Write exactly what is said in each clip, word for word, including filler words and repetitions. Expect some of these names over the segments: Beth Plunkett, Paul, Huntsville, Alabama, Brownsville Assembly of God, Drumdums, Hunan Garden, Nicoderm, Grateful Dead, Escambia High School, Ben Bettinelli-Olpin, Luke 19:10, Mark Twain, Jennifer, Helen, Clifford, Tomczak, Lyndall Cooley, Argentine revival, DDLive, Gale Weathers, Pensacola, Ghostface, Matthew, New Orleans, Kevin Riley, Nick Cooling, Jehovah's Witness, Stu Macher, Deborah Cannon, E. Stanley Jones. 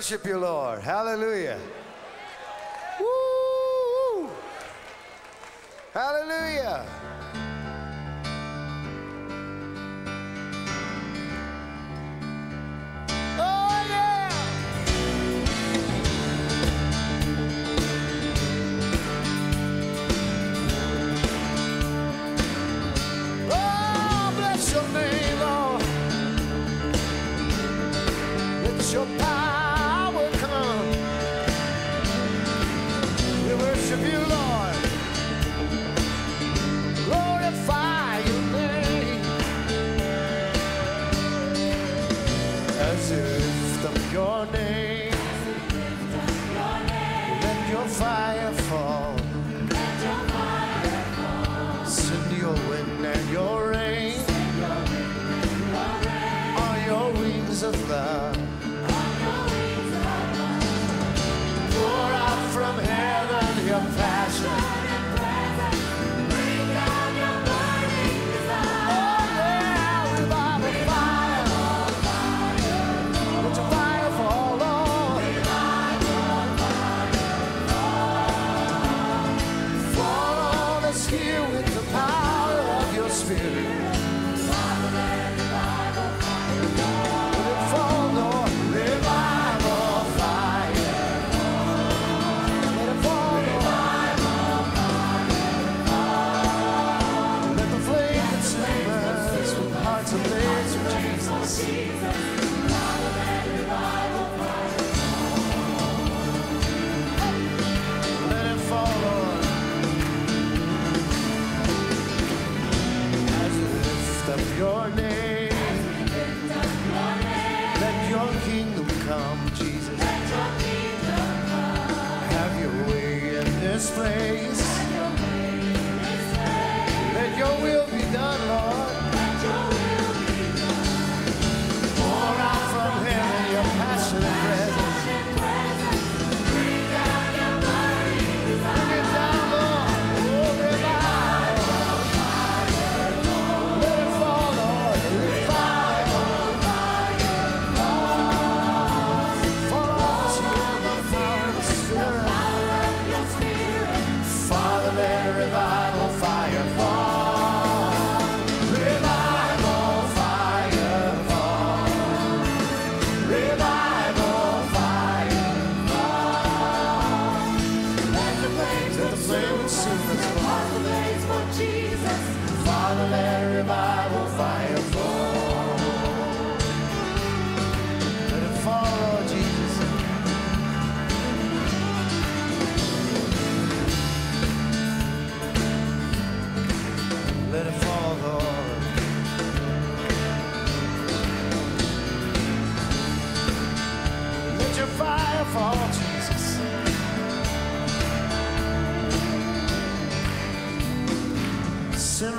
worship you, Lord. Hallelujah. Woo! Hallelujah. Your power come. We worship you, Lord. Glorify your name. As if of your name, let your fire fall. Let your fire fall. Send your wind and your rain. Send your wind and your rain. On your wings of love. From heaven, your passion.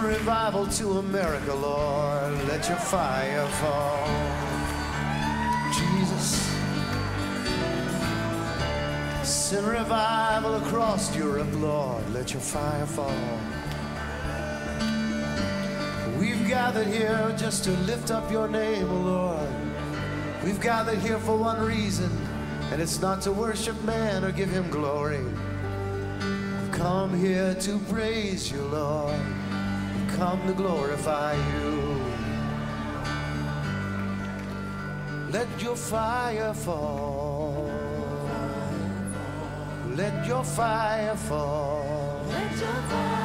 Revival to America, Lord, let your fire fall. Jesus, send revival across Europe, Lord, let your fire fall. We've gathered here just to lift up your name, Lord. We've gathered here for one reason, and it's not to worship man or give him glory. We've come here to praise you, Lord. Come to glorify you. Let your fire fall. Let your fire fall. Let your fire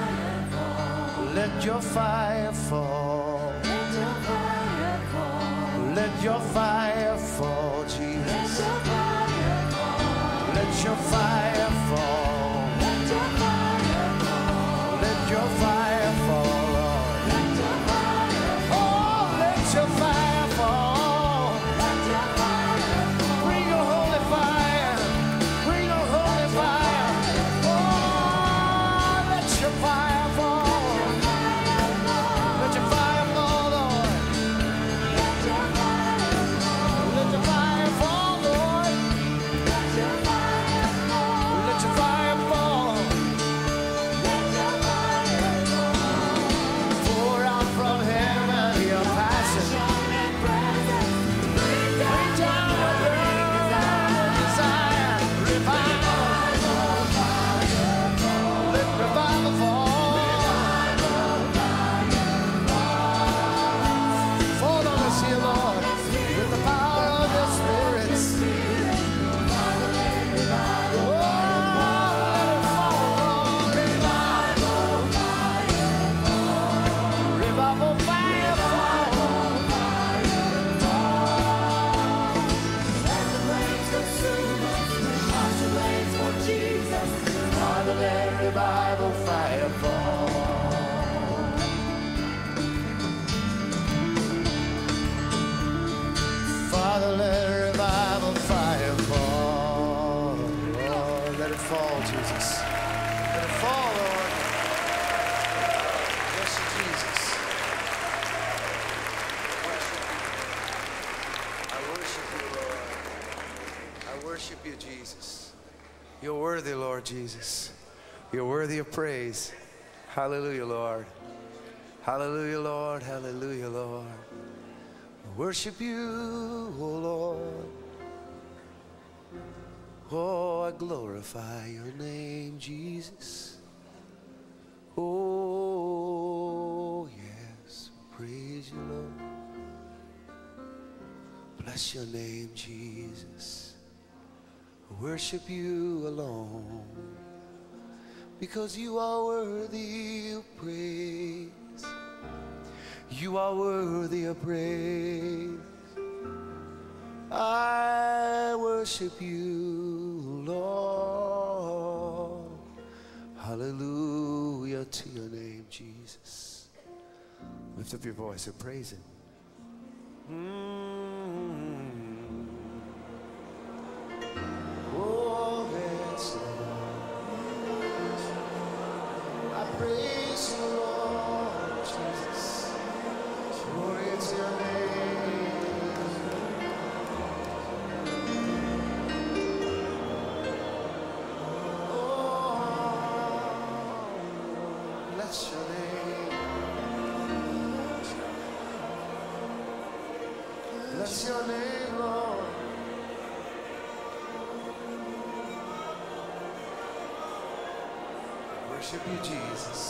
fall. Let your fire fall. Let your fire fall, Jesus. Let your fire fall. Let your fire fall. Let your fire fall. Let your fire fall. Let your fire fall. Bring your holy fire. Bring your holy fire. Oh, let your fire fall. Let your fire fall, Lord. Let your fire fall. Let your fire fall, Lord. Let your fire fall. Jesus. You're worthy of praise. Hallelujah, Lord. Hallelujah, Lord. Hallelujah, Lord. I worship you, O Lord. Oh, I glorify your name, Jesus. Oh, yes, praise you, Lord. Bless your name, Jesus. I worship you alone, because you are worthy of praise. You are worthy of praise. I worship you, Lord. Hallelujah to your name, Jesus. Lift up your voice and praise him. Mm-hmm. Oh, that's the Lord. I praise you, Lord Jesus. For it's your name. Bless your name, Lord. I worship you, Jesus.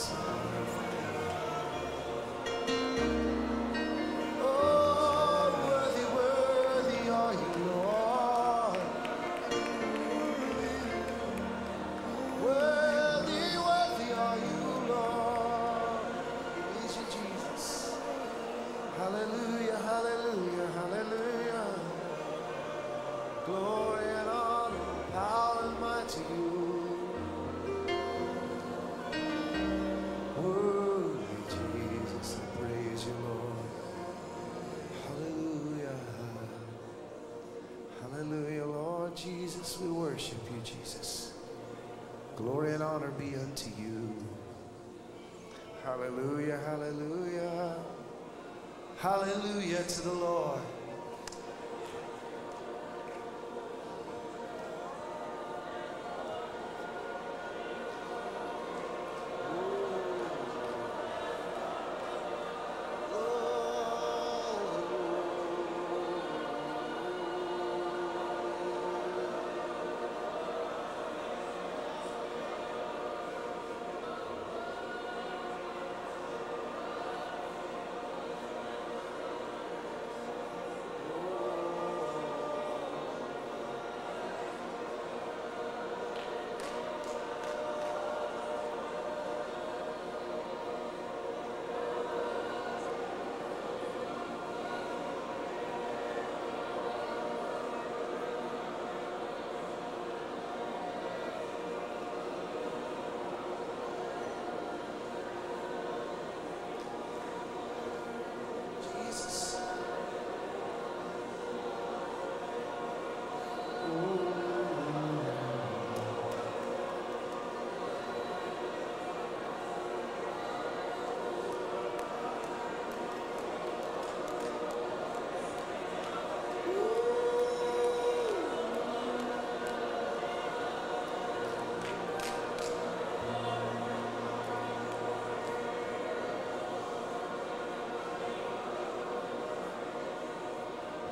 Oh, worthy, worthy are you, Lord. Worthy, worthy are you, Lord. Praise you, Jesus. Hallelujah, hallelujah. Hallelujah, glory and honor, power and might to you. Worthy Jesus, I praise you, Lord. Hallelujah, hallelujah, Lord Jesus, we worship you, Jesus. Glory and honor be unto you. Hallelujah, hallelujah. Hallelujah to the Lord.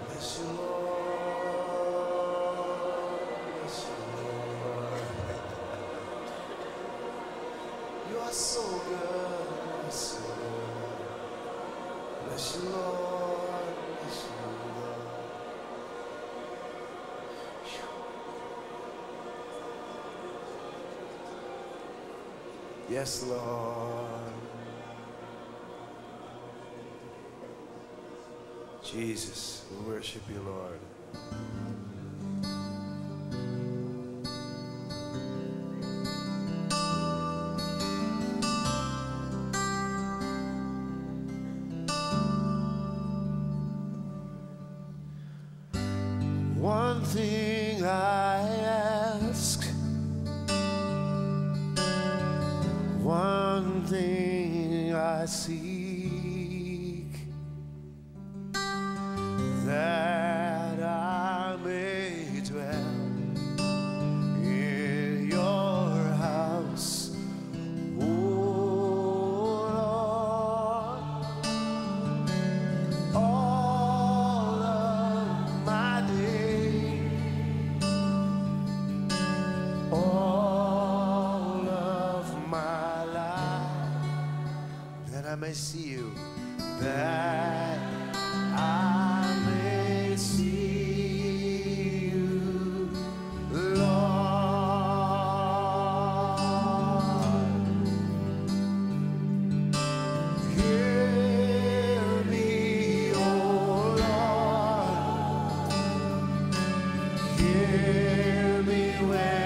Bless you, Lord. Bless you, Lord. You are so good. Bless you, Lord. Bless you, Lord. Bless you, Lord. Yes, Lord. Jesus, we worship you, Lord. One thing I ask, one thing I see, your I may see you, that I may see you, Lord. Hear me, O Lord. Hear me when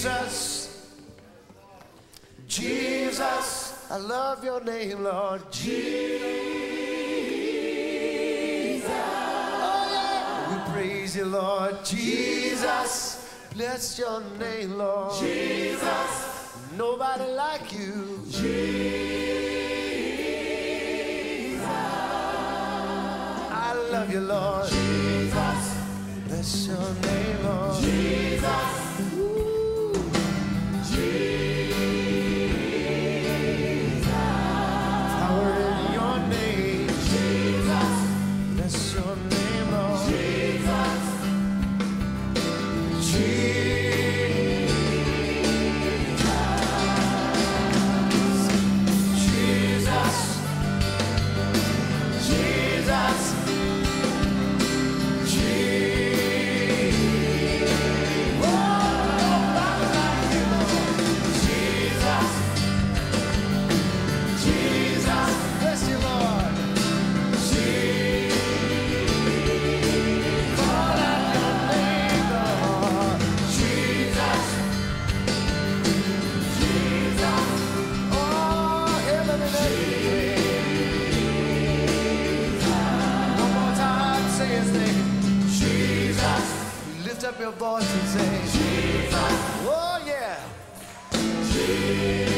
Jesus, Jesus, I love your name, Lord. Jesus, oh, yeah. We praise you, Lord. Jesus, bless your name, Lord. Jesus, nobody like you. Jesus, I love you, Lord. Jesus, bless your name, Lord. Jesus. Your voice and say, Jesus. Oh, yeah. Jesus.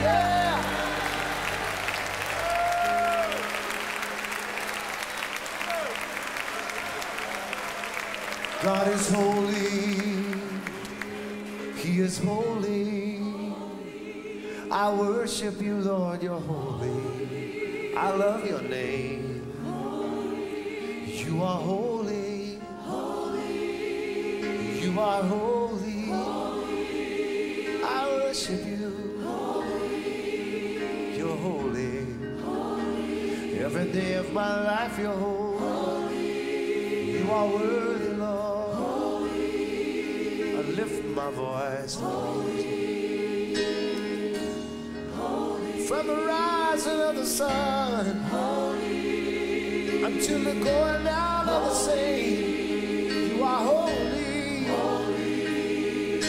Yeah. God is holy. He is holy. I worship you, Lord, you're holy. I love your name. Holy. You are holy. Holy. You are holy. Holy. I worship you. Holy. You're holy. Holy. Every day of my life you're holy. Holy. You are worthy, Lord. Holy. I lift my voice. Holy. From the rising of the sun, holy, until the going down holy, of the same, you are holy. Holy,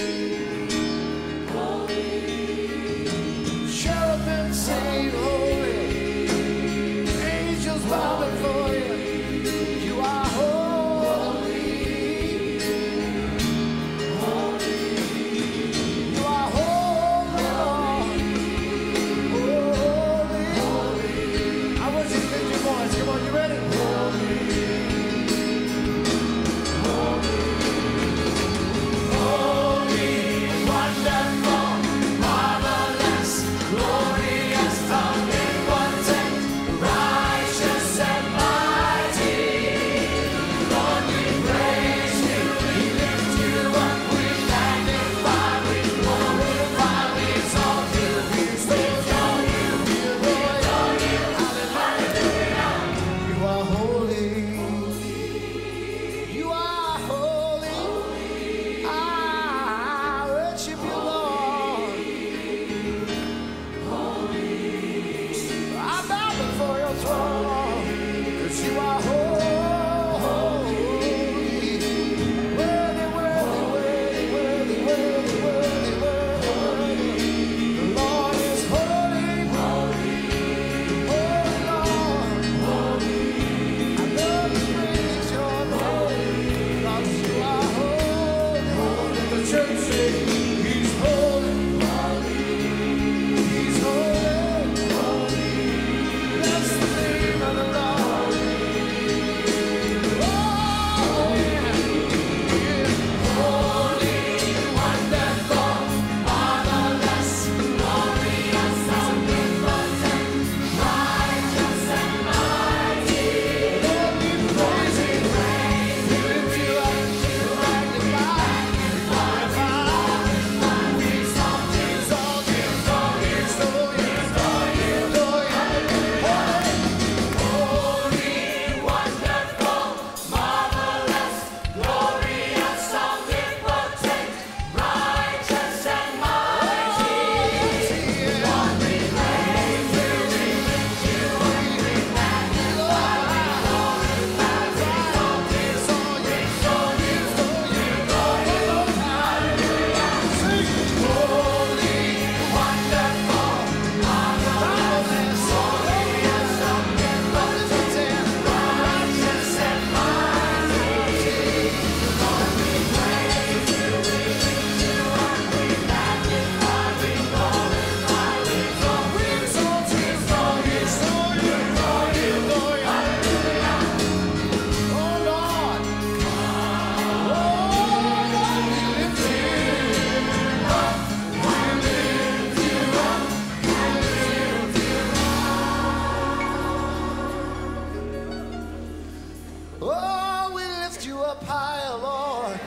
holy. Cherubim sing holy, angels bow before you. You are holy, holy. You are holy. Come on, you ready? Holy, holy. Oh, we lift you up high, Lord.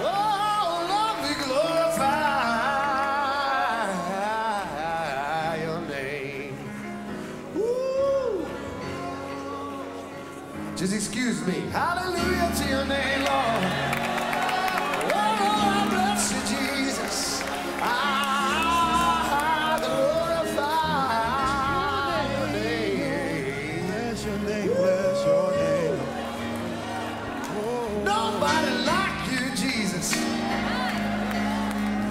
Oh, Lord, we glorify your name. Woo. Just excuse me. Hallelujah to your name, Lord. Oh, Lord, bless you, Jesus. I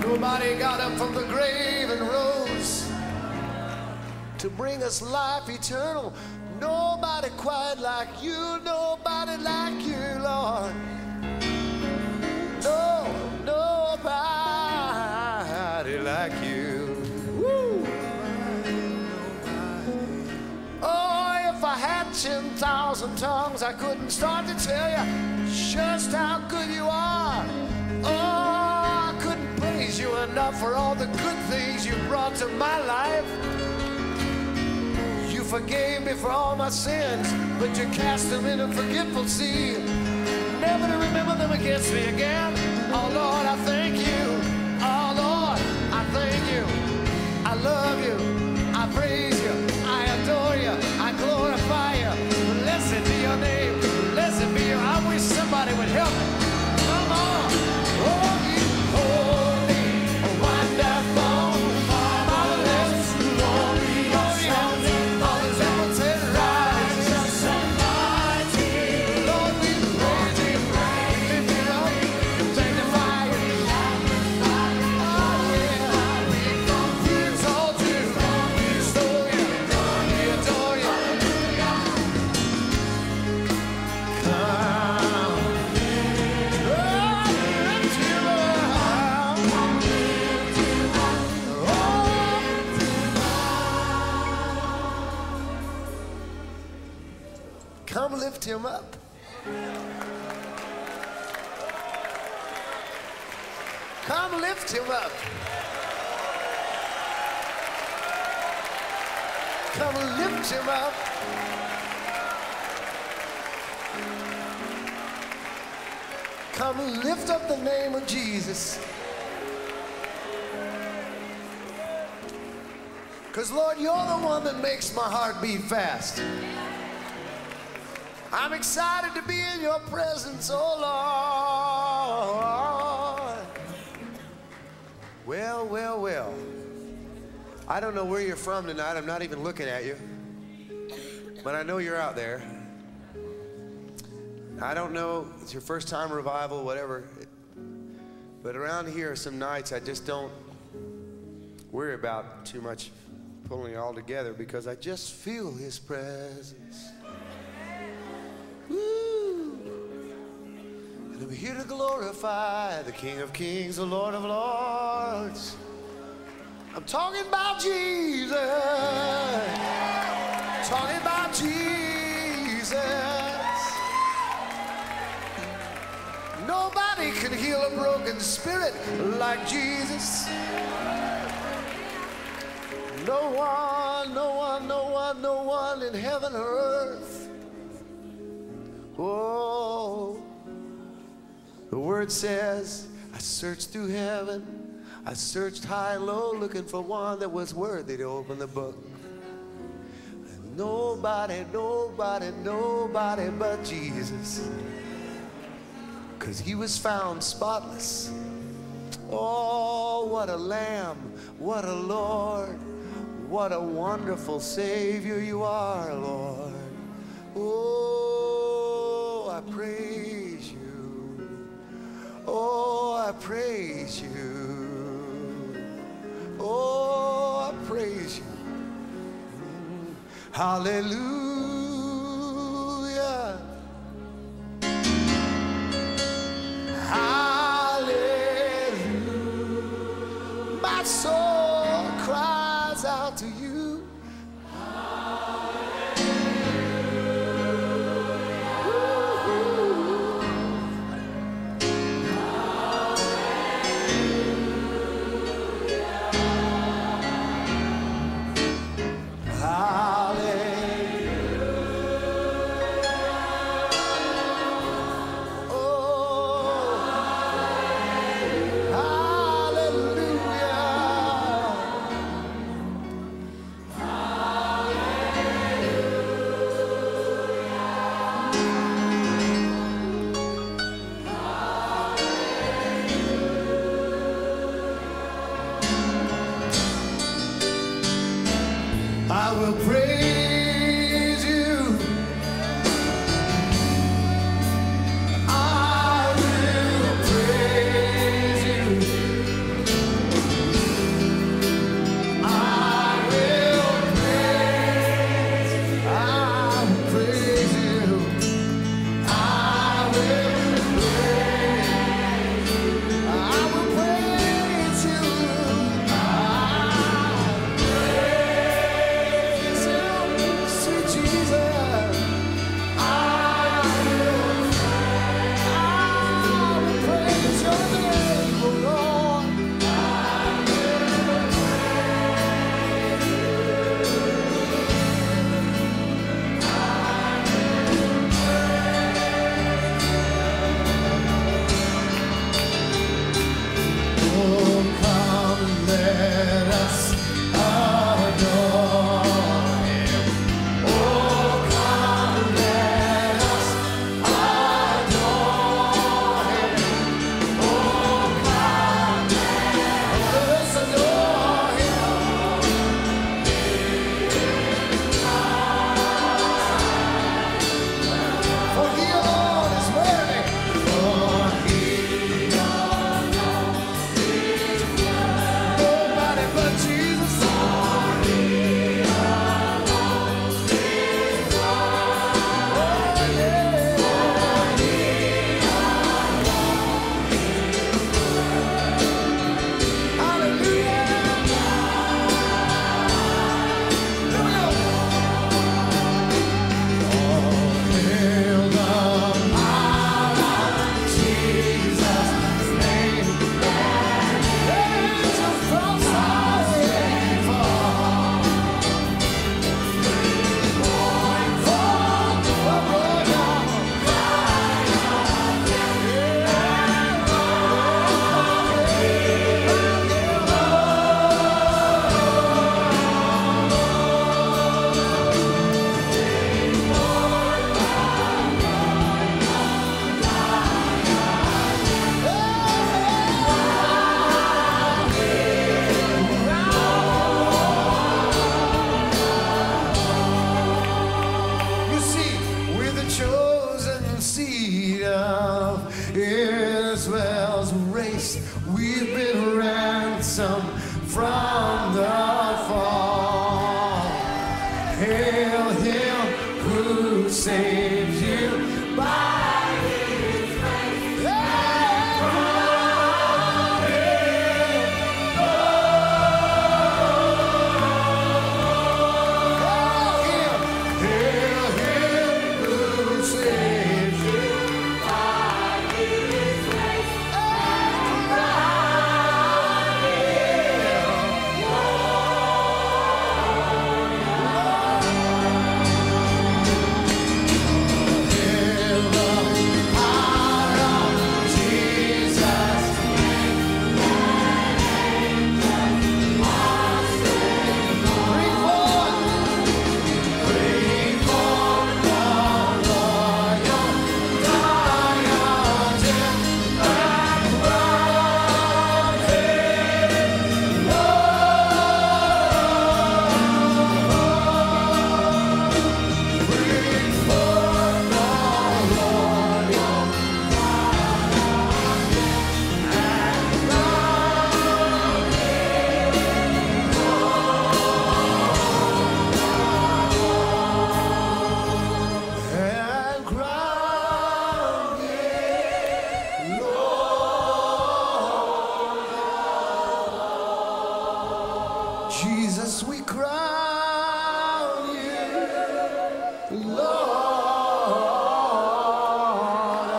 Nobody got up from the grave and rose to bring us life eternal. Nobody quite like you, nobody like you, Lord. No, nobody like you. Woo. Oh, if I had ten thousand tongues, I couldn't start to tell you just how good you are. Oh, you enough for all the good things you brought to my life. You forgave me for all my sins, but you cast them in a forgetful sea, never to remember them against me again. Oh Lord, I thank you. Oh Lord, I thank you. I love you. I praise you. I adore you. I glorify you. Blessed be your name. Blessed be your. I wish somebody would help me. Come on. Oh, you. Oh. Lift him up. Come lift him up. Come lift him up. Come lift up the name of Jesus. Because Lord, you're the one that makes my heart beat fast. I'm excited to be in your presence, oh Lord. Well, well, well. I don't know where you're from tonight. I'm not even looking at you. But I know you're out there. I don't know, it's your first time revival, whatever. But around here, some nights I just don't worry about too much pulling it all together because I just feel his presence. Woo. And I'm here to glorify the King of Kings, the Lord of Lords. I'm talking about Jesus. I'm talking about Jesus. Nobody can heal a broken spirit like Jesus. No one, no one, no one, no one in heaven or earth. Oh, the word says, I searched through heaven, I searched high and low, looking for one that was worthy to open the book. And nobody, nobody, nobody but Jesus, because he was found spotless. Oh, what a Lamb, what a Lord, what a wonderful Savior you are, Lord. Oh, I praise you. Oh, I praise you. Oh, I praise you. Hallelujah. Hallelujah. My soul cries out to you. Hallelujah. Him who saves you by His grace. And from Him alone. Hail Him who saves you by His grace. And from Him alone. And crown Him Lord. Jesus, we crown you Lord of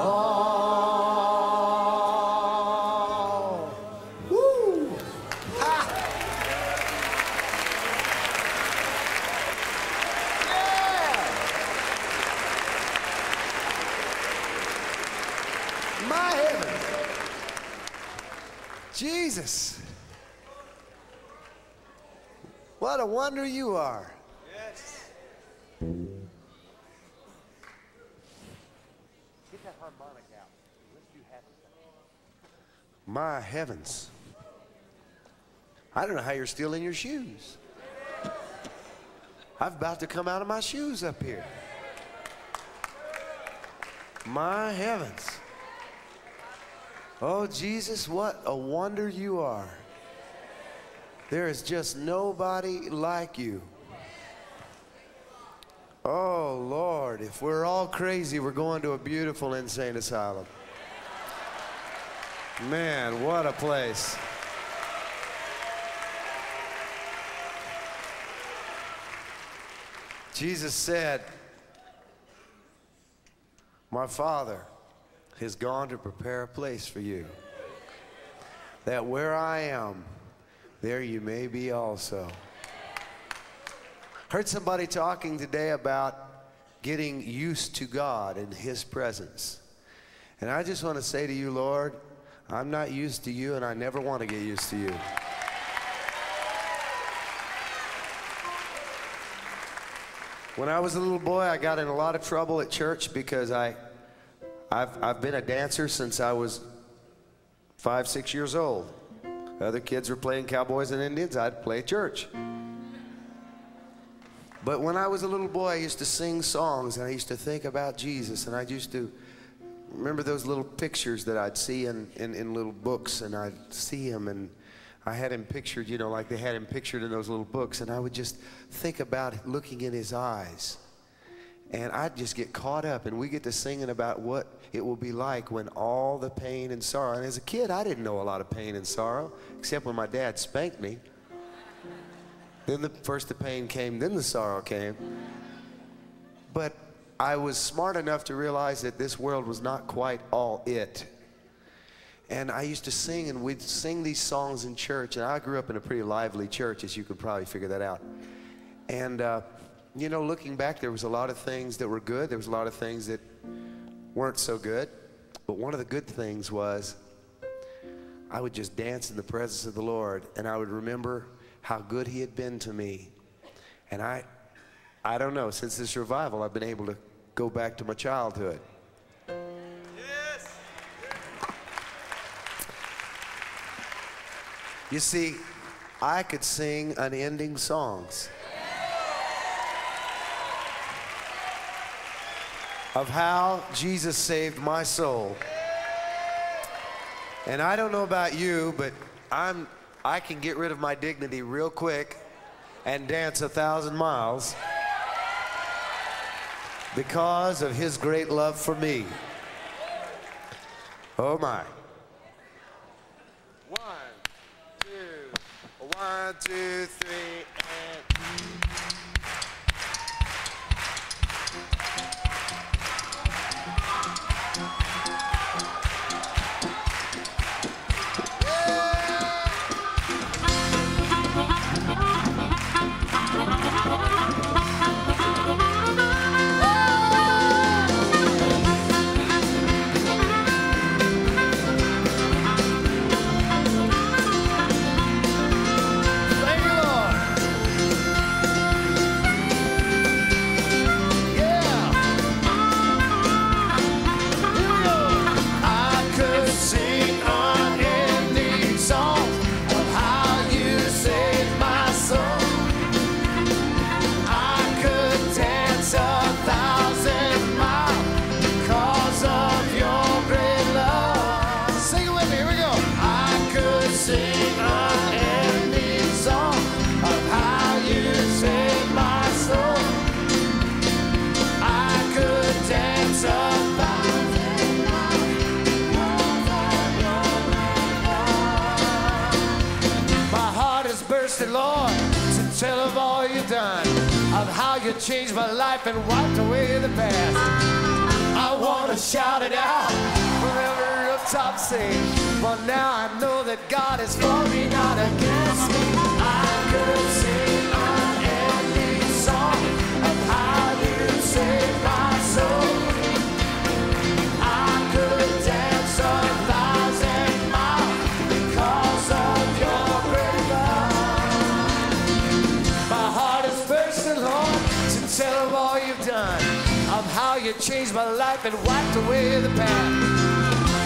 all. Woo! Ah! Yeah! My heaven. Jesus. What a wonder you are. Get that harmonic out. Let's do half of that. My heavens. I don't know how you're still in your shoes. I'm about to come out of my shoes up here. My heavens. Oh, Jesus, what a wonder you are. There is just nobody like you. Oh, Lord, if we're all crazy, we're going to a beautiful insane asylum. Man, what a place. Jesus said, my Father has gone to prepare a place for you, that where I am, there you may be also. Heard somebody talking today about getting used to God and His presence. And I just want to say to you, Lord, I'm not used to you, and I never want to get used to you. When I was a little boy, I got in a lot of trouble at church because I, I've, I've been a dancer since I was five, six years old. Other kids were playing cowboys and Indians. I'd play church. But when I was a little boy, I used to sing songs, and I used to think about Jesus, and I used to remember those little pictures that I'd see in, in, in little books, and I'd see Him, and I had Him pictured, you know, like they had Him pictured in those little books, and I would just think about looking in His eyes. And I'd just get caught up, and we get to singing about what it will be like when all the pain and sorrow, and as a kid, I didn't know a lot of pain and sorrow, except when my dad spanked me. Then the, first the pain came, then the sorrow came. But I was smart enough to realize that this world was not quite all it. And I used to sing, and we'd sing these songs in church, and I grew up in a pretty lively church, as you could probably figure that out. And, uh, you know, looking back, there was a lot of things that were good. There was a lot of things that weren't so good. But one of the good things was I would just dance in the presence of the Lord, and I would remember how good He had been to me. And I, I don't know, since this revival, I've been able to go back to my childhood. Yes. You see, I could sing unending songs of how Jesus saved my soul. And I don't know about you, but I'm I can get rid of my dignity real quick and dance a thousand miles because of his great love for me. Oh my. One, two, one, two, three, and... Changed my life and wiped away the past. I want to shout it out from every rooftop sing, but now I know that God is for me, not against me. I could sing an ending song of how you saved my soul. I could dance a thousand miles because of your great love. My heart is bursting, Lord, tell of all you've done, of how you changed my life and wiped away the past.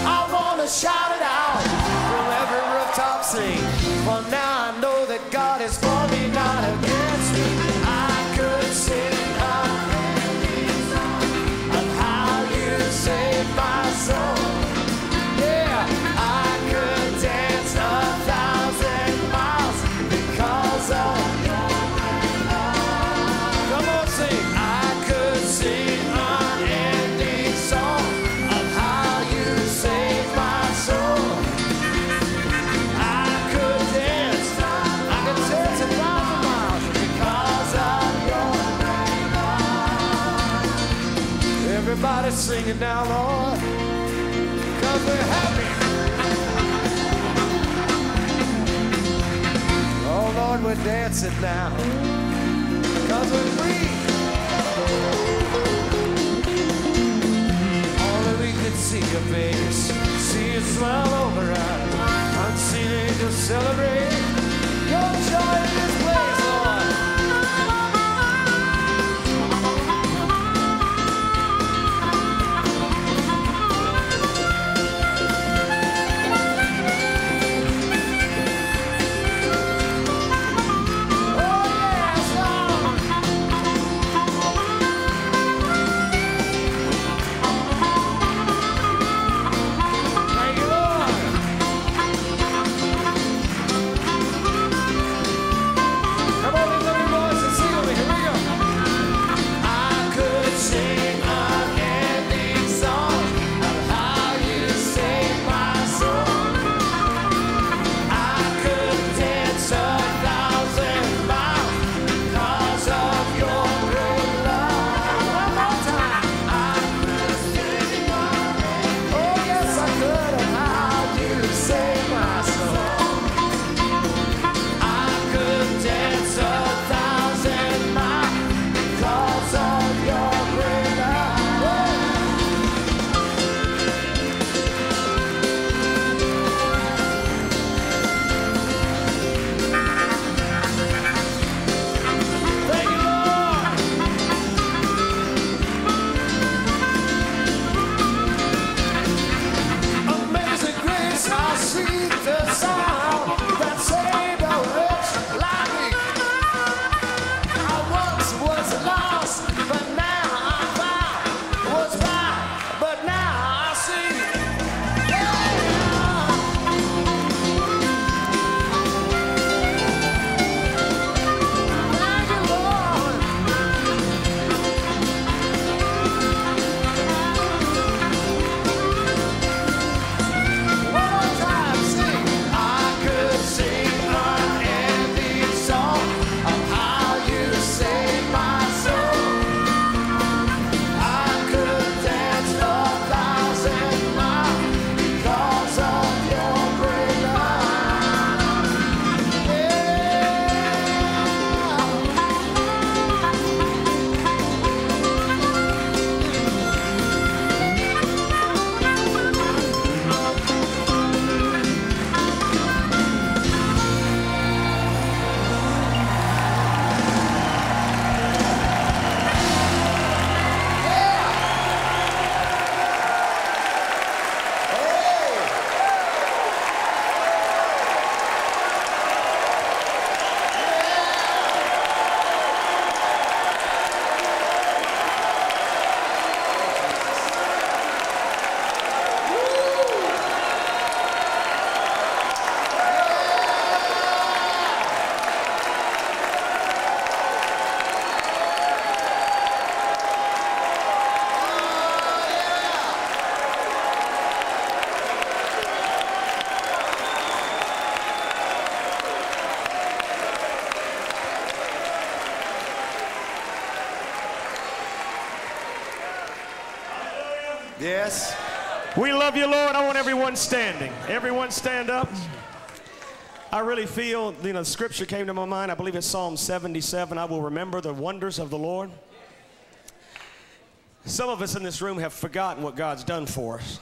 I want to shout it out from every rooftop sing, for now I know that God is for me, not against me. I could sing a song of how you saved my soul. Yeah, I could dance a thousand miles because of singing now, Lord, because we're happy. Oh, Lord, we're dancing now, because we're free. All we can see your face, see you smile over us, unseen angels celebrate your joy in this place, Lord. Yes. We love you, Lord. I want everyone standing. Everyone stand up. I really feel, you know, the scripture came to my mind. I believe it's Psalm seventy-seven. I will remember the wonders of the Lord. Some of us in this room have forgotten what God's done for us.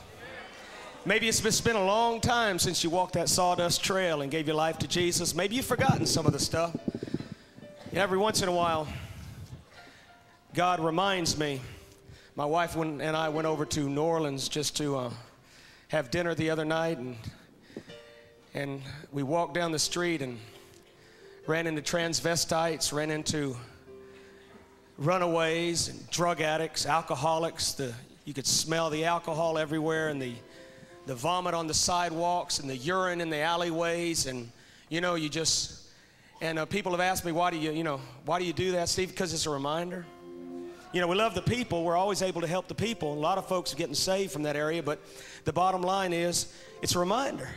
Maybe it's been a long time since you walked that sawdust trail and gave your life to Jesus. Maybe you've forgotten some of the stuff. And every once in a while, God reminds me. My wife and I went over to New Orleans just to uh, have dinner the other night, and, and we walked down the street and ran into transvestites, ran into runaways, and drug addicts, alcoholics. The, you could smell the alcohol everywhere, and the, the vomit on the sidewalks, and the urine in the alleyways, and, you know, you just, and uh, people have asked me, why do you, you know, why do you do that, Steve? Because it's a reminder. You know, we love the people. We're always able to help the people. A lot of folks are getting saved from that area, but the bottom line is it's a reminder.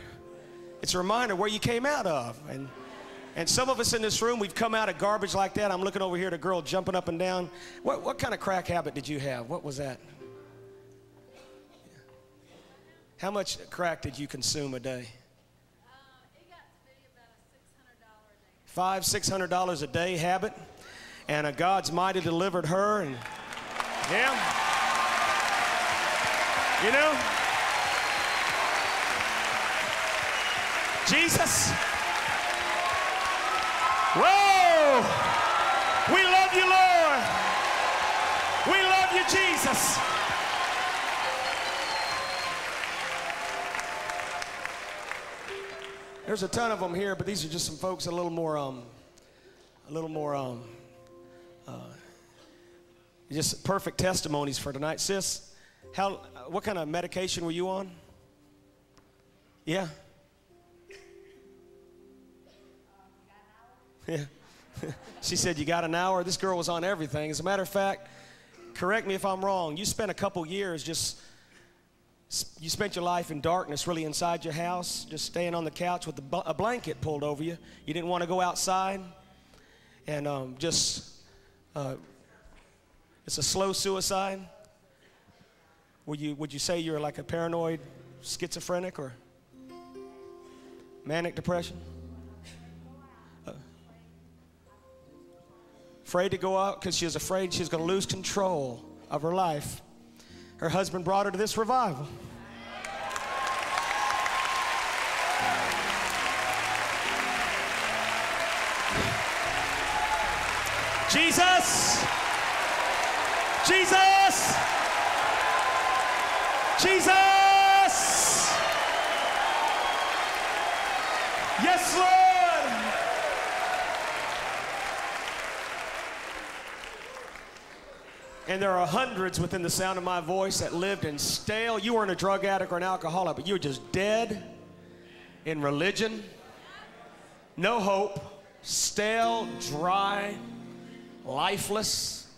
It's a reminder where you came out of. And, and some of us in this room, we've come out of garbage like that. I'm looking over here at a girl jumping up and down. What, what kind of crack habit did you have? What was that? How much crack did you consume a day? It got to be about six hundred dollars a day. five hundred, six hundred dollars a day habit. And a God's mighty delivered her, and yeah, you know, Jesus, whoa, we love you, Lord, we love you, Jesus. There's a ton of them here, but these are just some folks a little more, um, a little more, um. Uh, just perfect testimonies for tonight. Sis, how, what kind of medication were you on? Yeah. Yeah. She said, you got an hour? This girl was on everything. As a matter of fact, correct me if I'm wrong, you spent a couple years just, you spent your life in darkness, really inside your house, just staying on the couch with a blanket pulled over you. You didn't want to go outside, and um, just... Uh, it's a slow suicide. Would you, would you say you're like a paranoid schizophrenic or manic depression? Uh, afraid to go out because she was afraid she was going to lose control of her life. Her husband brought her to this revival. Jesus, Jesus, Jesus, yes, Lord. And there are hundreds within the sound of my voice that lived in stale, you weren't a drug addict or an alcoholic, but you were just dead in religion, no hope, stale, dry, lifeless,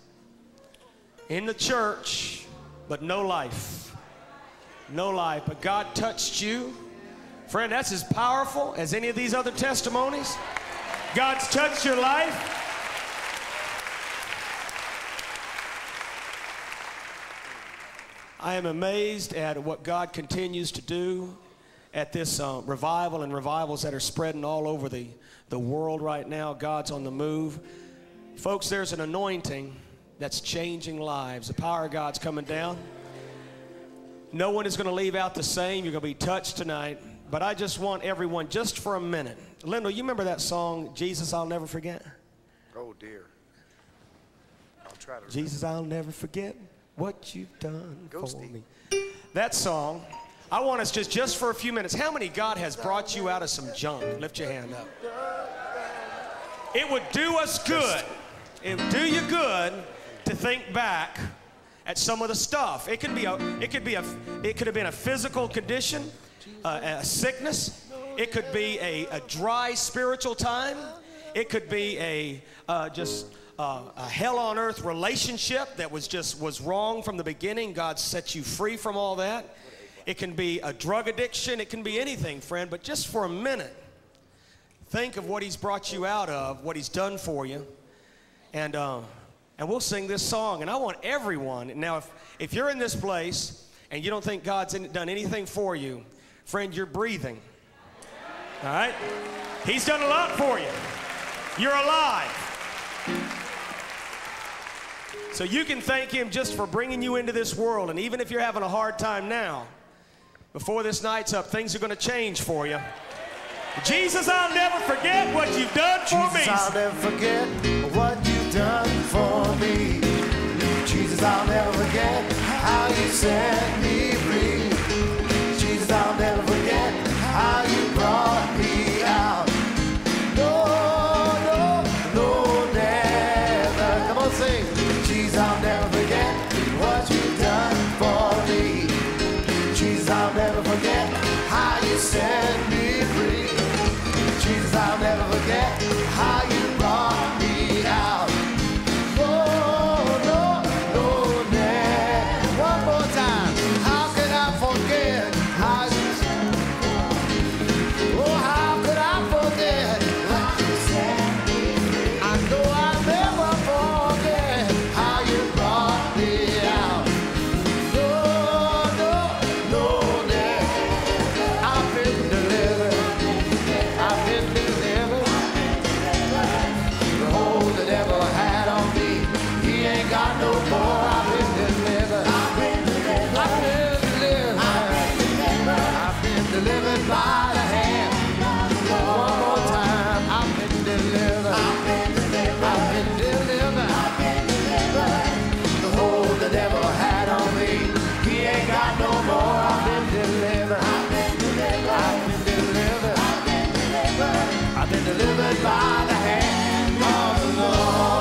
in the church, but no life, no life. But God touched you. Friend, that's as powerful as any of these other testimonies. God's touched your life. I am amazed at what God continues to do at this uh, revival and revivals that are spreading all over the, the world right now. God's on the move. Folks, there's an anointing that's changing lives. The power of God's coming down. No one is going to leave out the same. You're going to be touched tonight. But I just want everyone, just for a minute. Linda, you remember that song, Jesus, I'll Never Forget? Oh, dear. I'll try to remember. Jesus, I'll never forget what you've done Ghosty. for me. That song, I want us just, just for a few minutes. How many God has brought you out of some junk? Lift your hand up. It would do us good. It would do you good to think back at some of the stuff. It could be a, it could be a, it could have been a physical condition, uh, a sickness. It could be a, a dry spiritual time. It could be a uh, just uh, a hell on earth relationship that was just was wrong from the beginning. God set you free from all that. It can be a drug addiction. It can be anything, friend. But just for a minute, think of what he's brought you out of, what he's done for you, and, um, and we'll sing this song. And I want everyone, now if, if you're in this place and you don't think God's done anything for you, friend, you're breathing. All right? He's done a lot for you. You're alive. So you can thank him just for bringing you into this world. And even if you're having a hard time now, before this night's up, things are going to change for you. Jesus, I'll never forget what you've done for me. Jesus, I'll never forget what you've done for me. Jesus, I'll never forget how you set me free. Jesus, I'll never forget how you brought me out. No, no, no, never. Come on, sing. Jesus, I'll never forget what you've done for me. Jesus, I'll never forget how you set me free. Jesus, I'll never forget how you brought me out. Oh, no, no, no. One more time. How could I forget? How you... Oh, how could I forget? I know I'll never forget how you brought me out. No, no, no, no. I've been delivered. I've been delivered. The hold the devil had on me, he ain't got no more. I've been delivered. I've been delivered. I've been delivered. I've been delivered. I've been delivered by the hand. One more time. I've been delivered. I've been delivered. I've been delivered. I've been delivered. The hold the devil had on me, he ain't got no more. I've been delivered. I've been delivered. I've been delivered. I've been delivered. I've been delivered by the hand of the Lord.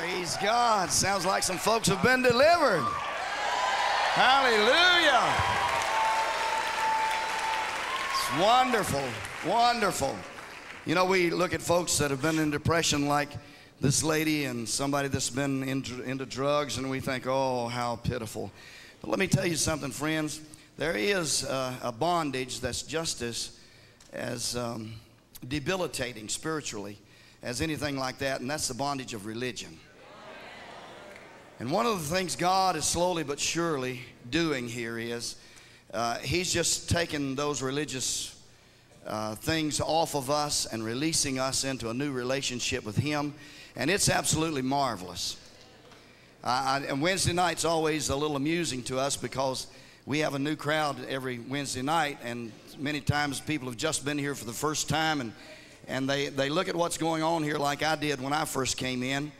Praise God. Sounds like some folks have been delivered. Hallelujah. It's wonderful, wonderful. You know, we look at folks that have been in depression like this lady and somebody that's been into, into drugs, and we think, oh, how pitiful. But let me tell you something, friends. There is uh, a bondage that's just as, as um, debilitating spiritually as anything like that, and that's the bondage of religion. And one of the things God is slowly but surely doing here is uh, he's just taking those religious Uh, things off of us and releasing us into a new relationship with him, and it's absolutely marvelous. Uh, I, and Wednesday night's always a little amusing to us because we have a new crowd every Wednesday night, and many times people have just been here for the first time, and and they they look at what's going on here like I did when I first came in.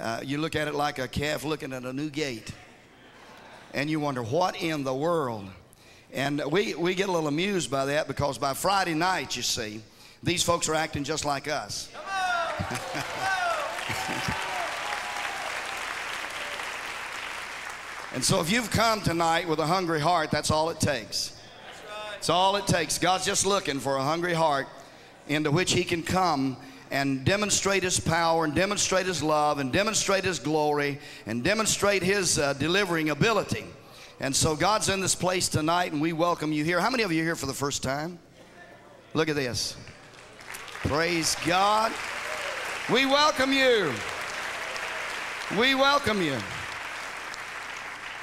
Uh, you look at it like a calf looking at a new gate, and you wonder what in the world. And we, we get a little amused by that because by Friday night, you see, these folks are acting just like us. Come on. Come on. And so if you've come tonight with a hungry heart, that's all it takes. That's right. It's all it takes. God's just looking for a hungry heart into which he can come and demonstrate his power and demonstrate his love and demonstrate his glory and demonstrate his uh, delivering ability. And so God's in this place tonight, and we welcome you here. How many of you are here for the first time? Look at this. Praise God. We welcome you. We welcome you.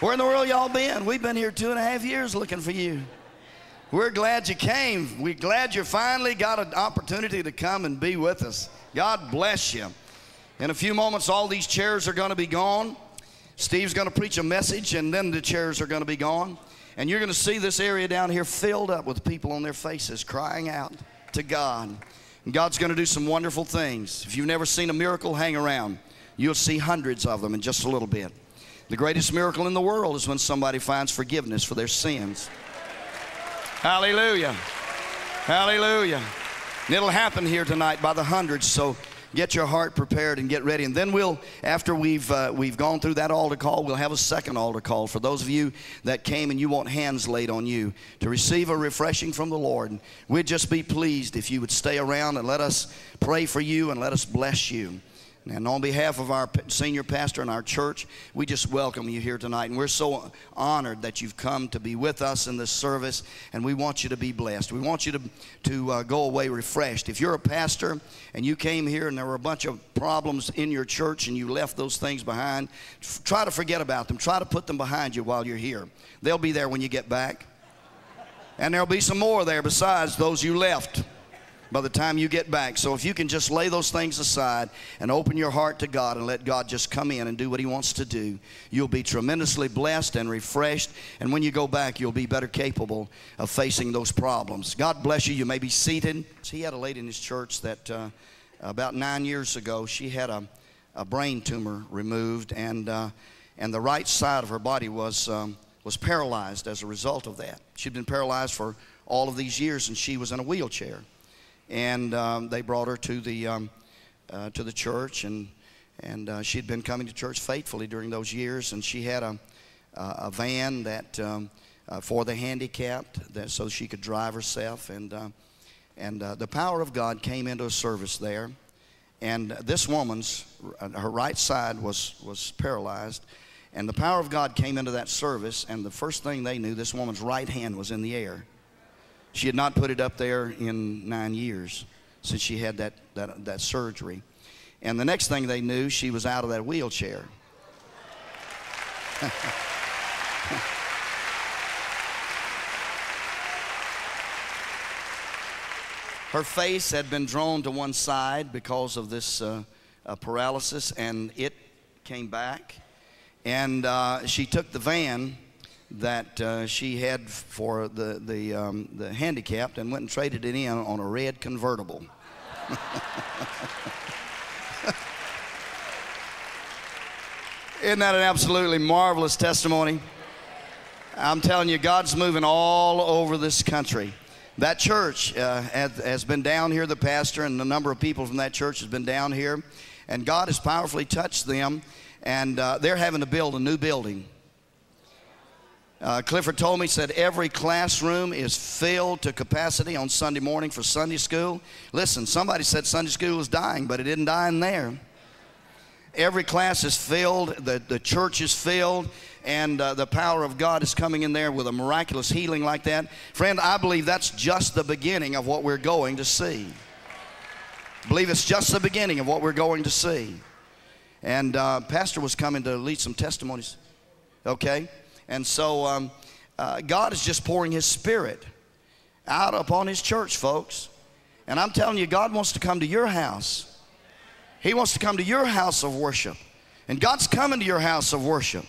Where in the world y'all been? We've been here two and a half years looking for you. We're glad you came. We're glad you finally got an opportunity to come and be with us. God bless you. In a few moments, all these chairs are going to be gone. Steve's going to preach a message, and then the chairs are going to be gone. And you're going to see this area down here filled up with people on their faces crying out to God. And God's going to do some wonderful things. If you've never seen a miracle, hang around. You'll see hundreds of them in just a little bit. The greatest miracle in the world is when somebody finds forgiveness for their sins. Hallelujah. Hallelujah. And it'll happen here tonight by the hundreds, so get your heart prepared and get ready. And then we'll, after we've uh, we've gone through that altar call, we'll have a second altar call for those of you that came and you want hands laid on you to receive a refreshing from the Lord. And we'd just be pleased if you would stay around and let us pray for you and let us bless you. And on behalf of our senior pastor and our church, we just welcome you here tonight. And we're so honored that you've come to be with us in this service, and we want you to be blessed. We want you to, to uh, go away refreshed. If you're a pastor and you came here and there were a bunch of problems in your church and you left those things behind, try to forget about them. Try to put them behind you while you're here. They'll be there when you get back. And there'll be some more there besides those you left by the time you get back. So if you can just lay those things aside and open your heart to God and let God just come in and do what he wants to do, you'll be tremendously blessed and refreshed. And when you go back, you'll be better capable of facing those problems. God bless you. You may be seated. He had a lady in his church that uh, about nine years ago, she had a, a brain tumor removed, and, uh, and the right side of her body was, um, was paralyzed as a result of that. She'd been paralyzed for all of these years, and she was in a wheelchair. And um, they brought her to the, um, uh, to the church, and, and uh, she'd been coming to church faithfully during those years, and she had a, uh, a van that, um, uh, for the handicapped, that, so she could drive herself. And, uh, and uh, the power of God came into a service there, and this woman's, her right side was, was paralyzed, and the power of God came into that service, and the first thing they knew, this woman's right hand was in the air. She had not put it up there in nine years since she had that, that, that surgery. And the next thing they knew, she was out of that wheelchair. Her face had been drawn to one side because of this uh, uh, paralysis, and it came back. And uh, she took the van that uh, she had for the, the, um, the handicapped and went and traded it in on a red convertible. Isn't that an absolutely marvelous testimony? I'm telling you, God's moving all over this country. That church uh, has been down here, the pastor, and a number of people from that church has been down here, and God has powerfully touched them, and uh, they're having to build a new building. Uh, Clifford told me, said, every classroom is filled to capacity on Sunday morning for Sunday school. Listen, somebody said Sunday school is dying, but it didn't die in there. Every class is filled, the, the church is filled, and uh, the power of God is coming in there with a miraculous healing like that. Friend, I believe that's just the beginning of what we're going to see. I believe it's just the beginning of what we're going to see. And uh, Pastor was coming to lead some testimonies, okay? And so um, uh, God is just pouring his spirit out upon his church, folks. And I'm telling you, God wants to come to your house. He wants to come to your house of worship. And God's coming to your house of worship.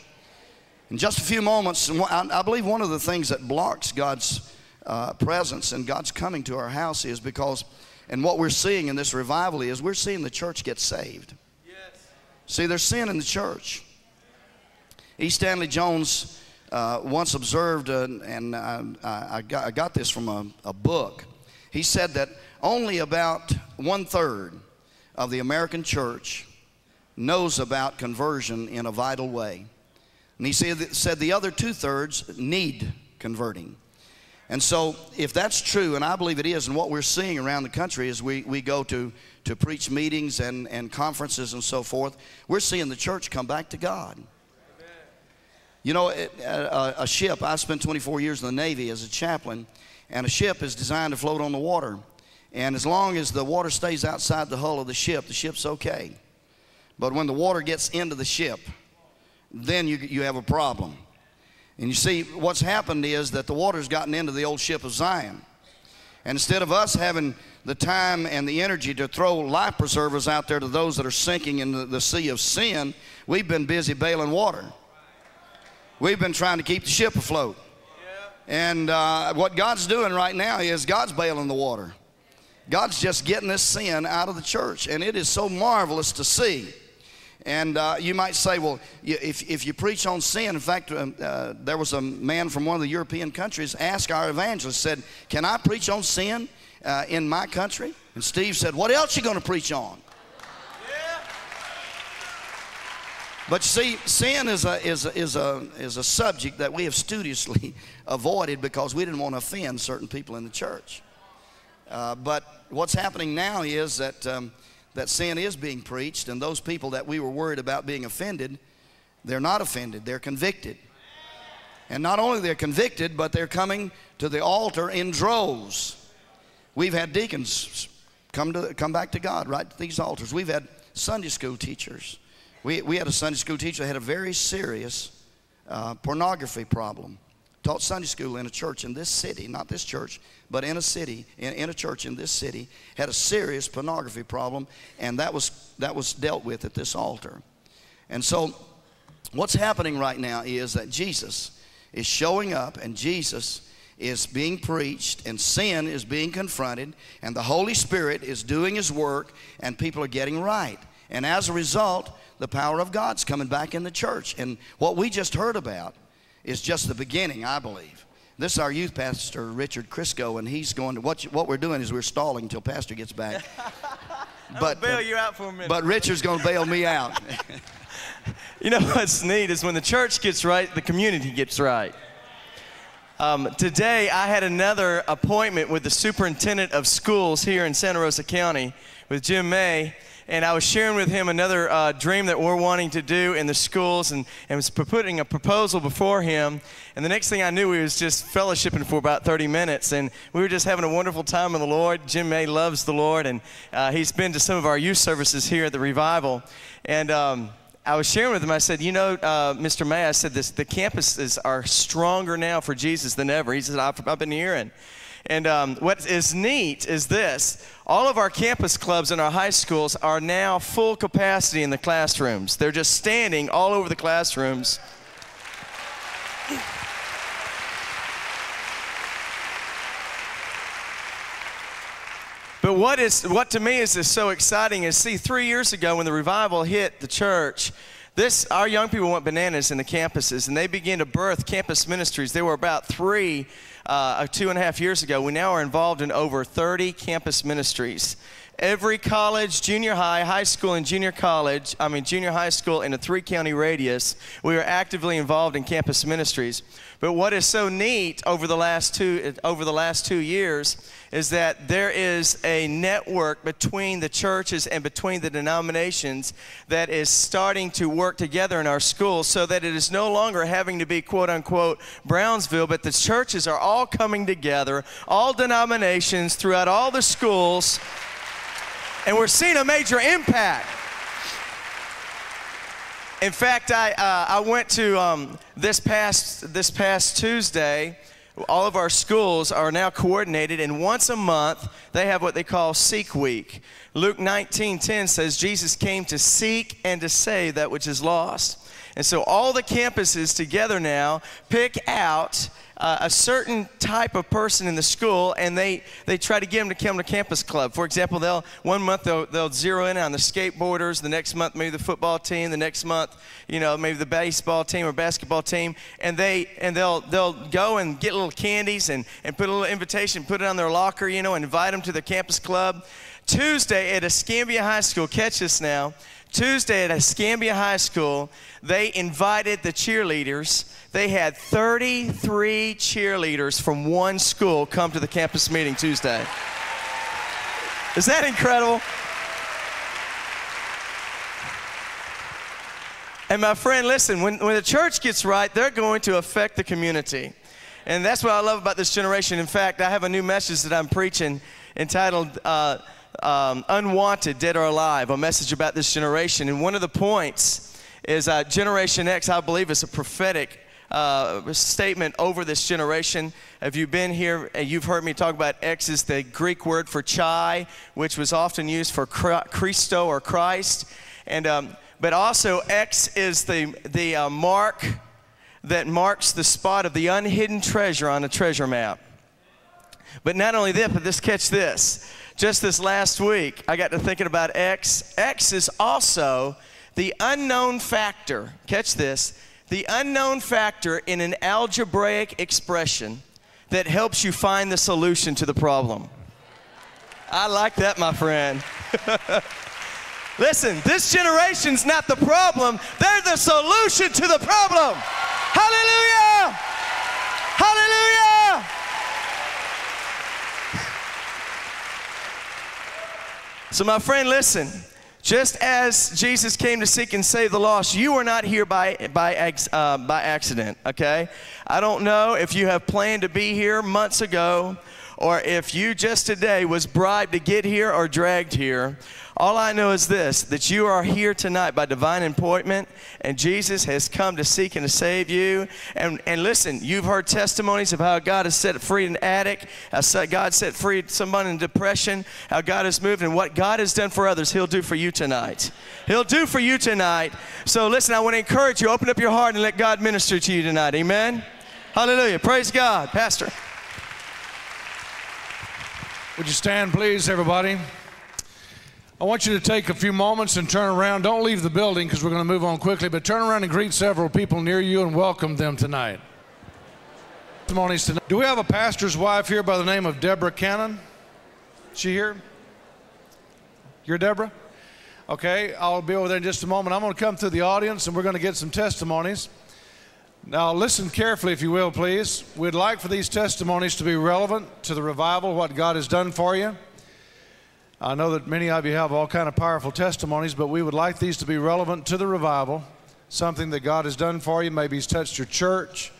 In just a few moments, I believe one of the things that blocks God's uh, presence and God's coming to our house is because, and what we're seeing in this revival is we're seeing the church get saved. Yes. See, there's sin in the church. E. Stanley Jones Uh, once observed, uh, and I, I, got, I got this from a, a book, he said that only about one-third of the American church knows about conversion in a vital way. And he said the other two-thirds need converting. And so if that's true, and I believe it is, and what we're seeing around the country is we, we go to, to preach meetings and, and conferences and so forth, we're seeing the church come back to God. You know, a ship, I spent twenty-four years in the Navy as a chaplain, and a ship is designed to float on the water. And as long as the water stays outside the hull of the ship, the ship's okay. But when the water gets into the ship, then you, you have a problem. And you see, what's happened is that the water's gotten into the old ship of Zion. And instead of us having the time and the energy to throw life preservers out there to those that are sinking in the, the sea of sin, we've been busy bailing water. We've been trying to keep the ship afloat. Yeah. And uh, what God's doing right now is God's bailing the water. God's just getting this sin out of the church, and it is so marvelous to see. And uh, you might say, well, you, if, if you preach on sin, in fact, uh, uh, there was a man from one of the European countries asked our evangelist, said, can I preach on sin uh, in my country? And Steve said, what else are you going to preach on? But you see, sin is a, is, a, is, a, is a subject that we have studiously avoided because we didn't want to offend certain people in the church. Uh, but what's happening now is that um, that sin is being preached, and those people that we were worried about being offended, they're not offended, they're convicted. And not only they're convicted, but they're coming to the altar in droves. We've had deacons come to come back to God right to these altars. We've had Sunday school teachers. We, we had a Sunday school teacher that had a very serious uh, pornography problem. Taught Sunday school in a church in this city, not this church, but in a city, in, in a church in this city, had a serious pornography problem, and that was, that was dealt with at this altar. And so what's happening right now is that Jesus is showing up, and Jesus is being preached, and sin is being confronted, and the Holy Spirit is doing His work, and people are getting right. And as a result, the power of God's coming back in the church. And what we just heard about is just the beginning, I believe. This is our youth pastor, Richard Crisco, and he's going to, what, you, what we're doing is we're stalling until Pastor gets back. But, bail you out for a minute. But Richard's going to bail me out. You know what's neat is when the church gets right, the community gets right. Um, today, I had another appointment with the superintendent of schools here in Santa Rosa County with Jim May. And I was sharing with him another uh, dream that we're wanting to do in the schools, and, and was putting a proposal before him. And the next thing I knew, we was just fellowshipping for about thirty minutes, and we were just having a wonderful time in the Lord. Jim May loves the Lord, and uh, he's been to some of our youth services here at the Revival. And um, I was sharing with him, I said, you know, uh, Mister May, I said, this, the campuses are stronger now for Jesus than ever. He said, I've, I've been hearing. And um, what is neat is this. All of our campus clubs in our high schools are now full capacity in the classrooms. They're just standing all over the classrooms. But what is, what to me is, is so exciting is, see, three years ago when the revival hit the church, This, our young people went bananas in the campuses, and they began to birth campus ministries. There were about three, uh, two and a half years ago. We now are involved in over thirty campus ministries. Every college, junior high, high school, and junior college, I mean junior high school in a three-county radius, we are actively involved in campus ministries. But what is so neat over the last two, over the last two years is that there is a network between the churches and between the denominations that is starting to work together in our schools, so that it is no longer having to be quote-unquote Brownsville, but the churches are all coming together, all denominations throughout all the schools, and we're seeing a major impact. In fact, I, uh, I went to um, this, past, this past Tuesday, all of our schools are now coordinated, and once a month, they have what they call Seek Week. Luke nineteen ten says, Jesus came to seek and to save that which is lost. And so all the campuses together now pick out Uh, a certain type of person in the school, and they, they try to get them to come to campus club. For example, they'll one month they'll, they'll zero in on the skateboarders, the next month maybe the football team, the next month, you know, maybe the baseball team or basketball team, and they and they'll they'll go and get little candies and, and put a little invitation, put it on their locker, you know, and invite them to the campus club. Tuesday at Escambia High School, catch this now, Tuesday at Escambia High School, they invited the cheerleaders. They had thirty-three cheerleaders from one school come to the campus meeting Tuesday. Is that incredible? And my friend, listen, when, when the church gets right, they're going to affect the community. And that's what I love about this generation. In fact, I have a new message that I'm preaching entitled, uh, Um, Unwanted, Dead or Alive, a message about this generation. And one of the points is uh, Generation X, I believe, is a prophetic uh, statement over this generation. If you've been here, you've heard me talk about X is the Greek word for chi, which was often used for Christo or Christ. And, um, but also X is the, the uh, mark that marks the spot of the unhidden treasure on a treasure map. But not only that, but this, catch this. Just this last week, I got to thinking about X. X is also the unknown factor, catch this, the unknown factor in an algebraic expression that helps you find the solution to the problem. I like that, my friend. Listen, this generation's not the problem. They're the solution to the problem. Hallelujah! Hallelujah! So my friend, listen, just as Jesus came to seek and save the lost, you are not here by, by, uh, by accident, okay? I don't know if you have planned to be here months ago, or if you just today was bribed to get here or dragged here. All I know is this, that you are here tonight by divine appointment, and Jesus has come to seek and to save you. And, and listen, you've heard testimonies of how God has set free an addict, how God set free someone in depression, how God has moved, and what God has done for others, he'll do for you tonight. He'll do for you tonight. So listen, I want to encourage you, open up your heart and let God minister to you tonight, amen? Hallelujah, praise God. Pastor. Would you stand, please, everybody? I want you to take a few moments and turn around. Don't leave the building because we're going to move on quickly, but turn around and greet several people near you and welcome them tonight. Testimonies tonight. Do we have a pastor's wife here by the name of Deborah Cannon? Is she here? You're Deborah? Okay, I'll be over there in just a moment. I'm going to come through the audience and we're going to get some testimonies. Now listen carefully, if you will, please. We'd like for these testimonies to be relevant to the revival, what God has done for you. I know that many of you have all kind of powerful testimonies, but we would like these to be relevant to the revival, something that God has done for you. Maybe he's touched your church,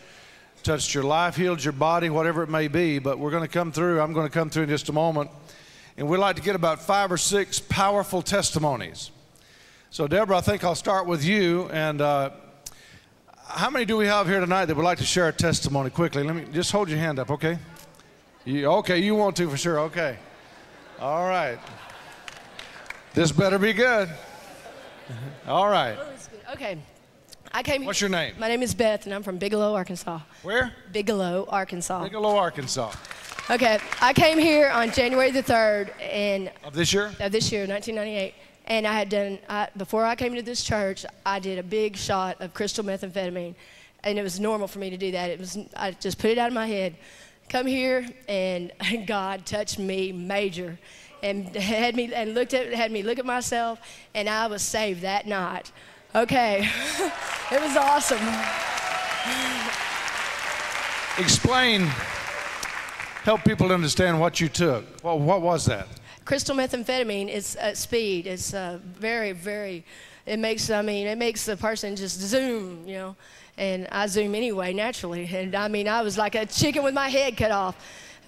touched your life, healed your body, whatever it may be. But we're going to come through. I'm going to come through in just a moment. And we'd like to get about five or six powerful testimonies. So, Deborah, I think I'll start with you. And uh, how many do we have here tonight that would like to share a testimony quickly? Let me just hold your hand up, okay? You, okay, you want to for sure, okay. All right. This better be good. All right. Oh, it's good. Okay. I came here. What's your name? My name is Beth, and I'm from Bigelow, Arkansas. Where? Bigelow, Arkansas. Bigelow, Arkansas. Okay. I came here on January the third, and of this year? Of this year, nineteen ninety-eight. And I had done I, before I came to this church, I did a big shot of crystal methamphetamine, and it was normal for me to do that. It was I just put it out of my head. Come here, and God touched me major, and had me and looked at had me look at myself, and I was saved that night. Okay, it was awesome. Explain, help people understand what you took. Well, what was that? Crystal methamphetamine is at speed. It's uh, very, very. It makes I mean it makes the person just zoom, you know. And I zoom anyway, naturally. And I mean, I was like a chicken with my head cut off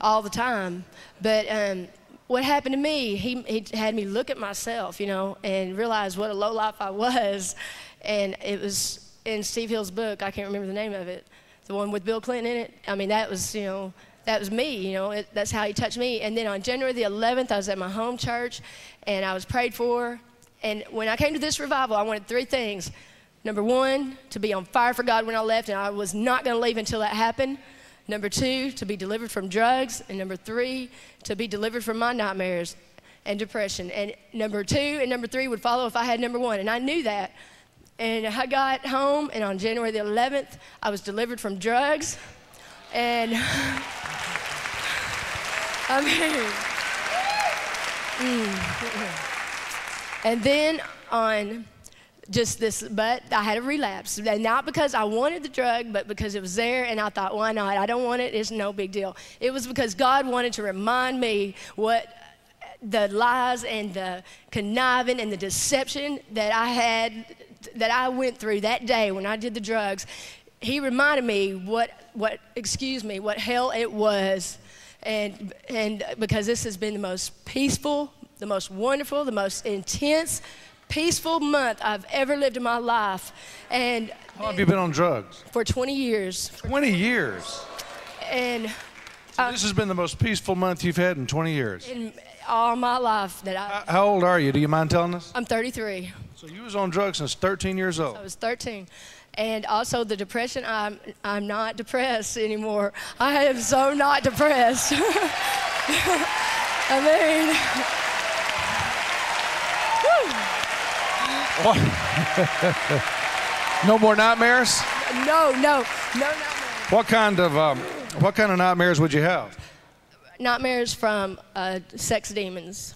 all the time. But um, what happened to me, he, he had me look at myself, you know, and realize what a low life I was. And it was in Steve Hill's book, I can't remember the name of it, the one with Bill Clinton in it. I mean, that was, you know, that was me, you know, it, that's how he touched me. And then on January the eleventh, I was at my home church, and I was prayed for. And when I came to this revival, I wanted three things. Number one, to be on fire for God when I left, and I was not going to leave until that happened. Number two, to be delivered from drugs. And number three, to be delivered from my nightmares and depression. And number two and number three would follow if I had number one, and I knew that. And I got home, and on January the eleventh, I was delivered from drugs. And I mean, mm, and then on... Just this, but I had a relapse, and not because I wanted the drug, but because it was there, and I thought, why not? I don't want it, it's no big deal. It was because God wanted to remind me what the lies and the conniving and the deception that I had, that I went through that day when I did the drugs. He reminded me what, what excuse me, what hell it was, and, and because this has been the most peaceful, the most wonderful, the most intense, peaceful month I've ever lived in my life. And how long have you been on drugs? For twenty years. twenty years? And so uh, this has been the most peaceful month you've had in twenty years? In all my life that I... How old are you? Do you mind telling us? I'm thirty-three. So you was on drugs since thirteen years old? So I was thirteen. And also the depression, I'm, I'm not depressed anymore. I am so not depressed. I mean... No more nightmares? No, no, no nightmares. What kind of um, what kind of nightmares would you have? Nightmares from uh, sex demons,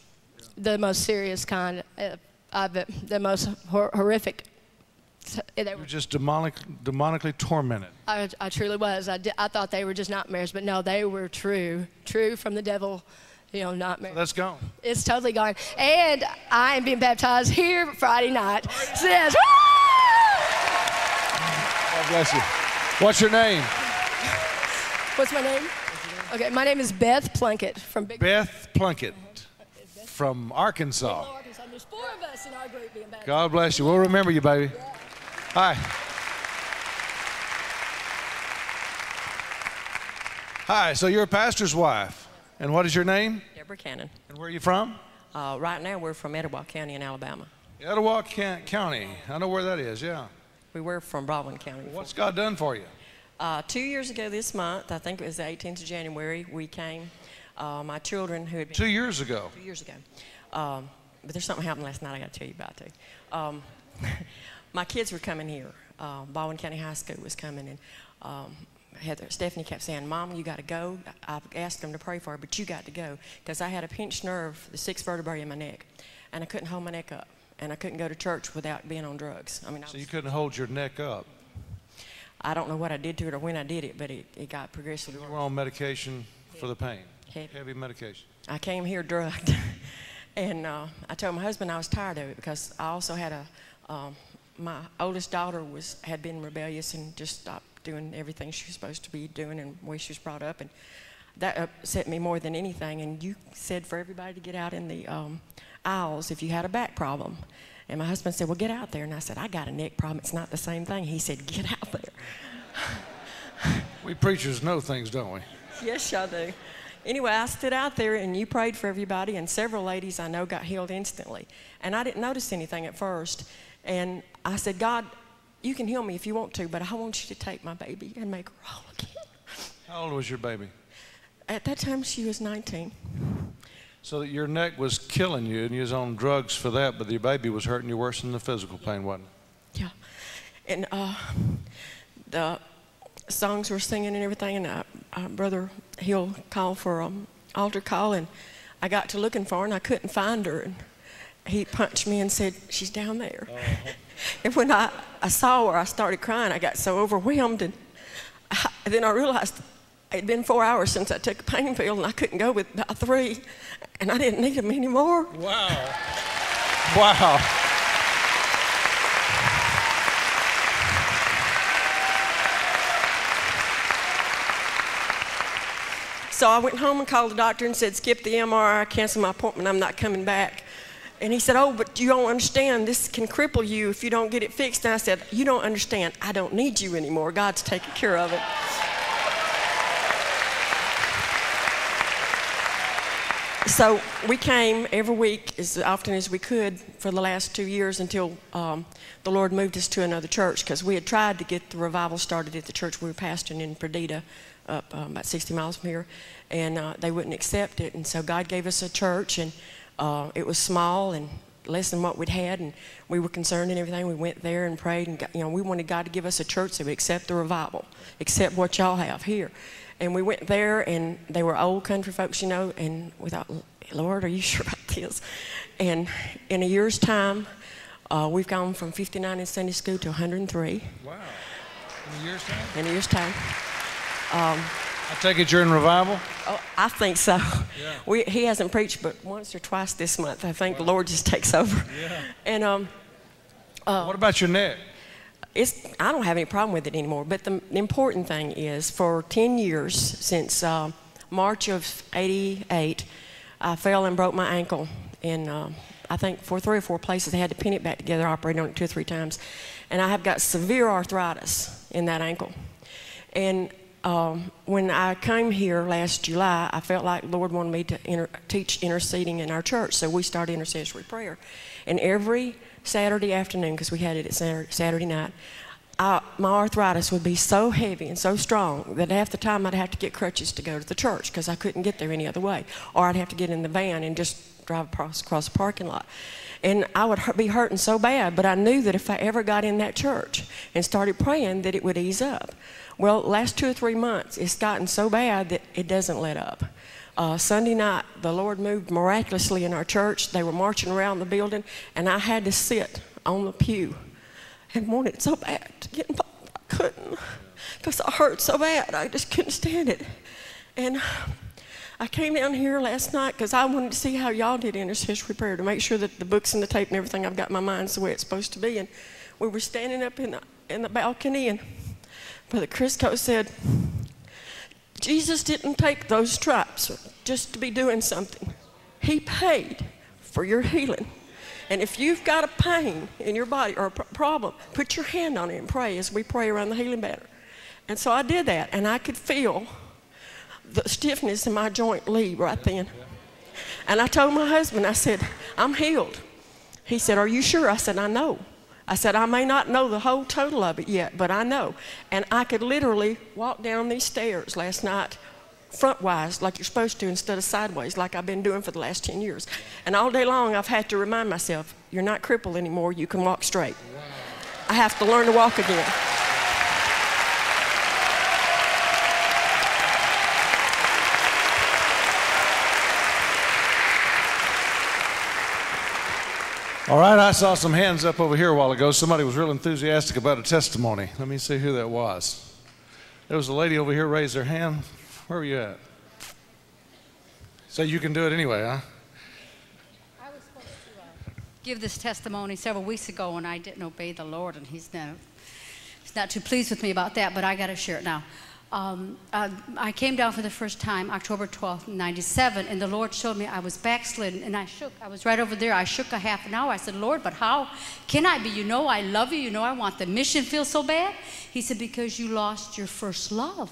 the most serious kind of, uh, the most hor horrific. You were just demonic, demonically tormented. I, I truly was. I, did, I thought they were just nightmares, but no, they were true, true from the devil. you know, not married. So that's gone. It's totally gone. And I am being baptized here Friday night. Says, God bless you. What's your name? What's my name? Okay, my name is Beth Plunkett from Big Beth Plunkett uh-huh. from Arkansas. Hello, Arkansas. There's four of us in our group being baptized. God bless you. We'll remember you, baby. Yeah. Hi. Hi, so you're a pastor's wife. And what is your name? Deborah Cannon. And where are you from? Uh, right now we're from Etowah County in Alabama. Etowah County. I know where that is, yeah. We were from Baldwin County. Well, what's God done for you? Uh, two years ago this month, I think it was the eighteenth of January, we came. Uh, my children who had been... Two years ago? Two years ago. Um, but there's something happened last night I got to tell you about, too. Um, my kids were coming here. Uh, Baldwin County High School was coming, and um, Heather, Stephanie kept saying, Mom, you got to go. I, I asked them to pray for her, but you got to go, because I had a pinched nerve, the sixth vertebrae in my neck, and I couldn't hold my neck up, and I couldn't go to church without being on drugs. I mean, I so was, you couldn't hold your neck up? I don't know what I did to it or when I did it, but it, it got progressively worse. You were on medication Heavy. for the pain? Heavy. Heavy medication. I came here drugged, and uh, I told my husband I was tired of it, because I also had a, um, my oldest daughter was had been rebellious and just stopped doing everything she was supposed to be doing and the way she was brought up, and that upset me more than anything. And you said for everybody to get out in the um, aisles if you had a back problem. And my husband said, well, get out there. And I said, I got a neck problem. It's not the same thing. He said, get out there. We preachers know things, don't we? Yes, y'all do. Anyway, I stood out there, and you prayed for everybody, and several ladies I know got healed instantly. And I didn't notice anything at first. And I said, God, you can heal me if you want to, but I want you to take my baby and make her whole again. How old was your baby? At that time, she was nineteen. So that your neck was killing you, and you was on drugs for that, but your baby was hurting you worse than the physical pain, wasn't it? Yeah. And uh, the songs were singing and everything, and uh, uh, Brother Hill called for an um, altar call, and I got to looking for her, and I couldn't find her. And he punched me and said, she's down there. Uh-huh. And when I, I saw her, I started crying. I got so overwhelmed, and I, then I realized it had been four hours since I took a pain pill, and I couldn't go with about three, and I didn't need them anymore. Wow. Wow. So I went home and called the doctor and said, skip the M R I, cancel my appointment, I'm not coming back. And he said, oh, but you don't understand. This can cripple you if you don't get it fixed. And I said, you don't understand. I don't need you anymore. God's taking care of it. So we came every week as often as we could for the last two years until um, the Lord moved us to another church, because we had tried to get the revival started at the church we were pastoring in Perdita, up um, about sixty miles from here, and uh, they wouldn't accept it. And so God gave us a church, and Uh, it was small and less than what we'd had, and we were concerned and everything. We went there and prayed, and got, you know, we wanted God to give us a church that would accept the revival, accept what y'all have here. And we went there, and they were old country folks, you know, and we thought, Lord, are you sure about this? And in a year's time, uh, we've gone from fifty-nine in Sunday school to one hundred and three. Wow. In a year's time? In a year's time. Um, I take it you're in revival? Oh, I think so. Yeah. We, he hasn't preached but once or twice this month. I think wow. The Lord just takes over. Yeah. And um, uh, what about your neck? It's, I don't have any problem with it anymore. But the, the important thing is, for ten years, since uh, March of eighty-eight, I fell and broke my ankle. And uh, I think for three or four places, I had to pin it back together, operate on it two or three times. And I have got severe arthritis in that ankle. And Um, when I came here last July, I felt like the Lord wanted me to inter teach interceding in our church, so we started intercessory prayer. And every Saturday afternoon, because we had it at Saturday night, I, my arthritis would be so heavy and so strong that half the time I'd have to get crutches to go to the church, because I couldn't get there any other way, or I'd have to get in the van and just drive across, across the parking lot. And I would be hurting so bad, but I knew that if I ever got in that church and started praying, that it would ease up. Well, last two or three months, it's gotten so bad that it doesn't let up. Uh, Sunday night, the Lord moved miraculously in our church. They were marching around the building, and I had to sit on the pew and wanted so bad to get involved. I couldn't, because I hurt so bad. I just couldn't stand it. And I came down here last night because I wanted to see how y'all did intercessory prayer to make sure that the books and the tape and everything I've got in my mind is the way it's supposed to be. And we were standing up in the, in the balcony, and Brother Crisco said, Jesus didn't take those stripes just to be doing something. He paid for your healing. And if you've got a pain in your body or a problem, put your hand on it and pray as we pray around the healing banner. And so I did that, and I could feel the stiffness in my joint leave right then. And I told my husband, I said, I'm healed. He said, are you sure? I said, I know. I said, I may not know the whole total of it yet, but I know. And I could literally walk down these stairs last night front-wise like you're supposed to instead of sideways like I've been doing for the last ten years. And all day long I've had to remind myself, you're not crippled anymore, you can walk straight. Wow. I have to learn to walk again. All right, I saw some hands up over here a while ago. Somebody was real enthusiastic about a testimony. Let me see who that was. There was a lady over here raised her hand. Where were you at? So you can do it anyway, huh? I was supposed to uh, give this testimony several weeks ago, and I didn't obey the Lord, and he's not, he's not too pleased with me about that, but I got to share it now. Um, uh, I came down for the first time October twelfth, ninety-seven, and the Lord showed me I was backslidden, and I shook. I was right over there. I shook a half an hour. I said, Lord, but how can I be? You know I love you. You know I want the mission field so bad. He said, because you lost your first love.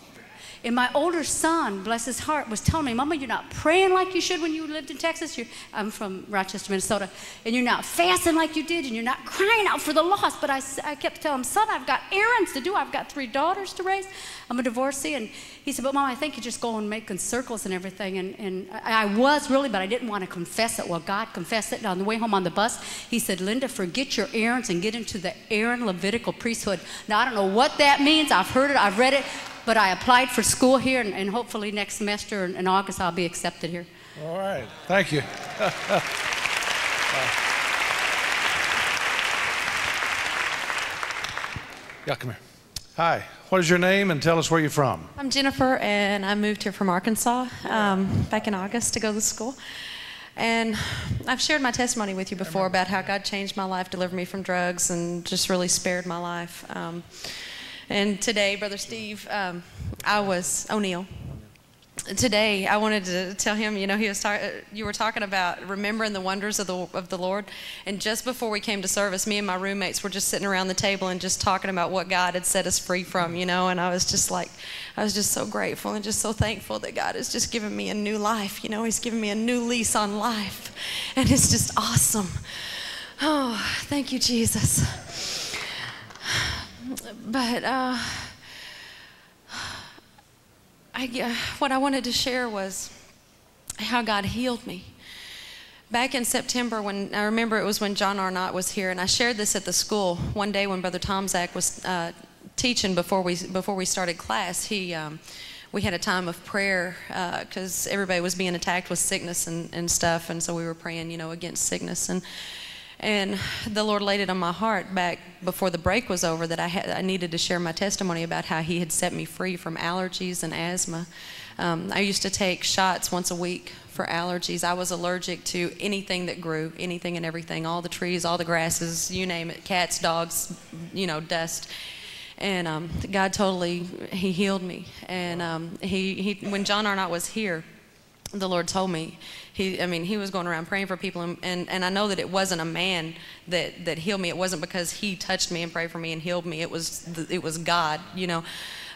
And my older son, bless his heart, was telling me, Mama, you're not praying like you should when you lived in Texas. You're, I'm from Rochester, Minnesota. And you're not fasting like you did, and you're not crying out for the lost. But I, I kept telling him, son, I've got errands to do. I've got three daughters to raise. I'm a divorcee. And he said, but, Mom, I think you're just going making circles and everything. And, and I, I was really, but I didn't want to confess it. Well, God confessed it. And on the way home on the bus, he said, Linda, forget your errands and get into the Aaron Levitical priesthood. Now, I don't know what that means. I've heard it. I've read it. But I applied for school here, and, and hopefully next semester in, in August I'll be accepted here. All right. Thank you. Yeah, come here. Hi. What is your name, and tell us where you're from? I'm Jennifer, and I moved here from Arkansas um, back in August to go to school. And I've shared my testimony with you before about how God changed my life, delivered me from drugs, and just really spared my life. Um, And today, Brother Steve, um, I was O'Neill. Today, I wanted to tell him, you know, he was you were talking about remembering the wonders of the, of the Lord. And just before we came to service, me and my roommates were just sitting around the table and just talking about what God had set us free from, you know. And I was just like, I was just so grateful and just so thankful that God has just given me a new life. You know, he's given me a new lease on life. And it's just awesome. Oh, thank you, Jesus. But uh, I, uh, what I wanted to share was how God healed me. Back in September, when I remember it was when John Arnott was here, and I shared this at the school one day when Brother Tomczak was uh, teaching before we before we started class. He um, we had a time of prayer because uh, everybody was being attacked with sickness and, and stuff, and so we were praying, you know, against sickness. And And the Lord laid it on my heart back before the break was over that I, had, I needed to share my testimony about how he had set me free from allergies and asthma. Um, I used to take shots once a week for allergies. I was allergic to anything that grew, anything and everything, all the trees, all the grasses, you name it, cats, dogs, you know, dust. And um, God totally, he healed me. And um, he, he, when John Arnott was here, the Lord told me, he, I mean, he was going around praying for people, and, and, and I know that it wasn't a man that, that healed me. It wasn't because he touched me and prayed for me and healed me. It was, it was God, you know,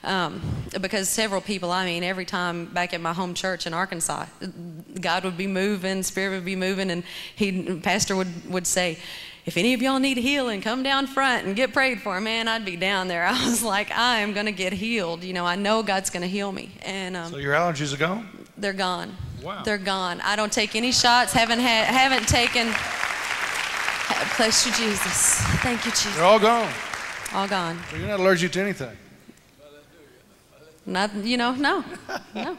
um, because several people, I mean, every time back at my home church in Arkansas, God would be moving, Spirit would be moving, and he, Pastor would, would say, if any of y'all need healing, come down front and get prayed for. Man, I'd be down there. I was like, I am going to get healed. You know, I know God's going to heal me. And um, so your allergies are gone? They're gone. Wow. They're gone. I don't take any shots. Haven't had. Haven't taken. Bless you, Jesus. Thank you, Jesus. They're all gone. All gone. So you're not allergic to anything. Not. You know. No. No.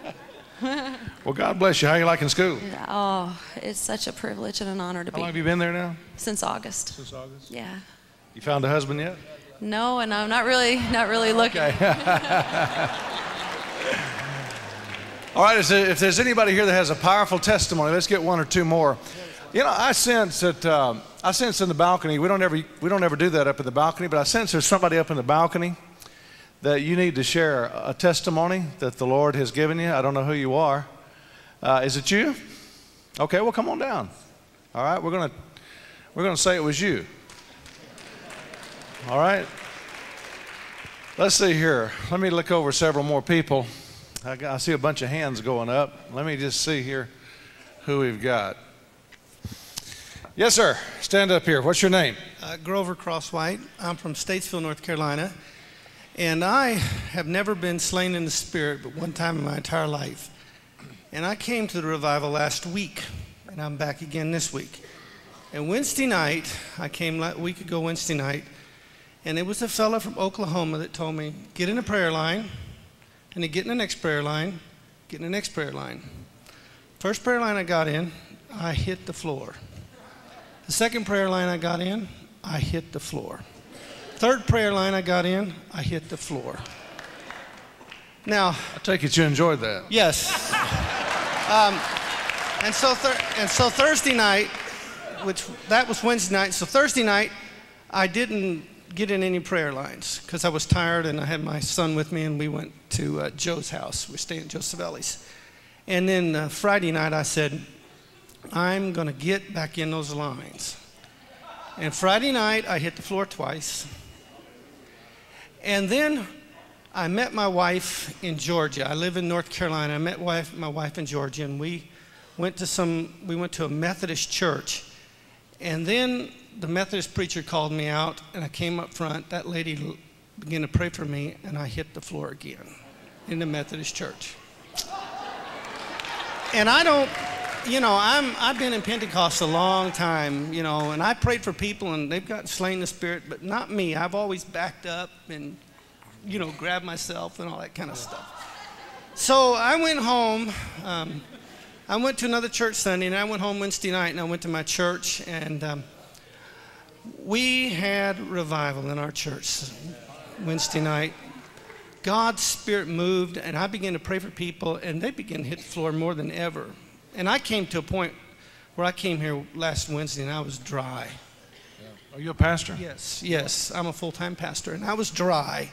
Well, God bless you. How you liking school? Oh, it's such a privilege and an honor to be. How long have you been there now? Since August. Since August? Yeah. You found a husband yet? No, and I'm not really, not really looking. Okay. All right, if there's anybody here that has a powerful testimony, let's get one or two more. You know, I sense that, um, I sense in the balcony, we don't, ever, we don't ever do that up in the balcony, but I sense there's somebody up in the balcony that you need to share a testimony that the Lord has given you. I don't know who you are. Uh, is it you? Okay, well, come on down. All right, we're gonna, we're gonna say it was you. All right. Let's see here. Let me look over several more people. I, got, I see a bunch of hands going up. Let me just see here who we've got. Yes, sir. Stand up here. What's your name? Uh, Grover Crosswhite. I'm from Statesville, North Carolina. And I have never been slain in the spirit but one time in my entire life. And I came to the revival last week, and I'm back again this week. And Wednesday night, I came a week ago Wednesday night, and it was a fella from Oklahoma that told me, get in a prayer line, and then get in the next prayer line, get in the next prayer line. First prayer line I got in, I hit the floor. The second prayer line I got in, I hit the floor. Third prayer line I got in, I hit the floor. Now, I take it you enjoyed that. Yes. Um, and, so thir and so Thursday night, which that was Wednesday night, so Thursday night I didn't get in any prayer lines because I was tired and I had my son with me and we went to uh, Joe's house. We stayed at Joe Savelli's. And then uh, Friday night I said, I'm going to get back in those lines. And Friday night I hit the floor twice. And then I met my wife in Georgia. I live in North Carolina. I met wife, my wife in Georgia, and we went to some, we went to a Methodist church. And then the Methodist preacher called me out, and I came up front. That lady began to pray for me, and I hit the floor again in the Methodist church. And I don't, you know, I'm, I've been in Pentecost a long time, you know, and I prayed for people, and they've gotten slain in the spirit, but not me. I've always backed up and, you know, grab myself and all that kind of stuff. So I went home. Um, I went to another church Sunday, and I went home Wednesday night, and I went to my church, and um, we had revival in our church Wednesday night. God's Spirit moved, and I began to pray for people, and they began to hit the floor more than ever. And I came to a point where I came here last Wednesday, and I was dry. Are you a pastor? Yes, yes. I'm a full-time pastor, and I was dry.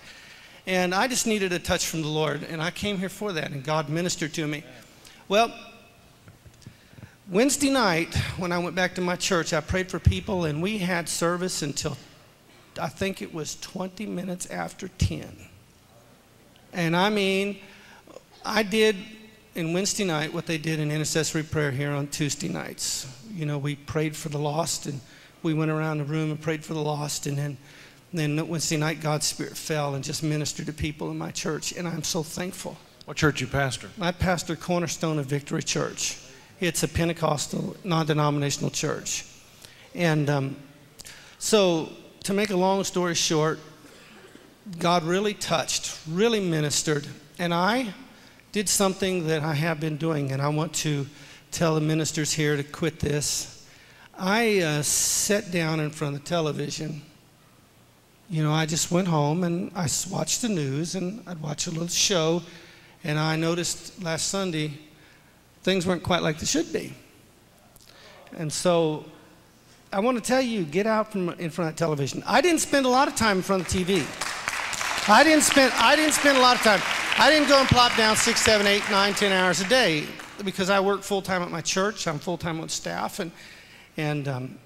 And I just needed a touch from the Lord, and I came here for that, and God ministered to me. Well, Wednesday night, when I went back to my church, I prayed for people, and we had service until, I think it was twenty minutes after ten. And I mean, I did in Wednesday night what they did in intercessory prayer here on Tuesday nights. You know, we prayed for the lost, and we went around the room and prayed for the lost, and then Then Wednesday night, God's Spirit fell and just ministered to people in my church, and I'm so thankful. What church you pastor? I pastor Cornerstone of Victory Church. It's a Pentecostal, non-denominational church. And um, so, to make a long story short, God really touched, really ministered, and I did something that I have been doing, and I want to tell the ministers here to quit this. I uh, sat down in front of the television. You know, I just went home and I watched the news and I'd watch a little show, and I noticed last Sunday things weren't quite like they should be. And so I want to tell you, get out from in front of television. I didn't spend a lot of time in front of T V. I didn't spend, I didn't spend a lot of time. I didn't go and plop down six, seven, eight, nine, ten hours a day because I work full-time at my church. I'm full-time on staff, and, and um,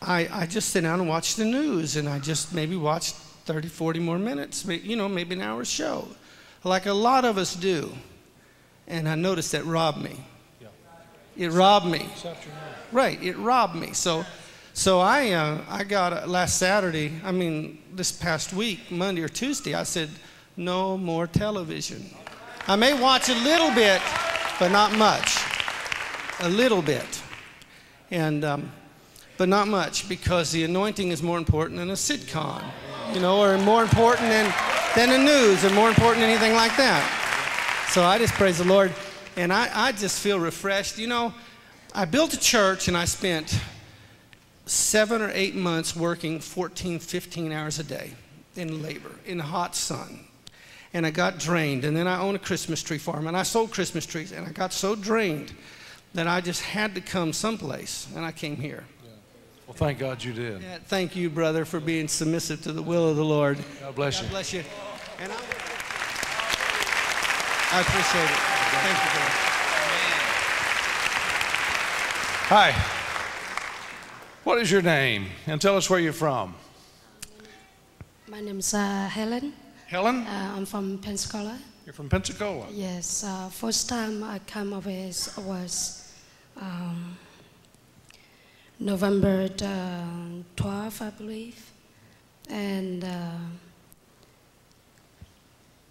I, I just sit down and watch the news, and I just maybe watch thirty, forty more minutes, you know, maybe an hour show, like a lot of us do. And I noticed that robbed me. Yeah. It robbed me. Right, it robbed me. So, so I, uh, I got uh, last Saturday, I mean, this past week, Monday or Tuesday, I said, no more television. I may watch a little bit, but not much. A little bit. And... Um, but not much, because the anointing is more important than a sitcom, you know, or more important than, than the news, or more important than anything like that. So I just praise the Lord, and I, I just feel refreshed. You know, I built a church, and I spent seven or eight months working fourteen, fifteen hours a day in labor, in the hot sun. and I got drained. And then I owned a Christmas tree farm, and I sold Christmas trees, and I got so drained that I just had to come someplace, and I came here. Yeah. Well, thank God you did. Yeah, thank you, brother, for being submissive to the will of the Lord. God bless you. God bless you. And I, I appreciate it. Thank you, brother. Hi. What is your name? And tell us where you're from. My name's uh, Helen. Helen? Uh, I'm from Pensacola. You're from Pensacola? Yes. Uh, first time I came over was um, November the twelfth, I believe. And uh,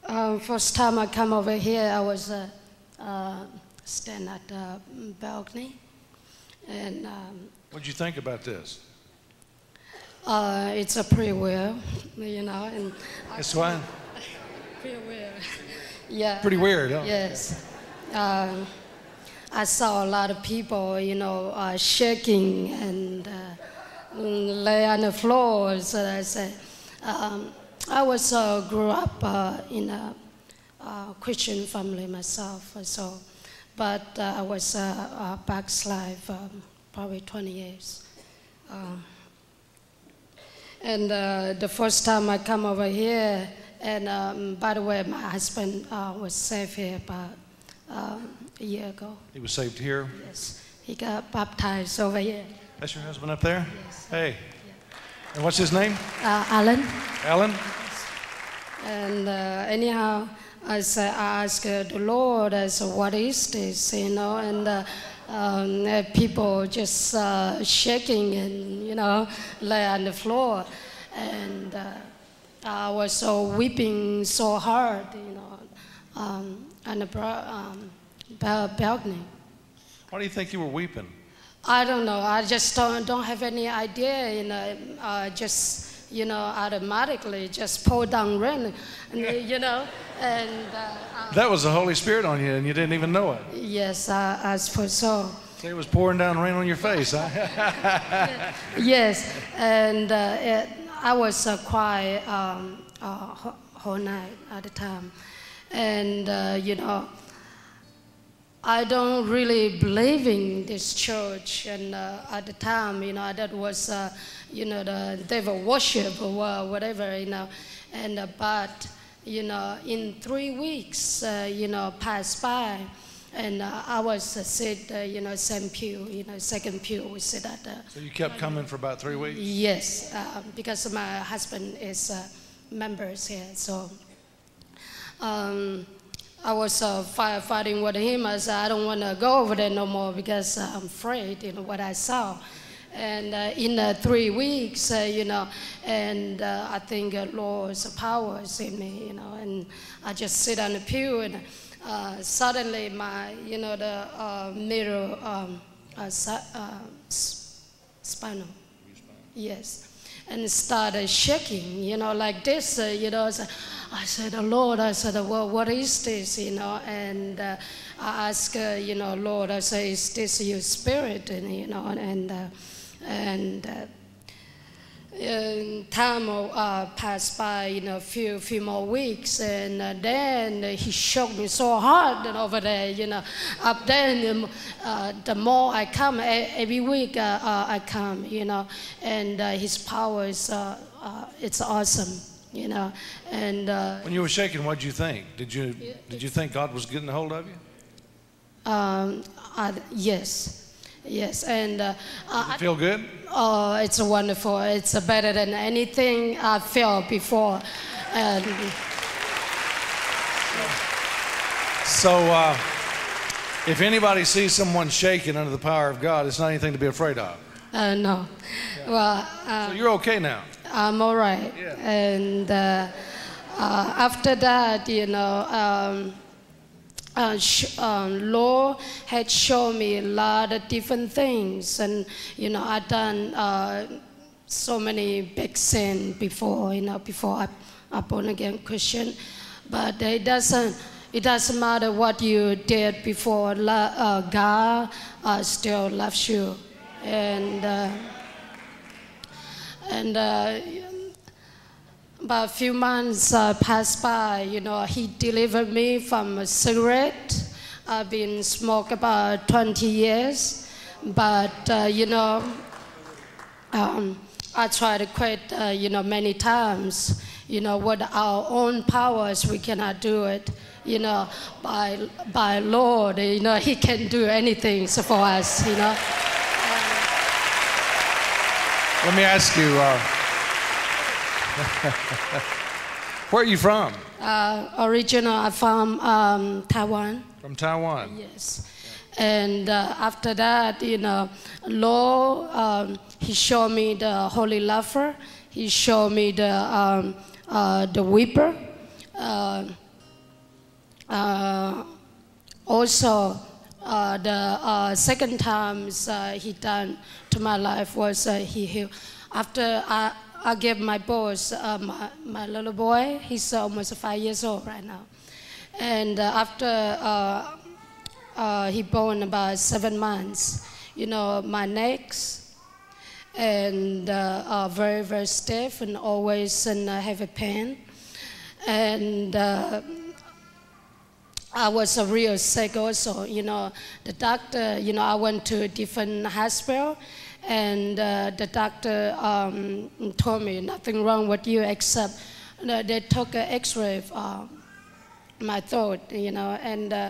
uh, first time I came over here, I was uh, uh, standing at the balcony. And, um, what did you think about this? Uh, it's a free will, you know. And it's fine. Pretty weird. Yeah. Pretty weird, huh? Yes. Uh, I saw a lot of people, you know, uh, shaking and uh, lay on the floor. So I said, um, I was uh, grew up uh, in a uh, Christian family myself, so, but uh, I was uh, uh, backslide um, probably twenty years. Um, and uh, the first time I come over here, and um, by the way, my husband uh, was saved here about uh, a year ago. He was saved here? Yes. He got baptized over here. That's your husband up there? Yes. Hey. Yeah. And what's his name? Uh, Alan. Alan? Yes. And uh, anyhow, I said, I asked the Lord, I said, what is this, you know, and uh, um, people just uh, shaking and, you know, lay on the floor. And uh, I was so weeping so hard, you know, um, on the um, balcony. Why do you think you were weeping? I don't know. I just don't, don't have any idea, you know, I just... you know, automatically just pour down rain, you know, and... Uh, um, that was the Holy Spirit on you, and you didn't even know it. Yes, uh, I suppose so. It was pouring down rain on your face, huh? Yes, and uh, it, I was uh, quiet um, uh, whole night at the time. And, uh, you know, I don't really believe in this church, and uh, at the time, you know, that was, uh, you know, the devil worship or whatever, you know, and uh, but, you know, in three weeks, uh, you know, passed by, and uh, I was uh, sit, uh, you know, same pew, you know, second pew, we sit at the... So you kept coming for about three weeks? Yes, uh, because my husband is uh, members here, so... Um, I was uh, firefighting with him. I said, I don't want to go over there no more because uh, I'm afraid, you know, what I saw. And uh, in uh, three weeks, uh, you know, and uh, I think uh, Lord's power is in me, you know, and I just sit on the pew, and uh, suddenly my, you know, the uh, mirror, um, uh, uh, spinal, yes. And started shaking, you know, like this, uh, you know. So I said, oh, Lord, I said, well, what is this, you know? And uh, I asked, uh, you know, Lord, I said, is this your spirit? And, you know, and uh, and, uh, and time uh, passed by, you know, a few, few more weeks. And uh, then he shook me so hard over there, you know. Up then, uh, the more I come, every week uh, uh, I come, you know. And uh, his power is uh, uh, it's awesome. You know, and uh, when you were shaking, what did you think? Did you did you think God was getting a hold of you? Um, I, yes, yes, and uh, Does it I feel good. Oh, it's wonderful! It's better than anything I felt before. And so, uh, if anybody sees someone shaking under the power of God, it's not anything to be afraid of. Uh, no, yeah. Well. Uh, so you're okay now. I'm all right, yeah. And uh, uh, after that, you know, um, uh, sh um, Lord had shown me a lot of different things, and you know, I done uh, so many big sin before, you know, before I, I born again Christian, but it doesn't it doesn't matter what you did before. Uh, God uh, still loves you, and. Uh, And uh, But a few months uh, passed by, you know, he delivered me from a cigarette. I've been smoking about twenty years, but, uh, you know, um, I tried to quit, uh, you know, many times. You know, with our own powers, we cannot do it. You know, by, by Lord, you know, he can do anything for us, you know. Let me ask you, uh, where are you from? Uh, original, I'm from um, Taiwan. From Taiwan? Yes. Yeah. And uh, after that, you know, Lord, um, he showed me the holy lover. He showed me the, um, uh, the weeper. Uh, uh, also, Uh, the uh, second time uh, he done to my life was uh, he healed. After I, I gave my boss, uh, my, my little boy, he's almost five years old right now. And uh, after uh, uh, he born about seven months, you know, my necks and uh, are very, very stiff and always in uh, heavy pain. And uh, I was a real sick also, you know, the doctor, you know, I went to a different hospital and uh, the doctor um, told me nothing wrong with you except uh, they took an x-ray of uh, my throat, you know, and uh,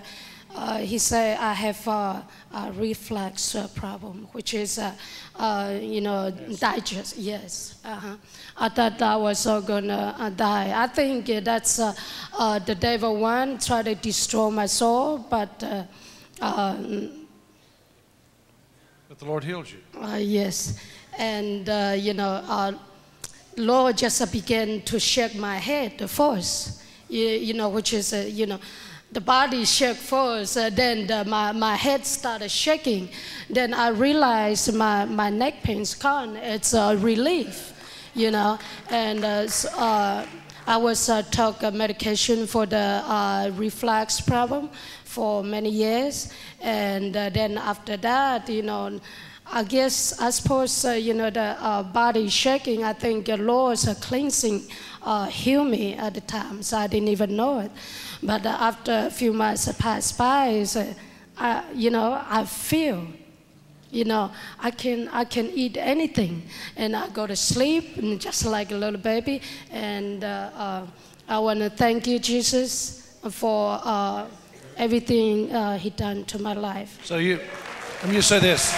uh, he said I have uh, a reflux uh, problem, which is, uh, uh, you know, yes. digest, yes. Uh-huh. I thought I was all gonna uh, die. I think that's uh, uh, the devil one, try to destroy my soul, but... Uh, um, but the Lord healed you. Uh, yes, and, uh, you know, uh, Lord just uh, began to shake my head, the force, you, you know, which is, uh, you know, the body shook first, uh, then the, my, my head started shaking. Then I realized my, my neck pain's gone. It's a relief, you know. And uh, so, uh, I was uh, took a medication for the uh, reflux problem for many years. And uh, then after that, you know, I guess, I suppose, uh, you know, the uh, body shaking, I think the Lord's uh, cleansing uh, healed me at the time, so I didn't even know it. But uh, after a few months passed by, uh, I, you know, I feel, you know, I can, I can eat anything. And I go to sleep, and just like a little baby. And uh, uh, I want to thank you, Jesus, for uh, everything uh, he done to my life. So you, let me just say this.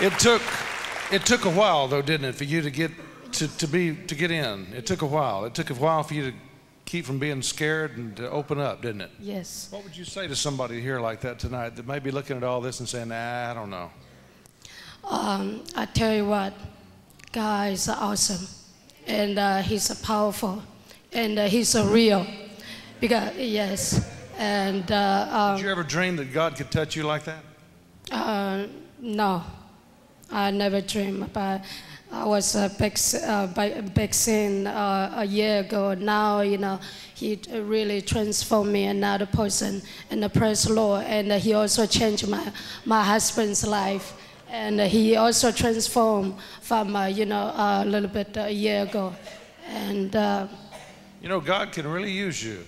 It took, it took a while, though, didn't it, for you to get to, to be to get in? It took a while. It took a while for you to keep from being scared and to open up, didn't it? Yes. What would you say to somebody here like that tonight that may be looking at all this and saying, nah, I don't know? Um, I tell you what, God is awesome, and uh, He's powerful, and uh, He's real. Because yes, and. Uh, um, Did you ever dream that God could touch you like that? Uh, no. I never dreamed about it. I was uh, back, uh, back sin uh, a year ago. Now, you know, he really transformed me another person. And uh, praise the Lord. And uh, he also changed my, my husband's life. And uh, he also transformed from, uh, you know, a little bit uh, a year ago. And, uh, you know, God can really use you.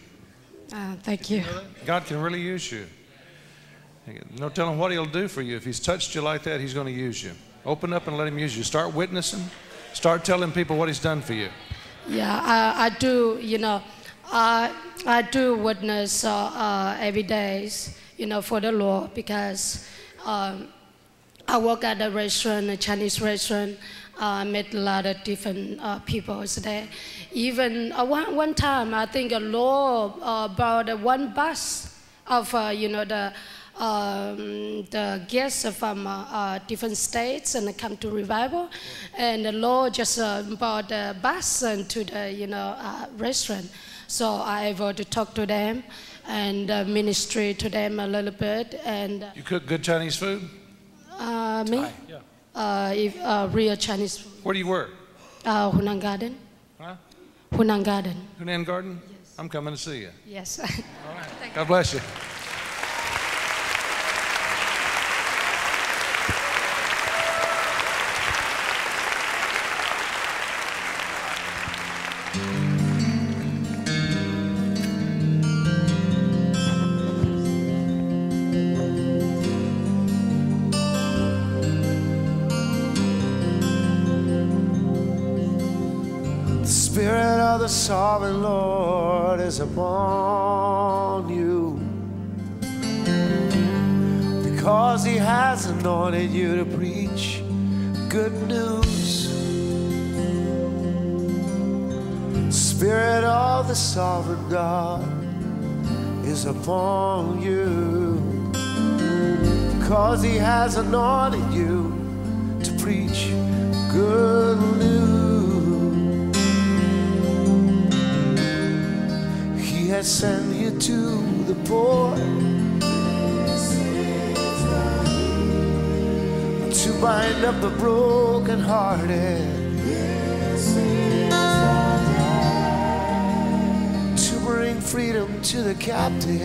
Uh, thank you. God can really use you. No telling what he'll do for you. If he's touched you like that, he's going to use you. Open up and let him use you. Start witnessing. Start telling people what he's done for you. Yeah, I, I do, you know, I, I do witness uh, uh, every day, you know, for the Lord, because um, I work at a restaurant, a Chinese restaurant. I uh, met a lot of different uh, people there. Even uh, one, one time, I think the Lord uh, brought one bus of, uh, you know, the Um, the guests from uh, uh, different states and come to revival, and the Lord just uh, brought the bus to the you know uh, restaurant, so I able to talk to them and uh, ministry to them a little bit. And you cook good Chinese food? Uh, me? Thai. Yeah. Uh, if, uh, real Chinese food. Where do you work? Uh, Hunan Garden. Huh? Hunan Garden. Hunan Garden? Yes. I'm coming to see you. Yes. All right. Thank God bless you. The sovereign Lord is upon you, because he has anointed you to preach good news. Spirit of the sovereign God is upon you, because he has anointed you to preach good news. He has sent you to the poor, to bind up the brokenhearted, to bring freedom to the captive,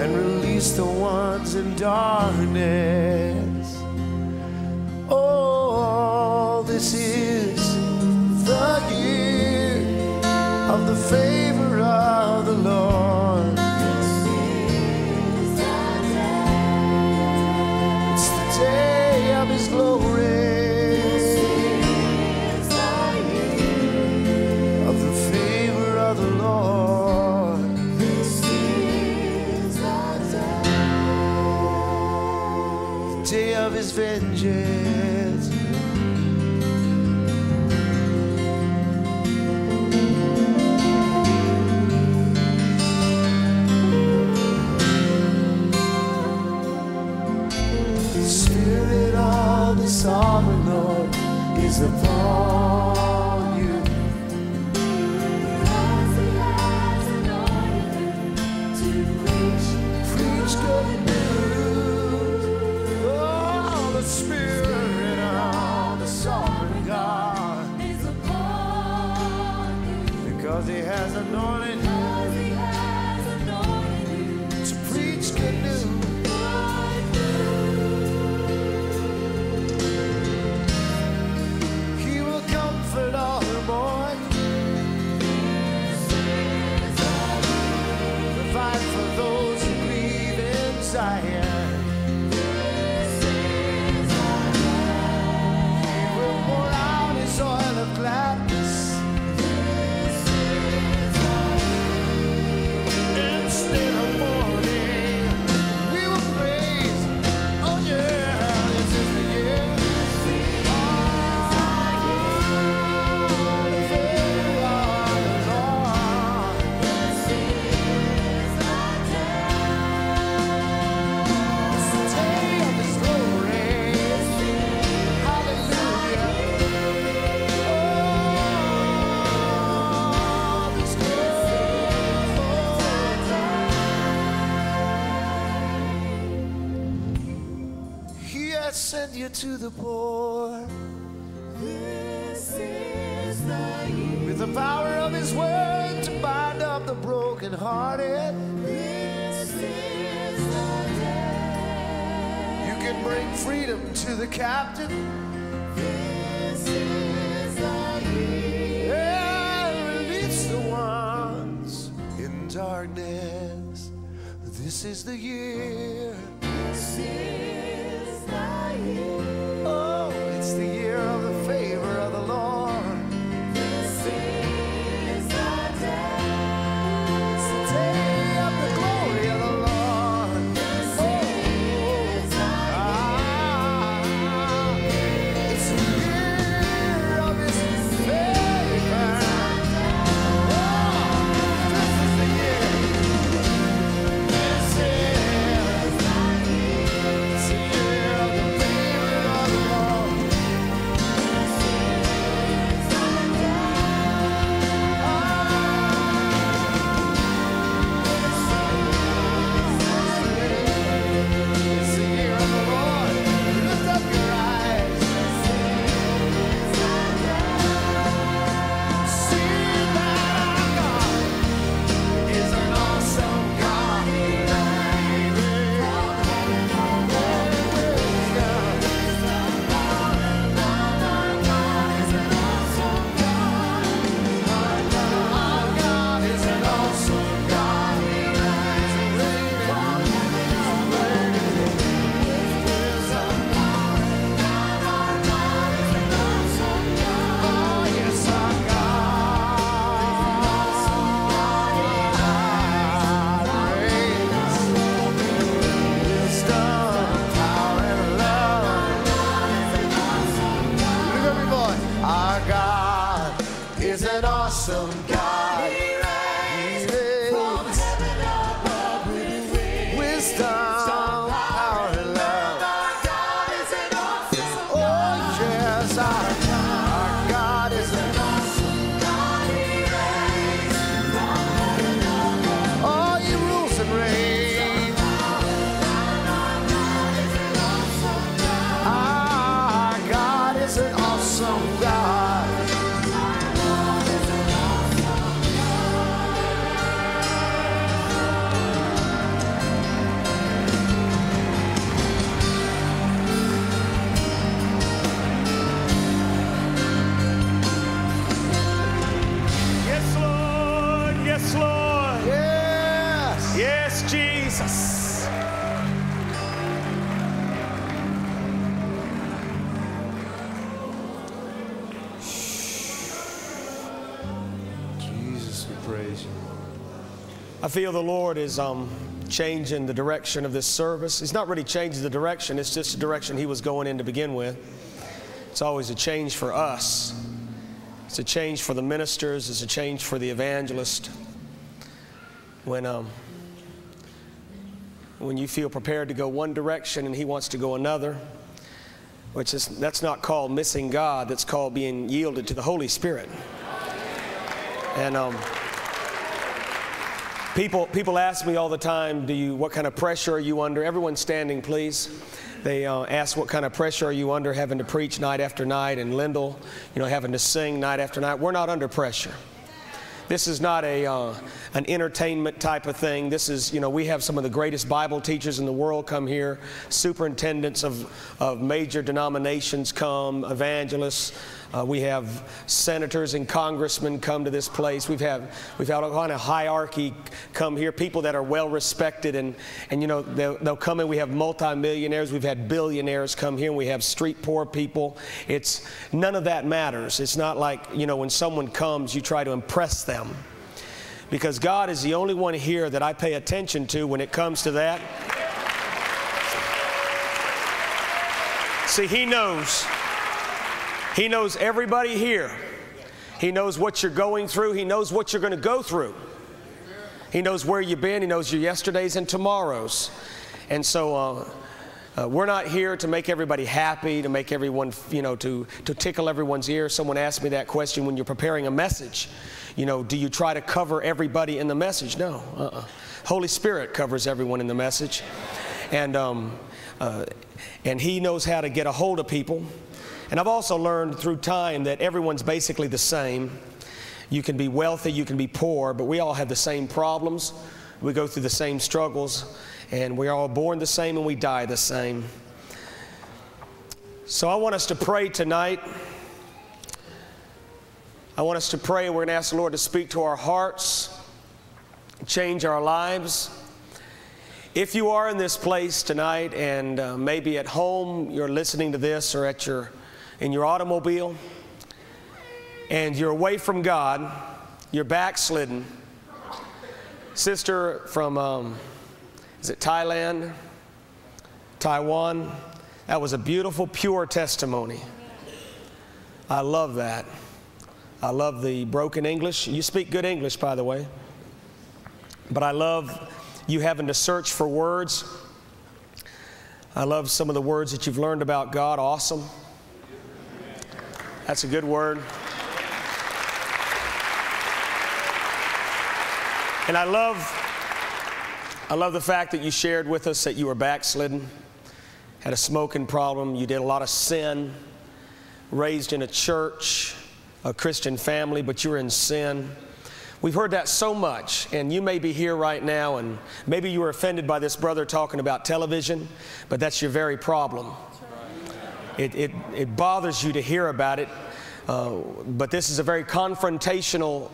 and release the ones in darkness. Oh, this is the year of the favor of the Lord. This is the day. It's the day of his glory. This is the year of the favor of the Lord. This is the day. The day of his vengeance. Sovereign Lord is upon you, because he has anointed to preach, preach good news. Oh, the Spirit, Spirit of the Sovereign God is upon you, because he has anointed you to preach good news. To the poor, this is the year. With the power of his word to bind up the brokenhearted, this is the day. You can bring freedom to the captive, this is the year. Yeah, release the ones in darkness, this is the year. This is the year. Oh, it's the year of the favor of the Lord. This is the day. It's the day of the glory of the Lord. This is the year. It's the year of his favor. Oh, this is the year. This is the year. God is an awesome God. He reigns from heaven above with wisdom, wisdom, power, and love. Our God is an awesome God. Oh, yes, our God, our God is an awesome God. He reigns from heaven above. Oh, He rules and reigns. Our God is an awesome God. Our God is an awesome God. I feel the Lord is um, changing the direction of this service. He's not really changing the direction. It's just the direction He was going in to begin with. It's always a change for us. It's a change for the ministers. It's a change for the evangelist. When, um, when you feel prepared to go one direction and He wants to go another, which is, that's not called missing God. That's called being yielded to the Holy Spirit. And... Um, People, people ask me all the time, do you, what kind of pressure are you under? Everyone standing, please. They uh, ask what kind of pressure are you under having to preach night after night and Lyndall, you know, having to sing night after night. We're not under pressure. This is not a, uh, an entertainment type of thing. This is, you know, we have some of the greatest Bible teachers in the world come here. Superintendents of, of major denominations come, evangelists. Uh, we have senators and congressmen come to this place. We've had, we've had a kind of hierarchy come here, people that are well respected, and, and you know, they'll, they'll come in. We have multimillionaires. We've had billionaires come here, and we have street poor people. It's, none of that matters. It's not like, you know, when someone comes, you try to impress them. Because God is the only one here that I pay attention to when it comes to that. See, He knows. He knows everybody here. He knows what you're going through. He knows what you're going to go through. He knows where you've been. He knows your yesterdays and tomorrows. And so uh, uh, we're not here to make everybody happy, to make everyone, you know, to, to tickle everyone's ear. Someone asked me that question when you're preparing a message. You know, do you try to cover everybody in the message? No. Uh-uh. Holy Spirit covers everyone in the message. And, um, uh, and He knows how to get a hold of people. And I've also learned through time that everyone's basically the same. You can be wealthy, you can be poor, but we all have the same problems. We go through the same struggles, and we're all born the same and we die the same. So I want us to pray tonight. I want us to pray, and we're going to ask the Lord to speak to our hearts, change our lives. If you are in this place tonight, and uh, maybe at home you're listening to this, or at your in your automobile, and you're away from God, you're backslidden. Sister from, um, is it Thailand? Taiwan? That was a beautiful, pure testimony. I love that. I love the broken English. You speak good English, by the way. But I love you having to search for words. I love some of the words that you've learned about God. Awesome. That's a good word. And I love, I love the fact that you shared with us that you were backslidden, had a smoking problem, you did a lot of sin, raised in a church, a Christian family, but you were in sin. We've heard that so much, and you may be here right now, and maybe you were offended by this brother talking about television, but that's your very problem. It, it, it bothers you to hear about it, uh, but this is a very confrontational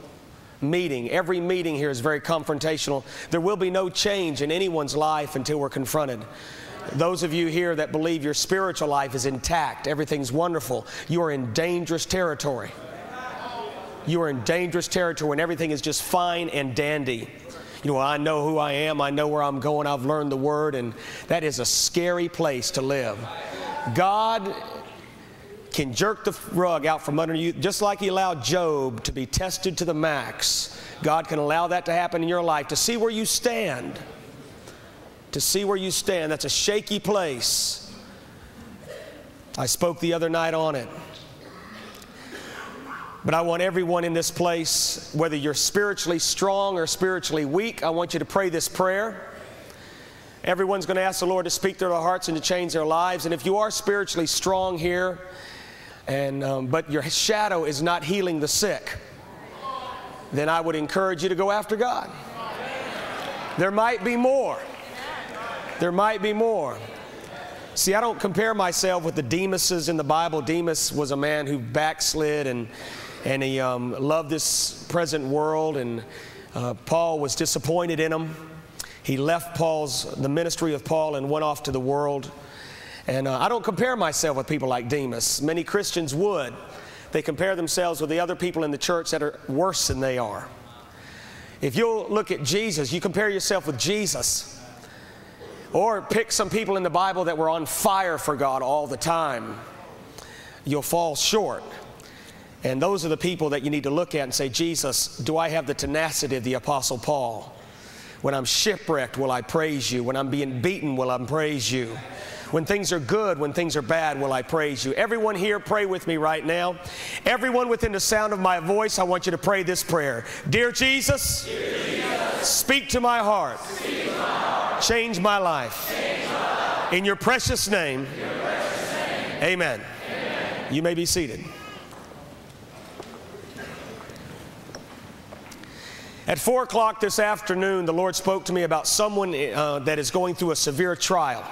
meeting. Every meeting here is very confrontational. There will be no change in anyone's life until we're confronted. Those of you here that believe your spiritual life is intact, everything's wonderful, you are in dangerous territory. You are in dangerous territory when everything is just fine and dandy. You know, I know who I am, I know where I'm going, I've learned the Word, and that is a scary place to live. God can jerk the rug out from under you, just like he allowed Job to be tested to the max. God can allow that to happen in your life to see where you stand. To see where you stand. That's a shaky place. I spoke the other night on it. But I want everyone in this place, whether you're spiritually strong or spiritually weak, I want you to pray this prayer. Everyone's going to ask the Lord to speak to their hearts and to change their lives. And if you are spiritually strong here, and, um, but your shadow is not healing the sick, then I would encourage you to go after God. There might be more. There might be more. See, I don't compare myself with the Demases in the Bible. Demas was a man who backslid and, and he um, loved this present world, and uh, Paul was disappointed in him. He left Paul's, the ministry of Paul, and went off to the world. And uh, I don't compare myself with people like Demas. Many Christians would. They compare themselves with the other people in the church that are worse than they are. If you'll look at Jesus, you compare yourself with Jesus. Or pick some people in the Bible that were on fire for God all the time. You'll fall short. And those are the people that you need to look at and say, Jesus, do I have the tenacity of the Apostle Paul? When I'm shipwrecked, will I praise you? When I'm being beaten, will I praise you? When things are good, when things are bad, will I praise you? Everyone here, pray with me right now. Everyone within the sound of my voice, I want you to pray this prayer. Dear Jesus, Dear Jesus speak to my heart. Speak to my heart. Change my life. Change my life. In your precious name, your precious name. Amen. Amen. You may be seated. At four o'clock this afternoon, the Lord spoke to me about someone uh, that is going through a severe trial.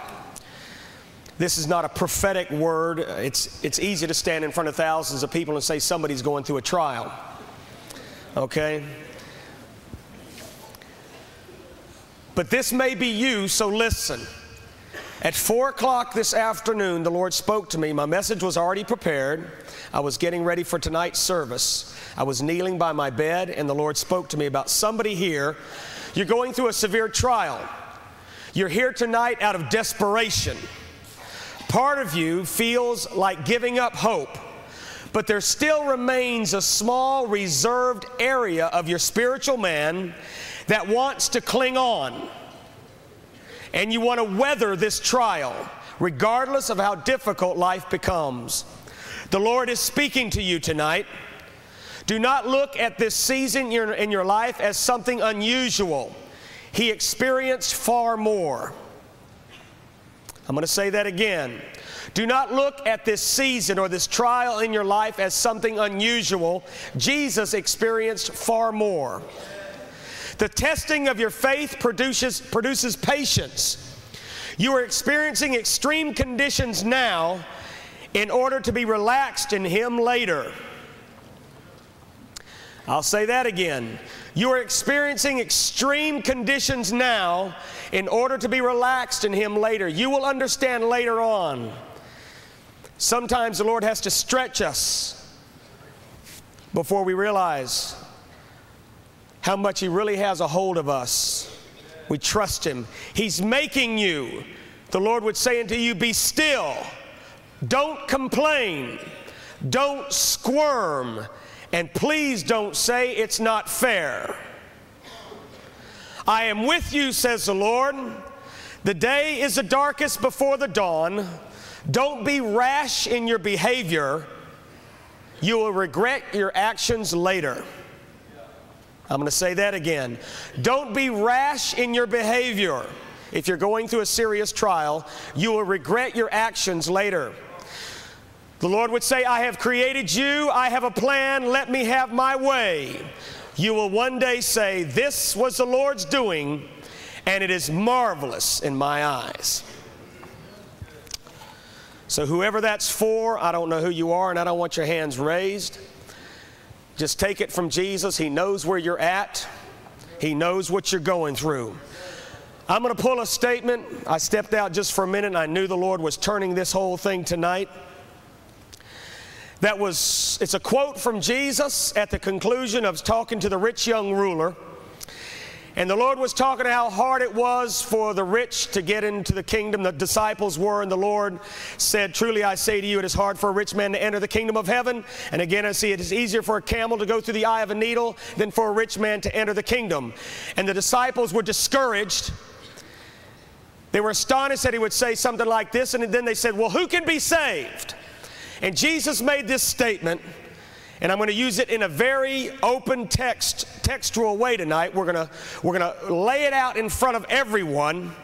This is not a prophetic word. It's, it's easy to stand in front of thousands of people and say somebody's going through a trial. Okay? But this may be you, so listen. At four o'clock this afternoon, the Lord spoke to me. My message was already prepared. I was getting ready for tonight's service. I was kneeling by my bed, and the Lord spoke to me about somebody here. You're going through a severe trial. You're here tonight out of desperation. Part of you feels like giving up hope, but there still remains a small reserved area of your spiritual man that wants to cling on. And you want to weather this trial, regardless of how difficult life becomes. The Lord is speaking to you tonight. Do not look at this season in your life as something unusual. He experienced far more. I'm going to say that again. Do not look at this season or this trial in your life as something unusual. Jesus experienced far more. The testing of your faith produces, produces patience. You are experiencing extreme conditions now in order to be relaxed in Him later. I'll say that again. You are experiencing extreme conditions now in order to be relaxed in Him later. You will understand later on. Sometimes the Lord has to stretch us before we realize how much He really has a hold of us. We trust Him. He's making you. The Lord would say unto you, be still. Don't complain. Don't squirm. And please don't say it's not fair. I am with you, says the Lord. The day is the darkest before the dawn. Don't be rash in your behavior. You will regret your actions later. I'm going to say that again. Don't be rash in your behavior. If you're going through a serious trial, you will regret your actions later. The Lord would say, I have created you. I have a plan. Let me have my way. You will one day say, this was the Lord's doing, and it is marvelous in my eyes. So whoever that's for, I don't know who you are, and I don't want your hands raised. Just take it from Jesus. He knows where you're at. He knows what you're going through. I'm going to pull a statement. I stepped out just for a minute, and I knew the Lord was turning this whole thing tonight. That was, it's a quote from Jesus at the conclusion of talking to the rich young ruler. And the Lord was talking how hard it was for the rich to get into the kingdom. The disciples were, and the Lord said, "Truly I say to you, it is hard for a rich man to enter the kingdom of heaven. And again I see it is easier for a camel to go through the eye of a needle than for a rich man to enter the kingdom." And the disciples were discouraged. They were astonished that he would say something like this. And then they said, "Well, who can be saved?" And Jesus made this statement. And I'm going to use it in a very open text, textual way tonight. We're going to, we're going to lay it out in front of everyone.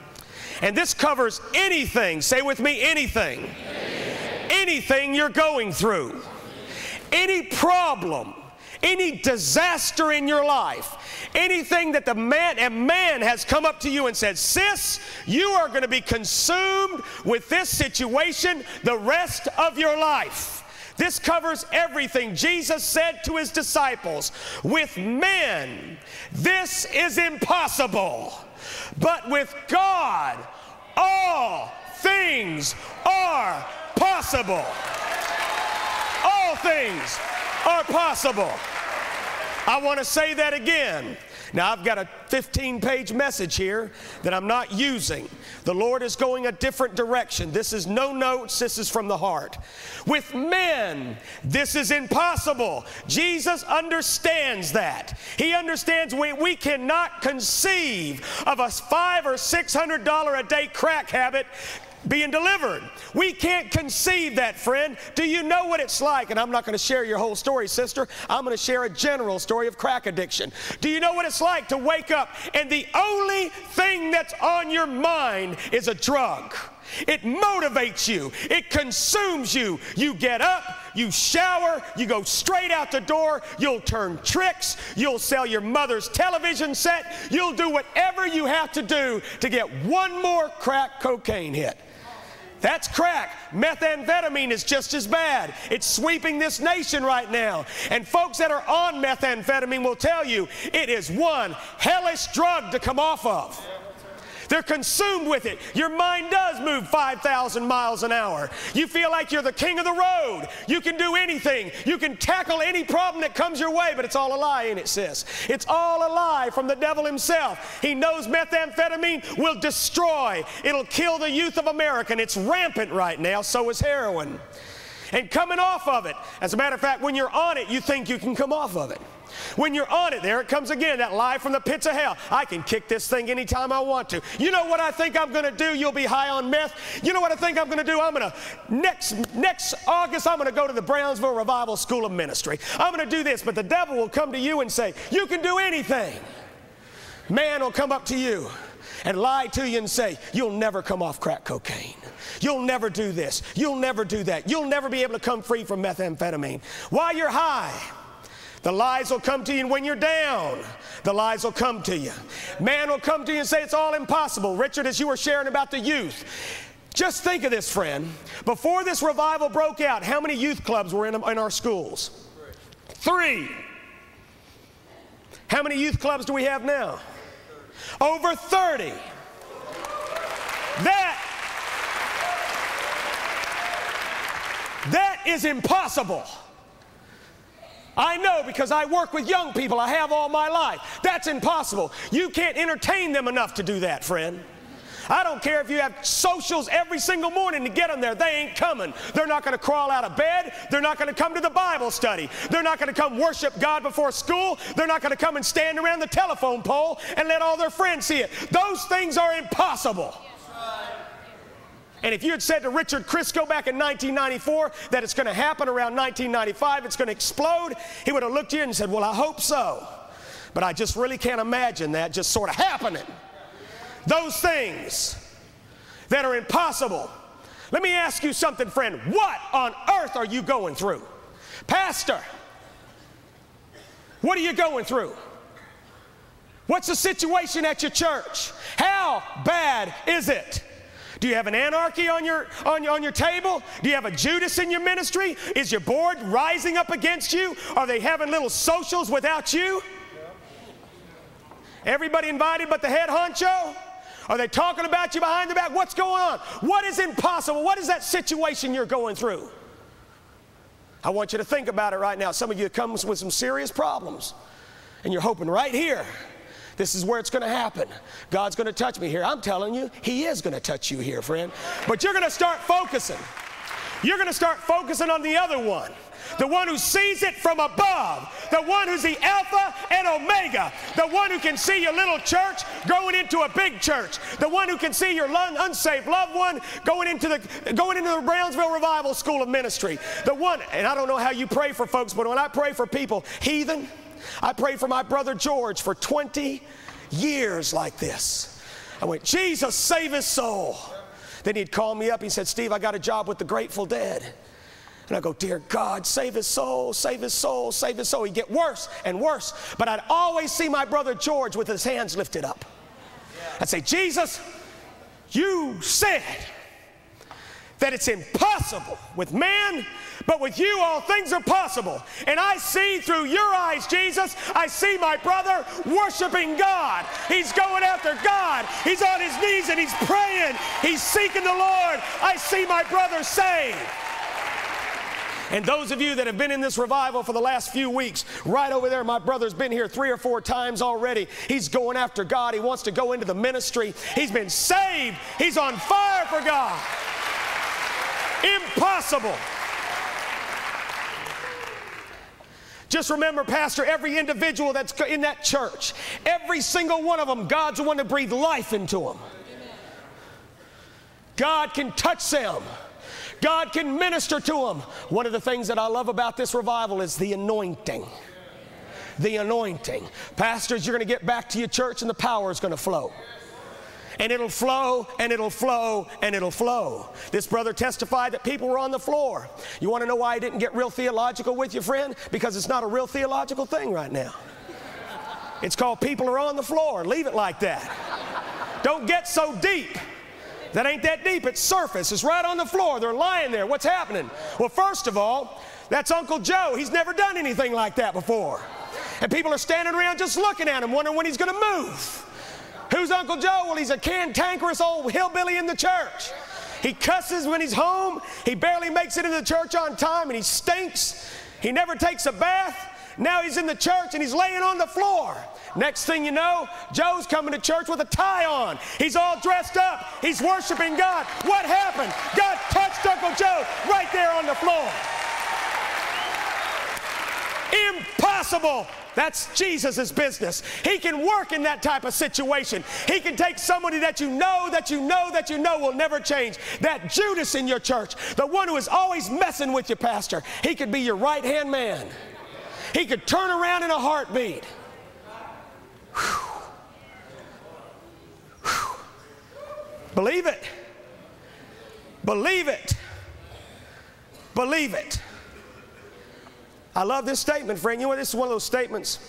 And this covers anything. Say with me, anything. Anything, anything you're going through. Any problem. Any disaster in your life. Anything that the man, a man has come up to you and said, "Sis, you are going to be consumed with this situation the rest of your life." This covers everything. Jesus said to his disciples, "With men, this is impossible, but with God, all things are possible." All things are possible. I want to say that again. Now, I've got a fifteen page message here that I'm not using. The Lord is going a different direction. This is no notes. This is from the heart. With men, this is impossible. Jesus understands that. He understands we, we cannot conceive of a five or six hundred dollar a day crack habit being delivered. We can't conceive that, friend. Do you know what it's like? And I'm not going to share your whole story, sister. I'm going to share a general story of crack addiction. Do you know what it's like to wake up and the only thing that's on your mind is a drug? It motivates you. It consumes you. You get up, you shower, you go straight out the door, you'll turn tricks, you'll sell your mother's television set, you'll do whatever you have to do to get one more crack cocaine hit. That's crack. Methamphetamine is just as bad. It's sweeping this nation right now. And folks that are on methamphetamine will tell you it is one hellish drug to come off of. They're consumed with it. Your mind does move five thousand miles an hour. You feel like you're the king of the road. You can do anything. You can tackle any problem that comes your way, but it's all a lie, ain't it, sis? It's all a lie from the devil himself. He knows methamphetamine will destroy. It'll kill the youth of America, and it's rampant right now. So is heroin. And coming off of it, as a matter of fact, when you're on it, you think you can come off of it. When you're on it, there it comes again, that lie from the pits of hell. I can kick this thing anytime I want to. You know what I think I'm going to do? You'll be high on meth. You know what I think I'm going to do? I'm going to, next, next August, I'm going to go to the Brownsville Revival School of Ministry. I'm going to do this. But the devil will come to you and say, "You can do anything." Man will come up to you and lie to you and say, "You'll never come off crack cocaine. You'll never do this. You'll never do that. You'll never be able to come free from methamphetamine." While you're high, the lies will come to you, and when you're down, the lies will come to you. Man will come to you and say it's all impossible. Richard, as you were sharing about the youth, just think of this, friend. Before this revival broke out, how many youth clubs were in, in our schools? Three. How many youth clubs do we have now? Over thirty. That, that is impossible. I know because I work with young people. I have all my life. That's impossible. You can't entertain them enough to do that, friend. I don't care if you have socials every single morning to get them there. They ain't coming. They're not going to crawl out of bed. They're not going to come to the Bible study. They're not going to come worship God before school. They're not going to come and stand around the telephone pole and let all their friends see it. Those things are impossible. And if you had said to Richard Crisco back in nineteen ninety-four that it's going to happen around nineteen ninety-five, it's going to explode, he would have looked at you and said, "Well, I hope so. But I just really can't imagine that just sort of happening." Those things that are impossible. Let me ask you something, friend. What on earth are you going through? Pastor, what are you going through? What's the situation at your church? How bad is it? Do you have an anarchy on your, on, on your table? Do you have a Judas in your ministry? Is your board rising up against you? Are they having little socials without you? Everybody invited but the head honcho? Are they talking about you behind the back? What's going on? What is impossible? What is that situation you're going through? I want you to think about it right now. Some of you come with some serious problems, and you're hoping right here This is where it's going to happen. God's going to touch me here. I'm telling you, he is going to touch you here, friend. But you're going to start focusing. You're going to start focusing on the other one, the one who sees it from above, the one who's the Alpha and Omega, the one who can see your little church growing into a big church, the one who can see your unsaved loved one going into the going into the Brownsville Revival School of Ministry, the one, and I don't know how you pray for folks, but when I pray for people, heathen, I prayed for my brother George for twenty years like this. I went, Jesus, save his soul. Then he'd call me up. He said, Steve, I got a job with the Grateful Dead. And I go, dear God, save his soul, save his soul, save his soul. He'd get worse and worse. But I'd always see my brother George with his hands lifted up. I'd say, Jesus, you said that it's impossible with man, but with you all things are possible. And I see through your eyes, Jesus, I see my brother worshiping God. He's going after God. He's on his knees and he's praying. He's seeking the Lord. I see my brother saved. And those of you that have been in this revival for the last few weeks, right over there, my brother's been here three or four times already. He's going after God. He wants to go into the ministry. He's been saved. He's on fire for God. Impossible. Just remember, Pastor, every individual that's in that church, every single one of them, God's the one to breathe life into them. God can touch them. God can minister to them. One of the things that I love about this revival is the anointing. The anointing. Pastors, you're going to get back to your church and the power is going to flow. And it'll flow, and it'll flow, and it'll flow. This brother testified that people were on the floor. You want to know why I didn't get real theological with you, friend? Because it's not a real theological thing right now. It's called people are on the floor. Leave it like that. Don't get so deep. That ain't that deep. It's surface. It's right on the floor. They're lying there. What's happening? Well, first of all, that's Uncle Joe. He's never done anything like that before. And people are standing around just looking at him, wondering when he's going to move. Who's Uncle Joe? Well, he's a cantankerous old hillbilly in the church. He cusses when he's home. He barely makes it into the church on time, and he stinks. He never takes a bath. Now he's in the church, and he's laying on the floor. Next thing you know, Joe's coming to church with a tie on. He's all dressed up. He's worshiping God. What happened? God touched Uncle Joe right there on the floor. Impossible. That's Jesus' business. He can work in that type of situation. He can take somebody that you know, that you know, that you know will never change. That Judas in your church, the one who is always messing with your pastor, he could be your right-hand man. He could turn around in a heartbeat. Whew. Whew. Believe it. Believe it. Believe it. I love this statement, friend. You know, this is one of those statements.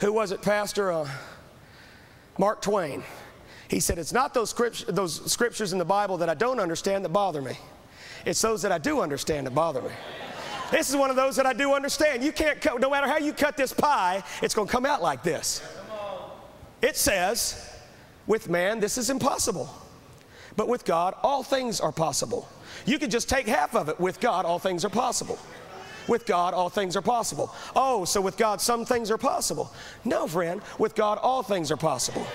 Who was it, Pastor? Uh, Mark Twain. He said, it's not those, script those scriptures in the Bible that I don't understand that bother me. It's those that I do understand that bother me. This is one of those that I do understand. You can't cut, no matter how you cut this pie, it's going to come out like this. It says, with man, this is impossible. But with God, all things are possible. You can just take half of it. With God, all things are possible. With God, all things are possible. Oh, so with God, some things are possible. No, friend, with God, all things are possible.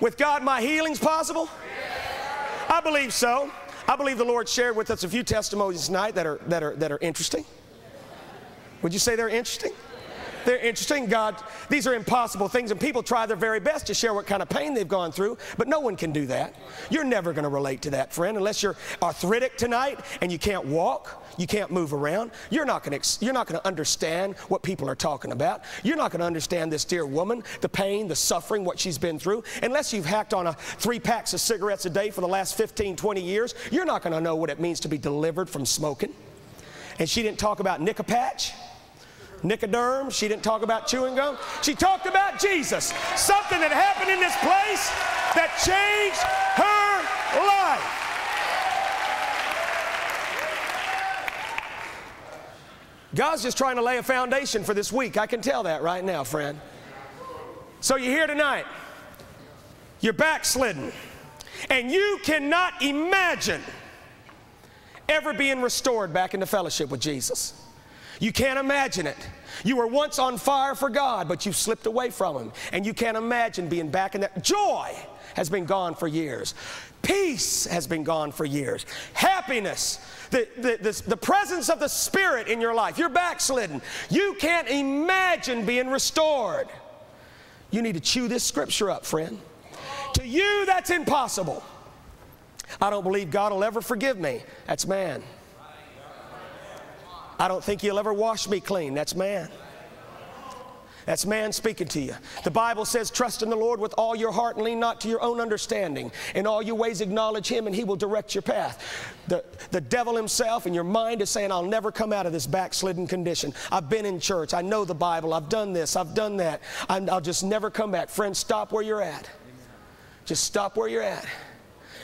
With God, my healing's possible? I believe so. I believe the Lord shared with us a few testimonies tonight that are, that are, that are interesting. Would you say they're interesting? They're interesting. God, these are impossible things, and people try their very best to share what kind of pain they've gone through, but no one can do that. You're never going to relate to that, friend, unless you're arthritic tonight and you can't walk, you can't move around. You're not going to, you're not going to understand what people are talking about. You're not going to understand this dear woman, the pain, the suffering, what she's been through. Unless you've hacked on a three packs of cigarettes a day for the last fifteen, twenty years, you're not going to know what it means to be delivered from smoking. And she didn't talk about Nicopatch. Nicoderm. She didn't talk about chewing gum. She talked about Jesus. Something that happened in this place that changed her life. God's just trying to lay a foundation for this week. I can tell that right now, friend. So you're here tonight. You're backslidden. And you cannot imagine ever being restored back into fellowship with Jesus. You can't imagine it. You were once on fire for God, but you slipped away from Him. And you can't imagine being back in that. Joy has been gone for years. Peace has been gone for years. Happiness, the, the, the, the presence of the Spirit in your life. You're backslidden. You can't imagine being restored. You need to chew this scripture up, friend. To you, that's impossible. I don't believe God will ever forgive me. That's man. I don't think He'll ever wash me clean. That's man. That's man speaking to you. The Bible says, trust in the Lord with all your heart and lean not to your own understanding. In all your ways acknowledge Him and He will direct your path. The, the devil himself in your mind is saying, I'll never come out of this backslidden condition. I've been in church. I know the Bible. I've done this. I've done that. I'm, I'll just never come back. Friend, stop where you're at. Just stop where you're at.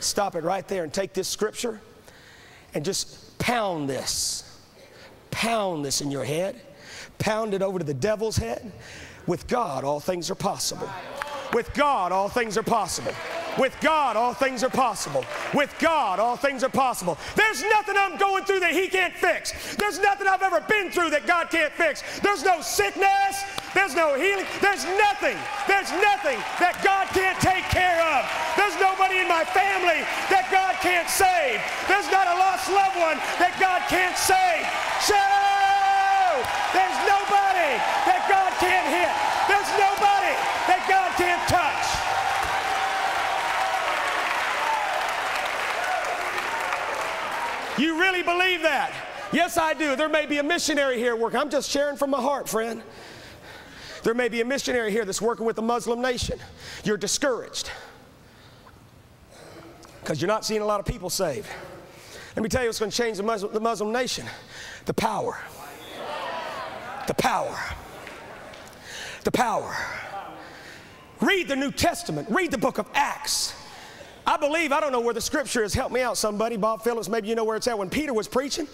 Stop it right there and take this scripture and just pound this. Pound this in your head. Pound it over to the devil's head. With God, all things are possible. With God, all things are possible. With God, all things are possible. With God, all things are possible. There's nothing I'm going through that He can't fix. There's nothing I've ever been through that God can't fix. There's no sickness. There's no healing. There's nothing. There's nothing that God can't take care of. There's nobody in my family that God can't save. There's not a lost loved one that God can't save. There's nobody that God can't hit. There's nobody that God can't touch. You really believe that? Yes, I do. There may be a missionary here working. I'm just sharing from my heart, friend. There may be a missionary here that's working with a Muslim nation. You're discouraged because you're not seeing a lot of people saved. Let me tell you what's going to change the Muslim, the Muslim nation. The power. The power. The power. Read the New Testament. Read the book of Acts. I believe, I don't know where the scripture is. Help me out, somebody. Bob Phillips, maybe you know where it's at. When Peter was preaching,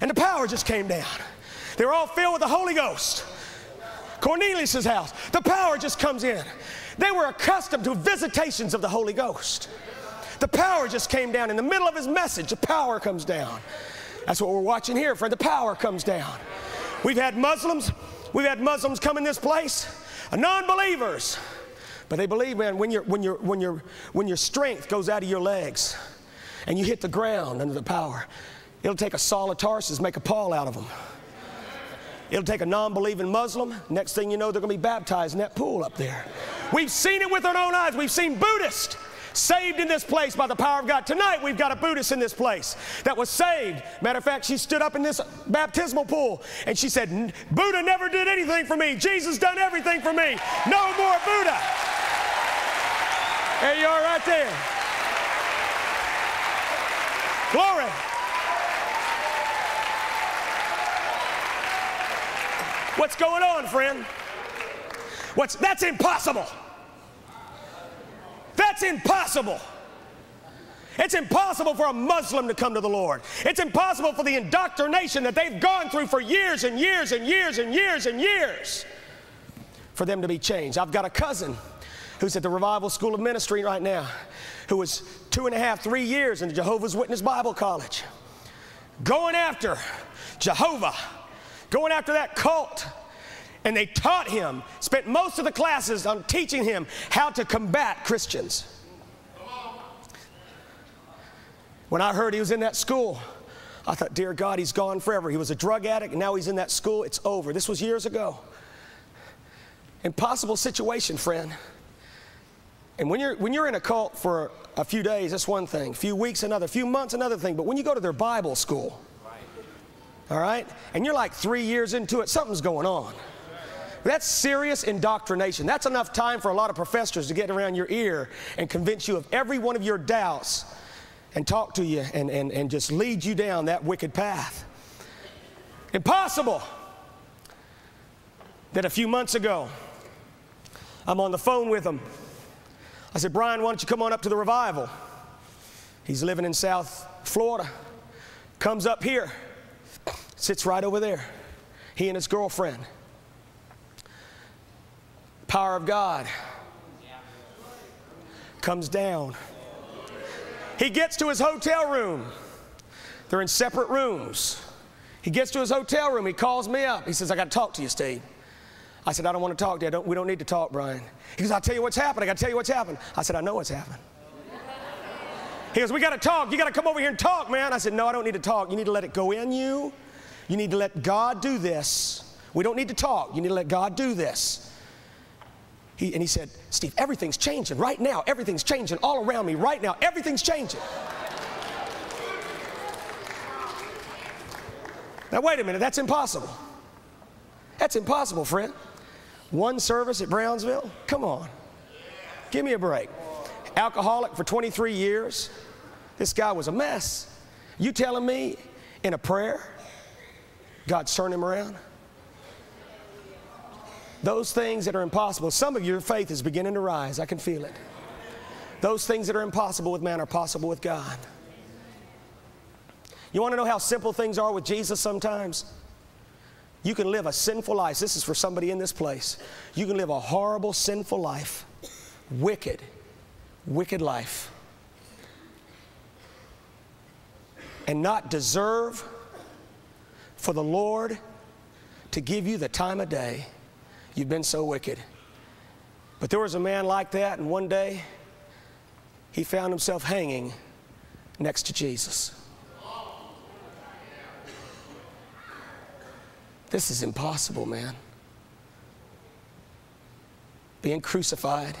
and the power just came down. They were all filled with the Holy Ghost. Cornelius' house. The power just comes in. They were accustomed to visitations of the Holy Ghost. The power just came down. In the middle of his message, the power comes down. That's what we're watching here, friend. The power comes down. We've had Muslims, we've had Muslims come in this place, non-believers, but they believe, man, when, you're, when, you're, when, you're, when your strength goes out of your legs and you hit the ground under the power, it'll take a Saul of Tarsus, make a Paul out of them. It'll take a non-believing Muslim, next thing you know, they're gonna be baptized in that pool up there. We've seen it with our own eyes. We've seen Buddhists saved in this place by the power of God. Tonight we've got a Buddhist in this place that was saved. Matter of fact, she stood up in this baptismal pool and she said, Buddha never did anything for me. Jesus done everything for me. No more Buddha. There you are right there. Glory. What's going on, friend? What's, that's impossible. That's impossible. It's impossible for a Muslim to come to the Lord. It's impossible for the indoctrination that they've gone through for years and years and years and years and years for them to be changed. I've got a cousin who's at the Revival School of Ministry right now, who was two and a half, three years in the Jehovah's Witness Bible College, going after Jehovah, going after that cult. And they taught him, spent most of the classes on teaching him how to combat Christians. When I heard he was in that school, I thought, dear God, he's gone forever. He was a drug addict, and now he's in that school. It's over. This was years ago. Impossible situation, friend. And when you're, when you're in a cult for a few days, that's one thing. A few weeks, another. A few months, another thing. But when you go to their Bible school, all right, and you're like three years into it, something's going on. That's serious indoctrination. That's enough time for a lot of professors to get around your ear and convince you of every one of your doubts and talk to you and, and, and just lead you down that wicked path. Impossible that a few months ago, I'm on the phone with him. I said, Brian, why don't you come on up to the revival? He's living in South Florida, comes up here, sits right over there, he and his girlfriend. Power of God comes down. He gets to his hotel room. They're in separate rooms. He gets to his hotel room. He calls me up. He says, I got to talk to you, Steve. I said, I don't want to talk to you. I don't, we don't need to talk, Brian. He goes, I'll tell you what's happened. I got to tell you what's happened. I said, I know what's happened. He goes, we got to talk. You got to come over here and talk, man. I said, no, I don't need to talk. You need to let it go in you. You need to let God do this. We don't need to talk. You need to let God do this. He, and he said, Steve, everything's changing right now. Everything's changing all around me right now. Everything's changing. Now, wait a minute. That's impossible. That's impossible, friend. One service at Brownsville? Come on. Give me a break. Alcoholic for twenty-three years. This guy was a mess. You telling me in a prayer, God's turned him around? Those things that are impossible, some of your faith is beginning to rise. I can feel it. Those things that are impossible with man are possible with God. You want to know how simple things are with Jesus sometimes? You can live a sinful life. This is for somebody in this place. You can live a horrible, sinful life. Wicked, wicked life. And not deserve for the Lord to give you the time of day. You've been so wicked. But there was a man like that, and one day he found himself hanging next to Jesus. This is impossible, man. Being crucified,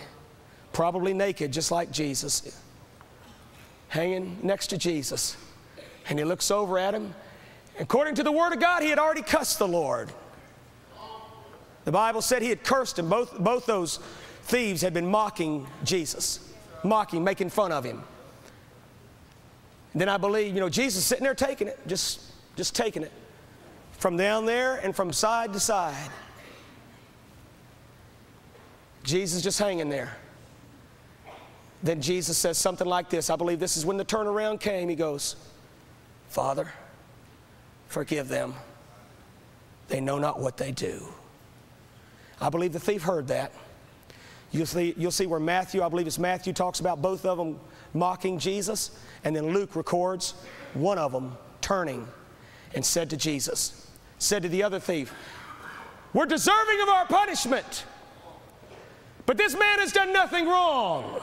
probably naked just like Jesus, hanging next to Jesus. And he looks over at him. According to the Word of God, he had already cussed the Lord. The Bible said he had cursed him. Both, both those thieves had been mocking Jesus, mocking, making fun of him. And then I believe, you know, Jesus sitting there taking it, just, just taking it. From down there and from side to side. Jesus just hanging there. Then Jesus says something like this. I believe this is when the turnaround came. He goes, Father, forgive them. They know not what they do. I believe the thief heard that. You'll see, you'll see where Matthew, I believe it's Matthew, talks about both of them mocking Jesus. And then Luke records one of them turning and said to Jesus, said to the other thief, we're deserving of our punishment, but this man has done nothing wrong.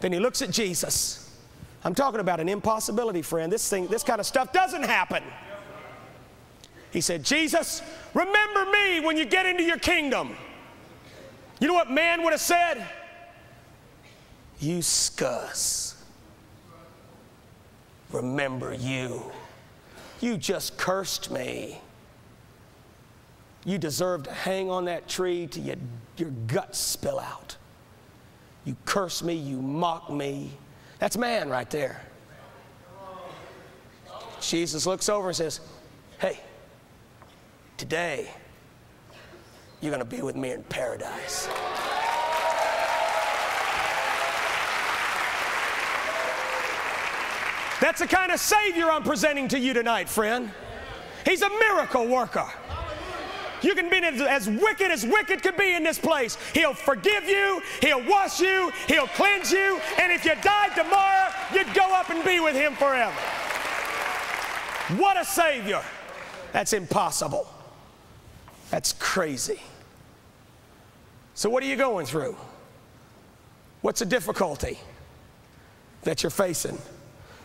Then he looks at Jesus. I'm talking about an impossibility, friend. This thing, this kind of stuff doesn't happen. He said, Jesus, remember me when you get into your kingdom. You know what man would have said? You scuss. Remember you. You just cursed me. You deserve to hang on that tree till you, your guts spill out. You curse me, you mock me. That's man right there. Jesus looks over and says, hey, today you're going to be with me in paradise. That's the kind of Savior I'm presenting to you tonight, friend. He's a miracle worker. You can be as wicked as wicked could be in this place. He'll forgive you. He'll wash you. He'll cleanse you. And if you died tomorrow, you'd go up and be with him forever. What a Savior. That's impossible. That's crazy. So what are you going through? What's the difficulty that you're facing?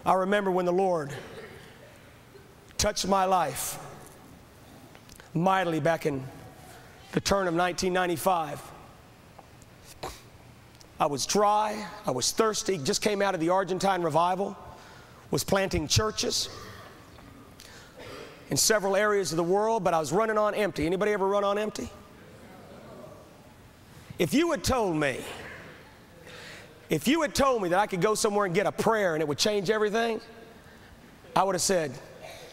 I remember when the Lord touched my life mightily back in the turn of nineteen ninety-five. I was dry. I was thirsty. Just came out of the Argentine revival. Was planting churches in several areas of the world, but I was running on empty. Anybody ever run on empty? If you had told me If you had told me that I could go somewhere and get a prayer and it would change everything, I would have said,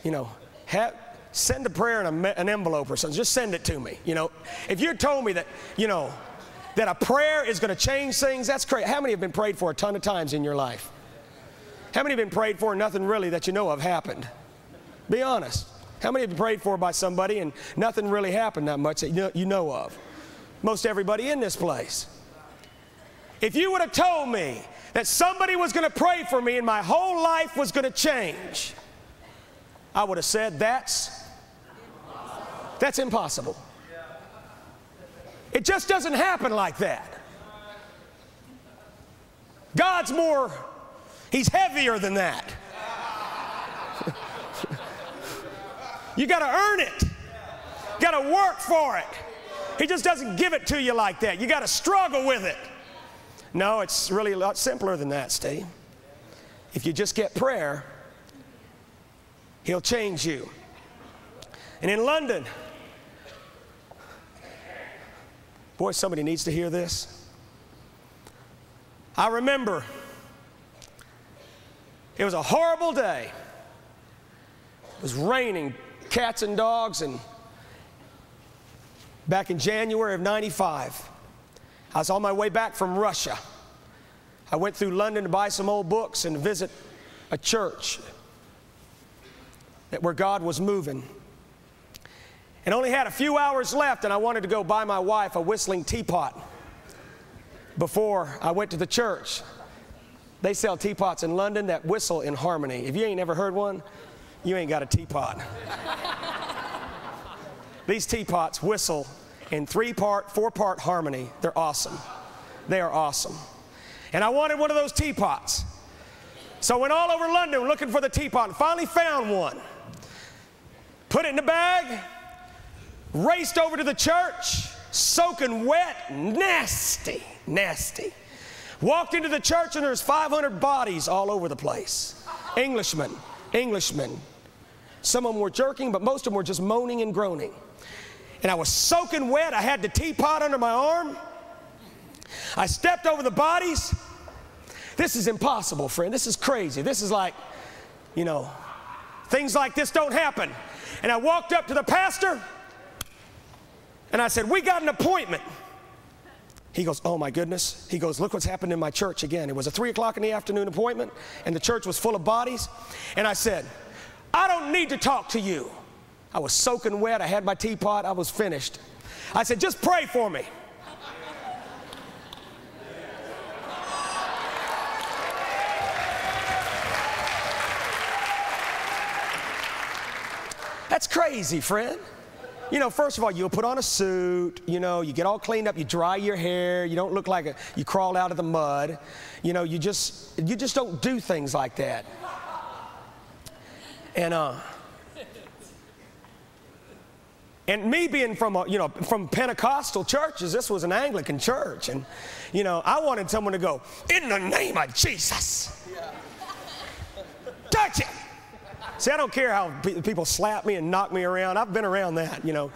you know, have, send a prayer in a, an envelope or something. Just send it to me. You know, if you had told me that, you know, that a prayer is going to change things, that's crazy. How many have been prayed for a ton of times in your life? How many have been prayed for and nothing really that you know of happened? Be honest. How many have been prayed for by somebody and nothing really happened that much that you know, you know of? Most everybody in this place. If you would have told me that somebody was going to pray for me and my whole life was going to change, I would have said, that's That's impossible. It just doesn't happen like that. God's more, he's heavier than that. You got to earn it. You got to work for it. He just doesn't give it to you like that. You got to struggle with it. No, it's really a lot simpler than that, Steve. If you just get prayer, he'll change you. And in London, boy, somebody needs to hear this. I remember it was a horrible day. It was raining, cats and dogs, and back in January of ninety-five, I was on my way back from Russia. I went through London to buy some old books and visit a church that where God was moving. And only had a few hours left, and I wanted to go buy my wife a whistling teapot before I went to the church. They sell teapots in London that whistle in harmony. If you ain't never heard one, you ain't got a teapot. These teapots whistle in three-part, four-part harmony. They're awesome. They are awesome. And I wanted one of those teapots. So I went all over London looking for the teapot and finally found one. Put it in the bag. Raced over to the church, soaking wet, nasty, nasty. Walked into the church and there's five hundred bodies all over the place. Englishmen, Englishmen. Some of them were jerking, but most of them were just moaning and groaning. And I was soaking wet. I had the teapot under my arm. I stepped over the bodies. This is impossible, friend. This is crazy. This is like, you know, things like this don't happen. And I walked up to the pastor. And I said, we got an appointment. He goes, oh my goodness. He goes, look what's happened in my church again. It was a three o'clock in the afternoon appointment and the church was full of bodies. And I said, I don't need to talk to you. I was soaking wet. I had my teapot. I was finished. I said, just pray for me. That's crazy, friend. You know, first of all, you'll put on a suit, you know, you get all cleaned up, you dry your hair, you don't look like a, you crawl out of the mud. You know, you just, you just don't do things like that. And, uh, and me being from, a, you know, from Pentecostal churches, this was an Anglican church. And, you know, I wanted someone to go, in the name of Jesus, yeah. Touch it. See, I don't care how pe people slap me and knock me around. I've been around that, you know.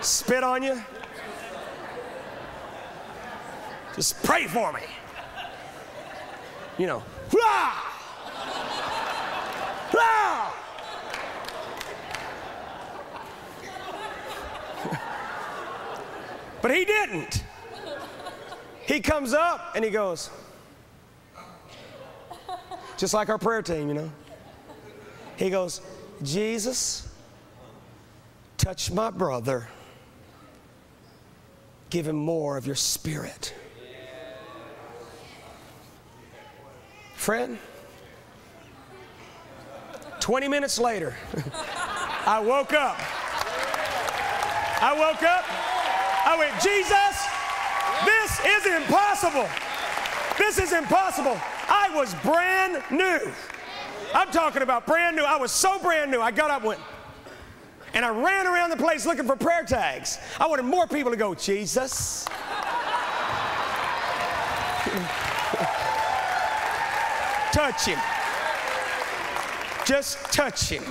Spit on you. Just pray for me. You know. Wah! Wah! But he didn't. He comes up and he goes, just like our prayer team, you know. He goes, Jesus, touch my brother. Give him more of your spirit. Friend, twenty minutes later, I woke up. I woke up. I went, Jesus, this is impossible. This is impossible. I was brand new. I'm talking about brand new. I was so brand new. I got up and went, and I ran around the place looking for prayer tags. I wanted more people to go, Jesus. Touch him. Just touch him.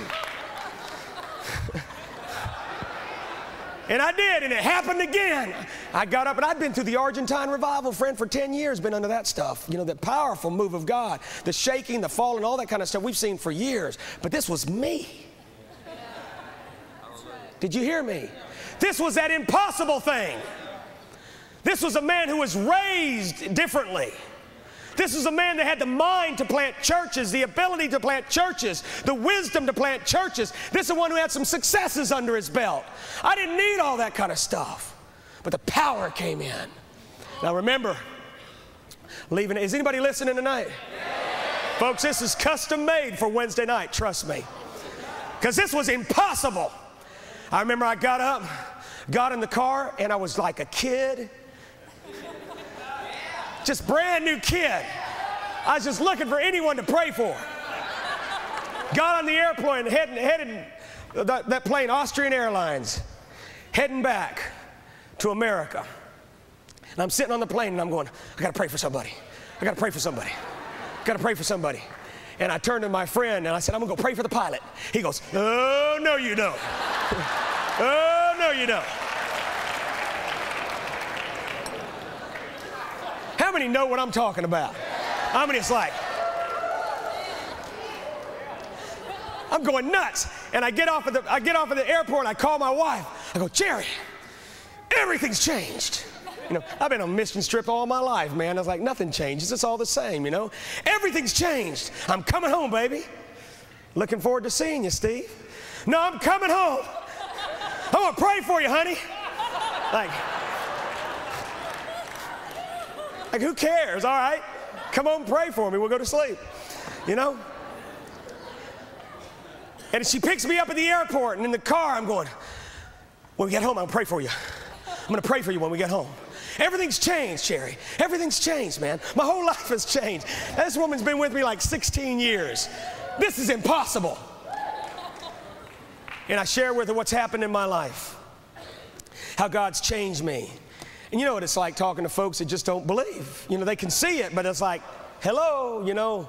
And I did, and it happened again. I got up, and I'd been through the Argentine revival, friend, for ten years, been under that stuff. You know, that powerful move of God, the shaking, the falling, all that kind of stuff we've seen for years. But this was me. Did you hear me? This was that impossible thing. This was a man who was raised differently. This is a man that had the mind to plant churches, the ability to plant churches, the wisdom to plant churches. This is one who had some successes under his belt. I didn't need all that kind of stuff, but the power came in. Now remember, leaving, is anybody listening tonight? Yeah. Folks, this is custom made for Wednesday night, trust me, because this was impossible. I remember I got up, got in the car, and I was like a kid. Just brand new kid. I was just looking for anyone to pray for. Got on the airplane, heading, headed that, that plane, Austrian Airlines, heading back to America. And I'm sitting on the plane and I'm going, I gotta pray for somebody. I gotta pray for somebody. I gotta pray for somebody. And I turned to my friend and I said, I'm gonna go pray for the pilot. He goes, oh, no, you don't. Oh, no, you don't. How many know what I'm talking about? I mean, it's like, I'm going nuts. And I get off of the, I get off of the airport and I call my wife. I go, Jerry, everything's changed. You know, I've been on a mission trip all my life, man. I was like, nothing changes. It's all the same, you know. Everything's changed. I'm coming home, baby. Looking forward to seeing you, Steve. No, I'm coming home. I'm going to pray for you, honey. Like, like, who cares? All right. Come on, pray for me. We'll go to sleep, you know. And she picks me up at the airport, and in the car, I'm going, when we get home, I'll pray for you. I'm going to pray for you when we get home. Everything's changed, Sherry. Everything's changed, man. My whole life has changed. This woman's been with me like sixteen years. This is impossible. And I share with her what's happened in my life, how God's changed me. And you know what it's like talking to folks that just don't believe. You know, they can see it, but it's like, hello, you know.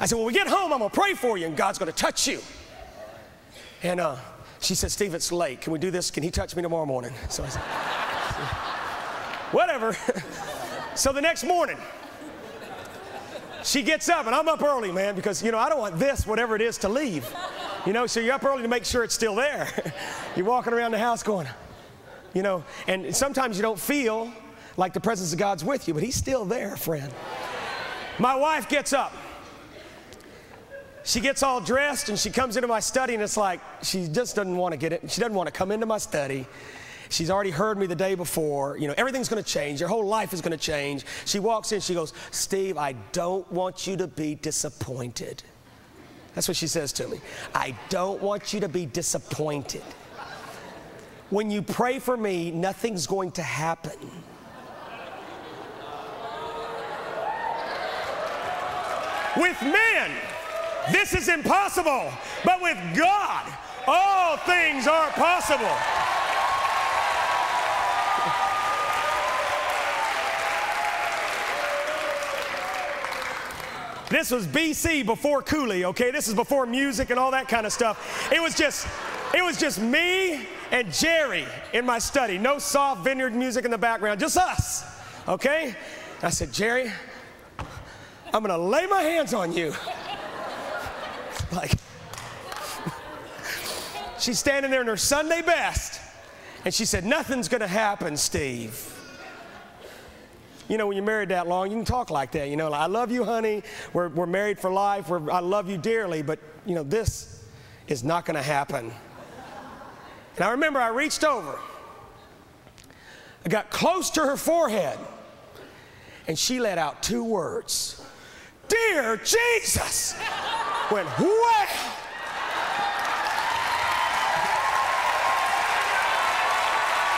I said, when we get home, I'm going to pray for you, and God's going to touch you. And uh, she said, Steve, it's late. Can we do this? Can he touch me tomorrow morning? So I said, whatever. So the next morning, she gets up, and I'm up early, man, because, you know, I don't want this, whatever it is, to leave. You know, so you're up early to make sure it's still there. You're walking around the house going, you know, and sometimes you don't feel like the presence of God's with you, but he's still there, friend. My wife gets up. She gets all dressed and she comes into my study and it's like, she just doesn't want to get it. She doesn't want to come into my study. She's already heard me the day before. You know, everything's going to change. Your whole life is going to change. She walks in, she goes, Steve, I don't want you to be disappointed. That's what she says to me. I don't want you to be disappointed. When you pray for me, nothing's going to happen. With men, this is impossible, but with God, all things are possible. This was B C before Cooley, okay? This is before music and all that kind of stuff. It was just, it was just me and Jerry in my study. No soft vineyard music in the background, just us, okay? I said, Jerry, I'm gonna lay my hands on you. Like, she's standing there in her Sunday best, and she said, nothing's going to happen, Steve. You know, when you're married that long, you can talk like that. You know, like, I love you, honey. We're, we're married for life. We're, I love you dearly, but, you know, this is not going to happen. And I remember I reached over. I got close to her forehead, and she let out two words. Dear Jesus! Went, wow!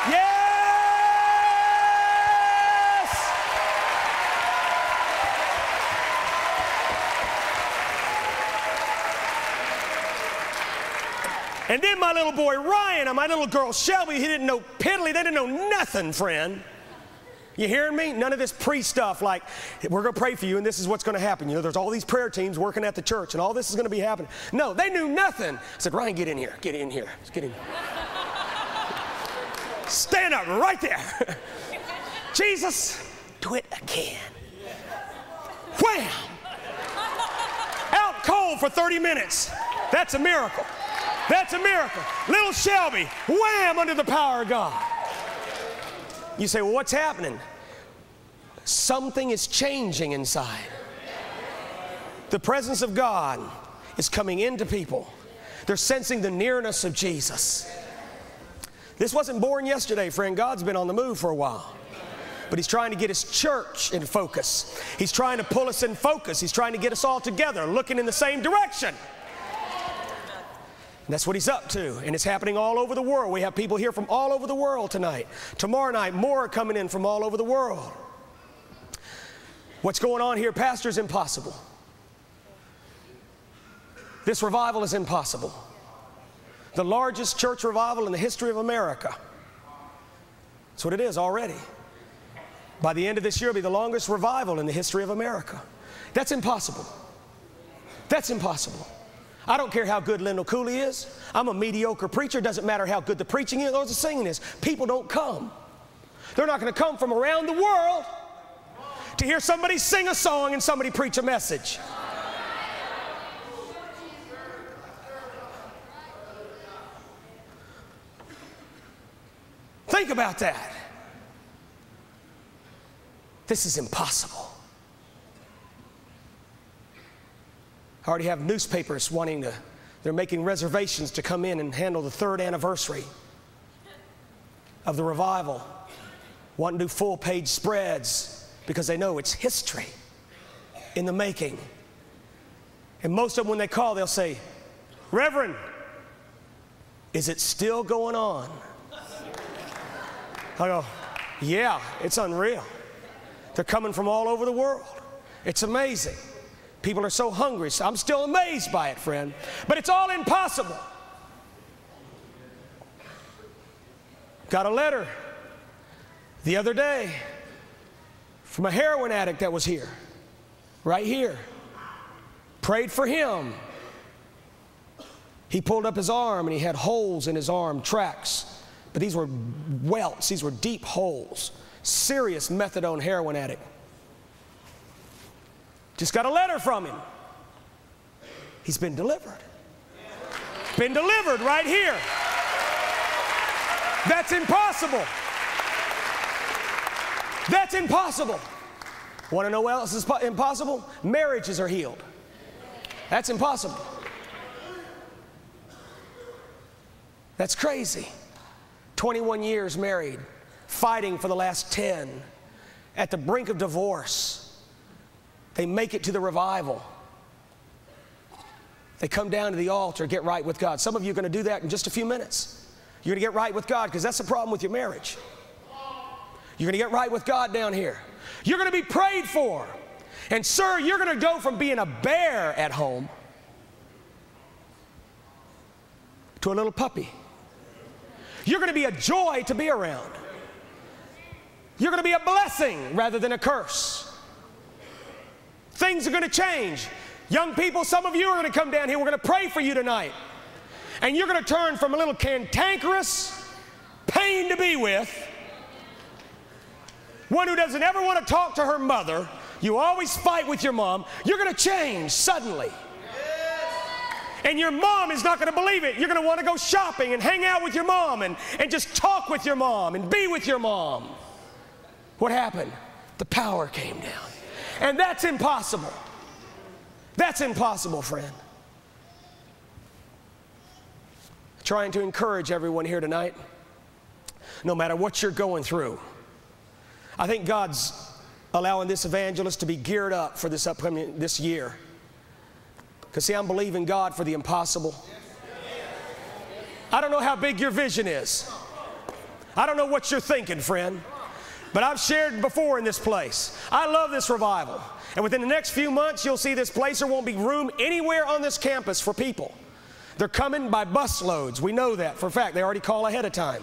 Yes! And then my little boy Ryan and my little girl Shelby, he didn't know piddly, they didn't know nothing, friend. You hearing me? None of this pre-stuff like, we're going to pray for you and this is what's going to happen. You know, there's all these prayer teams working at the church and all this is going to be happening. No, they knew nothing. I said, Ryan, get in here. Get in here. Let's get in here. Stand up right there. Jesus, do it again. Wham! Out cold for thirty minutes. That's a miracle. That's a miracle. Little Shelby, wham, under the power of God. You say, well, what's happening? Something is changing inside. The presence of God is coming into people. They're sensing the nearness of Jesus. This wasn't born yesterday, friend. God's been on the move for a while. But he's trying to get his church in focus. He's trying to pull us in focus. He's trying to get us all together, looking in the same direction. And that's what he's up to, and it's happening all over the world. We have people here from all over the world tonight. Tomorrow night, more are coming in from all over the world. What's going on here, Pastor, is impossible. This revival is impossible. The largest church revival in the history of America. That's what it is already. By the end of this year, it'll be the longest revival in the history of America. That's impossible. That's impossible. I don't care how good Lyndall Cooley is. I'm a mediocre preacher. It doesn't matter how good the preaching is or the singing is. People don't come. They're not going to come from around the world to hear somebody sing a song and somebody preach a message. Think about that. This is impossible. I already have newspapers wanting to, they're making reservations to come in and handle the third anniversary of the revival, wanting to do full page spreads because they know it's history in the making. And most of them, when they call, they'll say, "Reverend, is it still going on?" I go, "Yeah, it's unreal. They're coming from all over the world. It's amazing. People are so hungry." So I'm still amazed by it, friend. But it's all impossible. Got a letter the other day from a heroin addict that was here, right here. Prayed for him. He pulled up his arm and he had holes in his arm, tracks. But these were welts, these were deep holes. Serious methadone heroin addict. Just got a letter from him. He's been delivered. Been delivered right here. That's impossible. That's impossible. Want to know what else is impossible? Marriages are healed. That's impossible. That's crazy. twenty-one years married, fighting for the last ten, at the brink of divorce. They make it to the revival. They come down to the altar, get right with God. Some of you are going to do that in just a few minutes. You're going to get right with God because that's the problem with your marriage. You're going to get right with God down here. You're going to be prayed for. And sir, you're going to go from being a bear at home to a little puppy. You're going to be a joy to be around. You're going to be a blessing rather than a curse. Things are going to change. Young people, some of you are going to come down here. We're going to pray for you tonight. And you're going to turn from a little cantankerous pain to be with, one who doesn't ever want to talk to her mother. You always fight with your mom. You're going to change suddenly. And your mom is not going to believe it. You're going to want to go shopping and hang out with your mom and, and just talk with your mom and be with your mom. What happened? The power came down. And that's impossible. That's impossible, friend. Trying to encourage everyone here tonight, no matter what you're going through. I think God's allowing this evangelist to be geared up for this upcoming, this year. Because see, I'm believing God for the impossible. I don't know how big your vision is. I don't know what you're thinking, friend. But I've shared before in this place. I love this revival. And within the next few months, you'll see this place. There won't be room anywhere on this campus for people. They're coming by busloads. We know that for a fact. They already call ahead of time.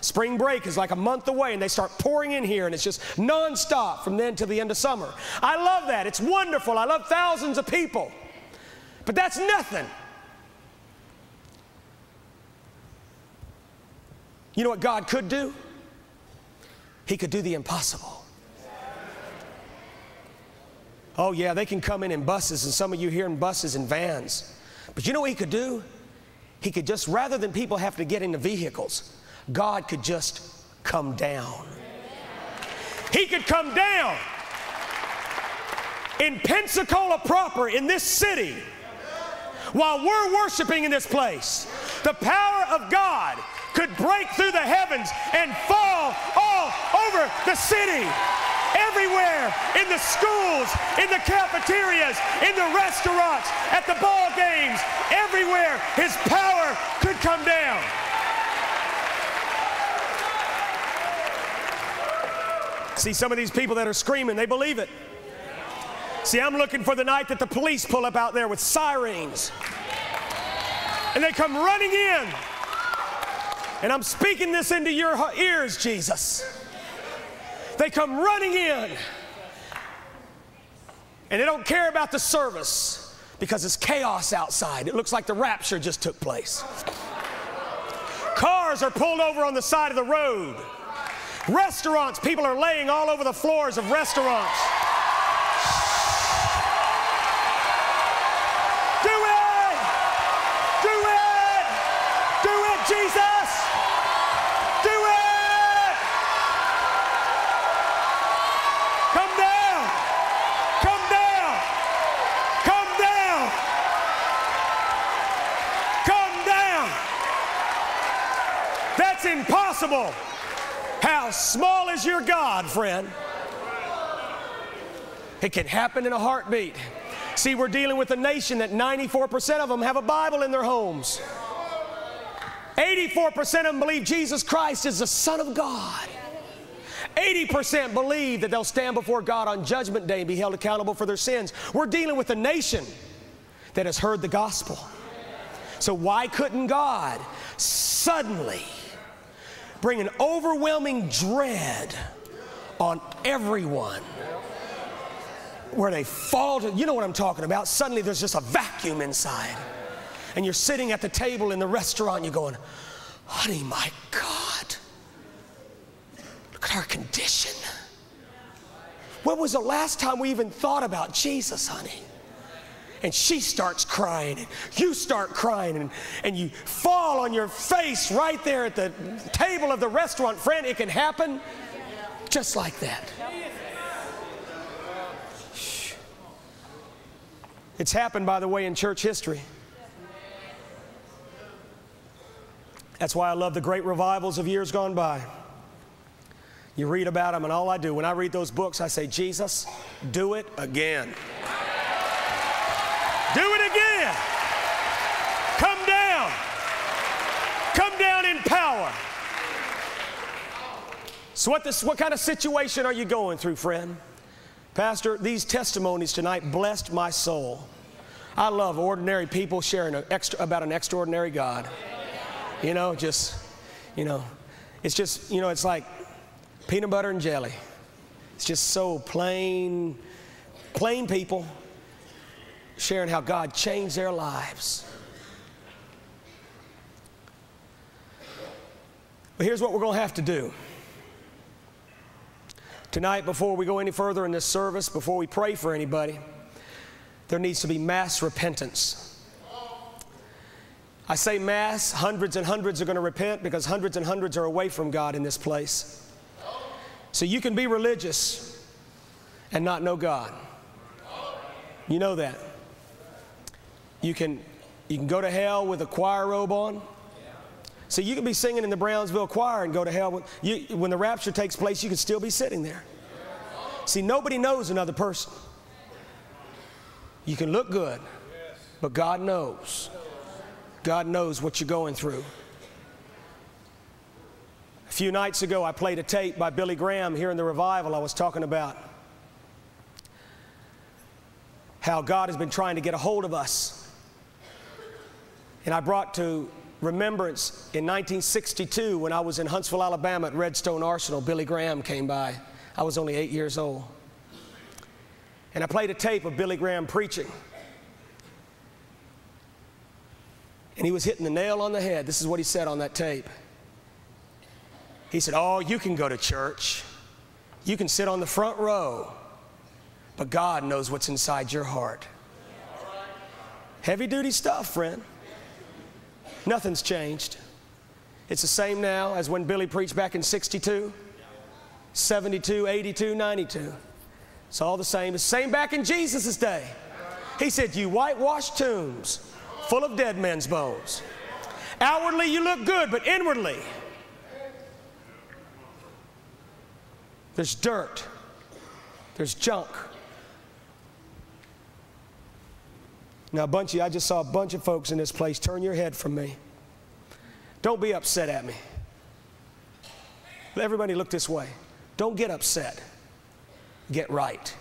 Spring break is like a month away, and they start pouring in here, and it's just nonstop from then to the end of summer. I love that. It's wonderful. I love thousands of people. But that's nothing. You know what God could do? He could do the impossible. Oh yeah, they can come in in buses, and some of you here in buses and vans. But you know what he could do? He could just, rather than people have to get into vehicles, God could just come down. He could come down in Pensacola proper, in this city, while we're worshiping in this place. The power of God could break through the heavens and fall all over the city, everywhere, in the schools, in the cafeterias, in the restaurants, at the ball games, everywhere. His power See, some of these people that are screaming, they believe it. See, I'm looking for the night that the police pull up out there with sirens. And they come running in. And I'm speaking this into your ears, Jesus. They come running in. And they don't care about the service because it's chaos outside. It looks like the rapture just took place. Cars are pulled over on the side of the road. Restaurants, people are laying all over the floors of restaurants. Do it! Do it! Do it, Jesus! Do it! Come down! Come down! Come down! Come down! That's impossible! How small is your God, friend? It can happen in a heartbeat. See, we're dealing with a nation that ninety-four percent of them have a Bible in their homes. eighty-four percent of them believe Jesus Christ is the Son of God. eighty percent believe that they'll stand before God on Judgment Day and be held accountable for their sins. We're dealing with a nation that has heard the gospel. So why couldn't God suddenly bring an overwhelming dread on everyone where they fall to, you know what I'm talking about, suddenly there's just a vacuum inside. And you're sitting at the table in the restaurant and you're going, honey, my God, look at our condition. When was the last time we even thought about Jesus, honey? And she starts crying, and you start crying, and, and you fall on your face right there at the table of the restaurant. Friend, it can happen just like that. It's happened, by the way, in church history. That's why I love the great revivals of years gone by. You read about them, and all I do, when I read those books, I say, Jesus, do it again. Do it again. Come down. Come down in power. So what, this, what kind of situation are you going through, friend? Pastor, these testimonies tonight blessed my soul. I love ordinary people sharing an extra, about an extraordinary God. You know, just, you know, it's just, you know, it's like peanut butter and jelly. It's just so plain, plain people sharing how God changed their lives. But here's what we're going to have to do. Tonight, before we go any further in this service, before we pray for anybody, there needs to be mass repentance. I say mass, hundreds and hundreds are going to repent because hundreds and hundreds are away from God in this place. So you can be religious and not know God. You know that. You can, you can go to hell with a choir robe on. So you can be singing in the Brownsville choir and go to hell. When, you, when the rapture takes place, you can still be sitting there. See, nobody knows another person. You can look good, but God knows. God knows what you're going through. A few nights ago, I played a tape by Billy Graham here in the revival I was talking about. How God has been trying to get a hold of us. And I brought to remembrance in nineteen sixty-two when I was in Huntsville, Alabama at Redstone Arsenal, Billy Graham came by. I was only eight years old. And I played a tape of Billy Graham preaching. And he was hitting the nail on the head. This is what he said on that tape. He said, oh, you can go to church. You can sit on the front row. But God knows what's inside your heart. Heavy-duty stuff, friend. Nothing's changed. It's the same now as when Billy preached back in sixty-two, seventy-two, eighty-two, ninety-two. It's all the same. It's the same back in Jesus' day. He said, you whitewashed tombs full of dead men's bones. Outwardly you look good, but inwardly there's dirt. There's junk. Now, Bunchy, I just saw a bunch of folks in this place. Turn your head from me. Don't be upset at me. Everybody look this way. Don't get upset. get right.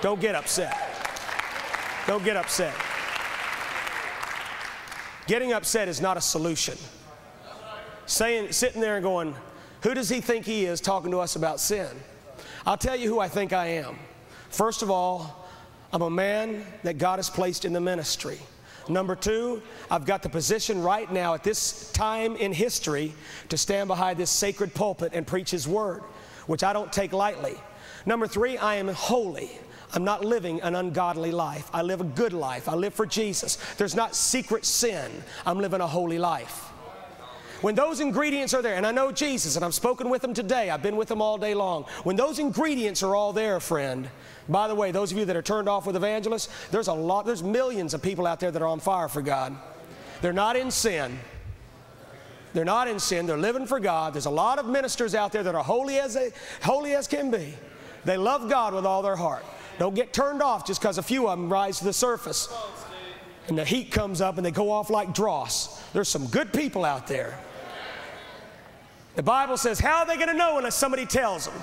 Don't get upset. Don't get upset. Getting upset is not a solution. Saying, sitting there and going, who does he think he is talking to us about sin? I'll tell you who I think I am. First of all, I'm a man that God has placed in the ministry. Number two, I've got the position right now at this time in history to stand behind this sacred pulpit and preach His Word, which I don't take lightly. Number three, I am holy. I'm not living an ungodly life. I live a good life. I live for Jesus. There's not secret sin. I'm living a holy life. When those ingredients are there, and I know Jesus, and I've spoken with Him today. I've been with Him all day long. When those ingredients are all there, friend, by the way, those of you that are turned off with evangelists, there's a lot, there's millions of people out there that are on fire for God. They're not in sin. They're not in sin. They're living for God. There's a lot of ministers out there that are holy as, they, holy as can be. They love God with all their heart. Don't get turned off just because a few of them rise to the surface. And the heat comes up and they go off like dross. There's some good people out there. The Bible says, how are they going to know unless somebody tells them?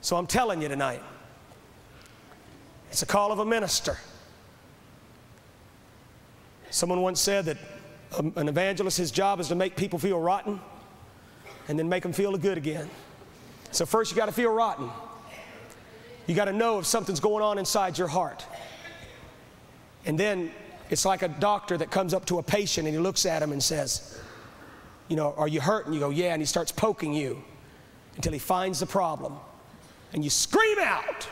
So I'm telling you tonight, it's a call of a minister. Someone once said that an evangelist, his job is to make people feel rotten and then make them feel good again. So first you got to feel rotten. You got to know if something's going on inside your heart. And then it's like a doctor that comes up to a patient and he looks at him and says, you know, are you hurt? And you go, yeah, and he starts poking you until he finds the problem. And you scream out.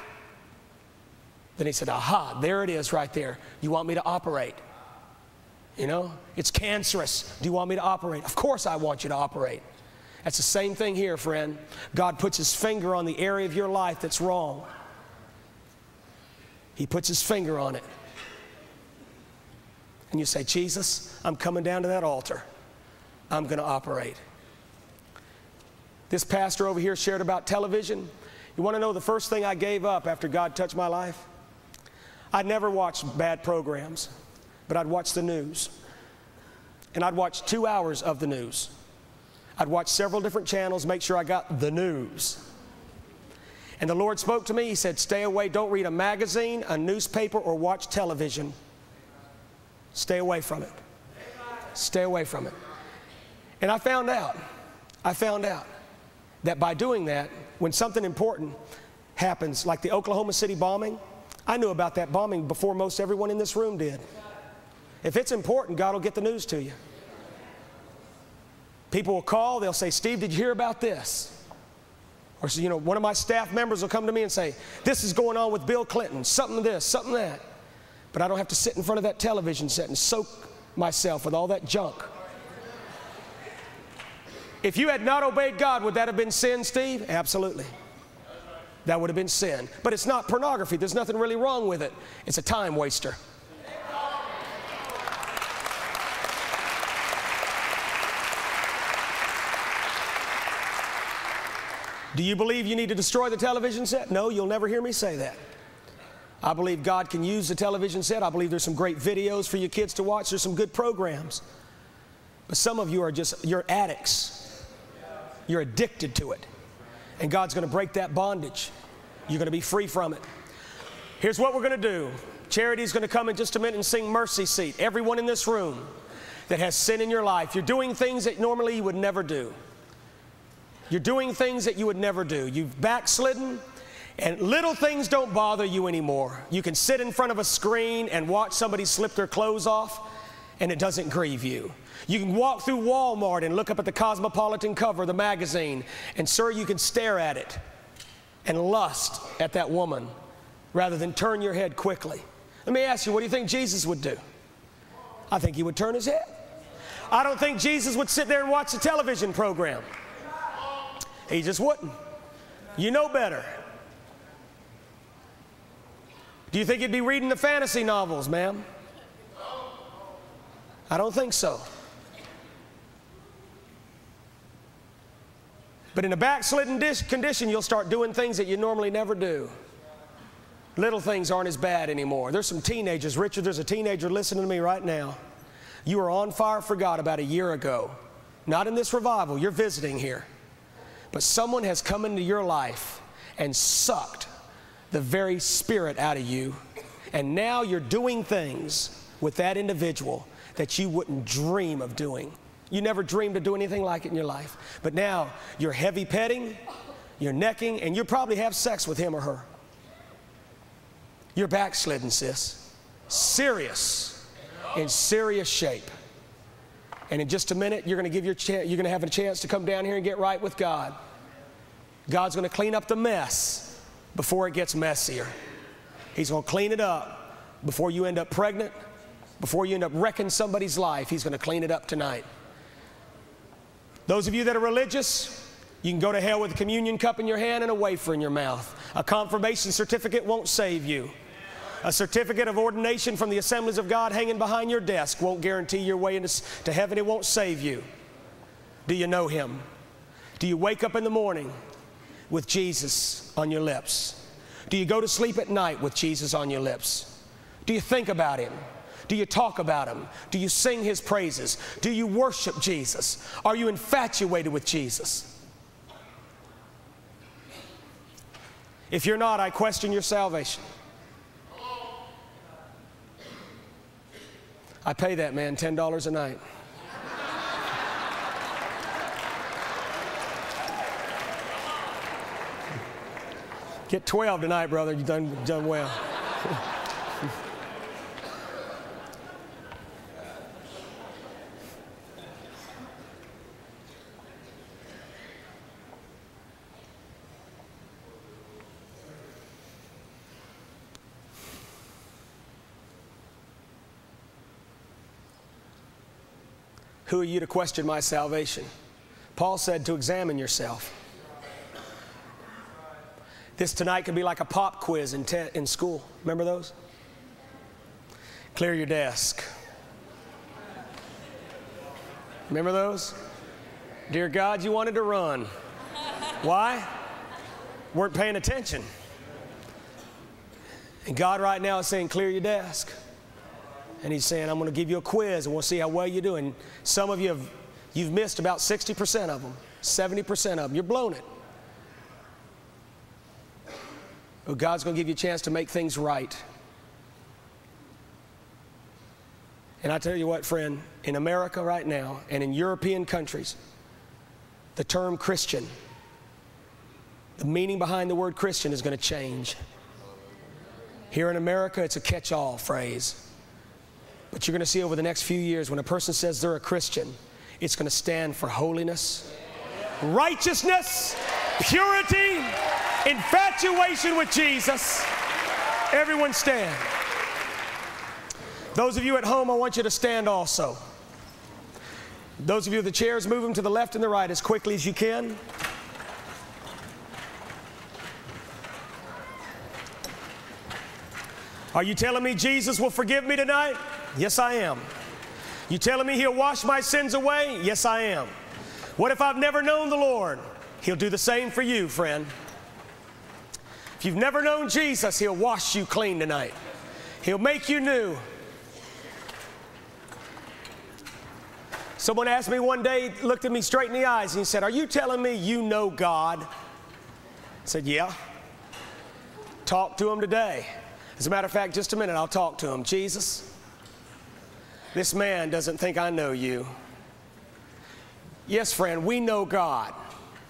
Then he said, aha, there it is right there. You want me to operate? You know, it's cancerous. Do you want me to operate? Of course I want you to operate. That's the same thing here, friend. God puts His finger on the area of your life that's wrong. He puts His finger on it. And you say, Jesus, I'm coming down to that altar. I'm going to operate. This pastor over here shared about television. You want to know the first thing I gave up after God touched my life? I never watched bad programs, but I'd watch the news. And I'd watch two hours of the news. I'd watch several different channels, make sure I got the news. And the Lord spoke to me. He said, stay away. Don't read a magazine, a newspaper, or watch television. Stay away from it. Stay away from it. And I found out, I found out that by doing that, when something important happens, like the Oklahoma City bombing, I knew about that bombing before most everyone in this room did. If it's important, God will get the news to you. People will call, they'll say, Steve, did you hear about this? Or, so, you know, one of my staff members will come to me and say, this is going on with Bill Clinton, something this, something that. But I don't have to sit in front of that television set and soak myself with all that junk. If you had not obeyed God, would that have been sin, Steve? Absolutely. That would have been sin. But it's not pornography. There's nothing really wrong with it. It's a time waster. Do you believe you need to destroy the television set? No, you'll never hear me say that. I believe God can use the television set. I believe there's some great videos for your kids to watch. There's some good programs. But some of you are just, you're addicts. You're addicted to it. And God's going to break that bondage. You're going to be free from it. Here's what we're going to do. Charity's going to come in just a minute and sing Mercy Seat. Everyone in this room that has sin in your life, you're doing things that normally you would never do. You're doing things that you would never do. You've backslidden. And little things don't bother you anymore. You can sit in front of a screen and watch somebody slip their clothes off, and it doesn't grieve you. You can walk through Walmart and look up at the Cosmopolitan cover of the magazine, and, sir, you can stare at it and lust at that woman rather than turn your head quickly. Let me ask you, what do you think Jesus would do? I think He would turn His head. I don't think Jesus would sit there and watch a television program. He just wouldn't. You know better. Do you think you'd be reading the fantasy novels, ma'am? I don't think so. But in a backslidden condition, you'll start doing things that you normally never do. Little things aren't as bad anymore. There's some teenagers. Richard, there's a teenager listening to me right now. You were on fire for God about a year ago. Not in this revival. You're visiting here. But someone has come into your life and sucked the very spirit out of you, and now you're doing things with that individual that you wouldn't dream of doing. You never dreamed to do anything like it in your life, but now you're heavy petting, you're necking, and you probably have sex with him or her. You're backslidden, sis. Serious, in serious shape. And in just a minute, you're going to give your chance, you're going to have a chance to come down here and get right with God. God's going to clean up the mess before it gets messier. He's going to clean it up before you end up pregnant, before you end up wrecking somebody's life. He's going to clean it up tonight. Those of you that are religious, you can go to hell with a communion cup in your hand and a wafer in your mouth. A confirmation certificate won't save you. A certificate of ordination from the Assemblies of God hanging behind your desk won't guarantee your way into to heaven. It won't save you. Do you know him? Do you wake up in the morning with Jesus on your lips? Do you go to sleep at night with Jesus on your lips? Do you think about him? Do you talk about him? Do you sing his praises? Do you worship Jesus? Are you infatuated with Jesus? If you're not, I question your salvation. I pay that man ten dollars a night. Get twelve tonight, brother. You've done, done well. Who are you to question my salvation? Paul said to examine yourself. This tonight could be like a pop quiz in, in school. Remember those? Clear your desk. Remember those? Dear God, you wanted to run. Why? Weren't paying attention. And God right now is saying, clear your desk. And he's saying, I'm going to give you a quiz, and we'll see how well you're doing. Some of you have you've missed about sixty percent of them, seventy percent of them. You're blown it. But God's going to give you a chance to make things right. And I tell you what, friend, in America right now and in European countries, the term Christian, the meaning behind the word Christian is going to change. Here in America, it's a catch-all phrase. But you're going to see over the next few years, when a person says they're a Christian, it's going to stand for holiness, righteousness, purity, infatuation with Jesus. Everyone stand. Those of you at home, I want you to stand also. Those of you with the chairs, move them to the left and the right as quickly as you can. Are you telling me Jesus will forgive me tonight? Yes, I am. You telling me he'll wash my sins away? Yes, I am. What if I've never known the Lord? He'll do the same for you, friend. If you've never known Jesus, he'll wash you clean tonight. He'll make you new. Someone asked me one day, looked at me straight in the eyes, and he said, "Are you telling me you know God?" I said, "Yeah." Talk to him today. As a matter of fact, just a minute, I'll talk to him. Jesus, this man doesn't think I know you. Yes, friend, we know God.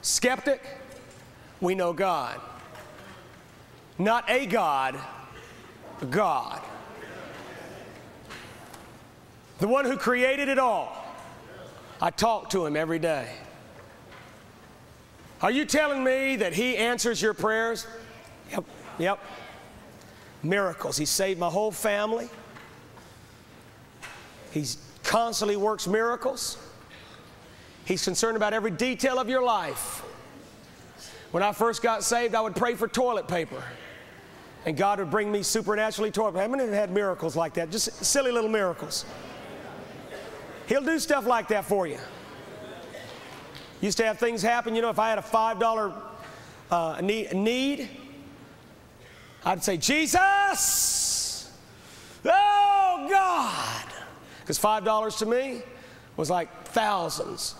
Skeptic, we know God. Not a God, but God. The one who created it all. I talk to him every day. Are you telling me that he answers your prayers? Yep, yep. Miracles. He saved my whole family. He constantly works miracles. He's concerned about every detail of your life. When I first got saved, I would pray for toilet paper, and God would bring me supernaturally toilet paper. How many of you had miracles like that? Just silly little miracles. He'll do stuff like that for you. Used to have things happen. You know, if I had a five dollar uh, need, I'd say, "Jesus, oh God." Because five dollars to me was like thousands.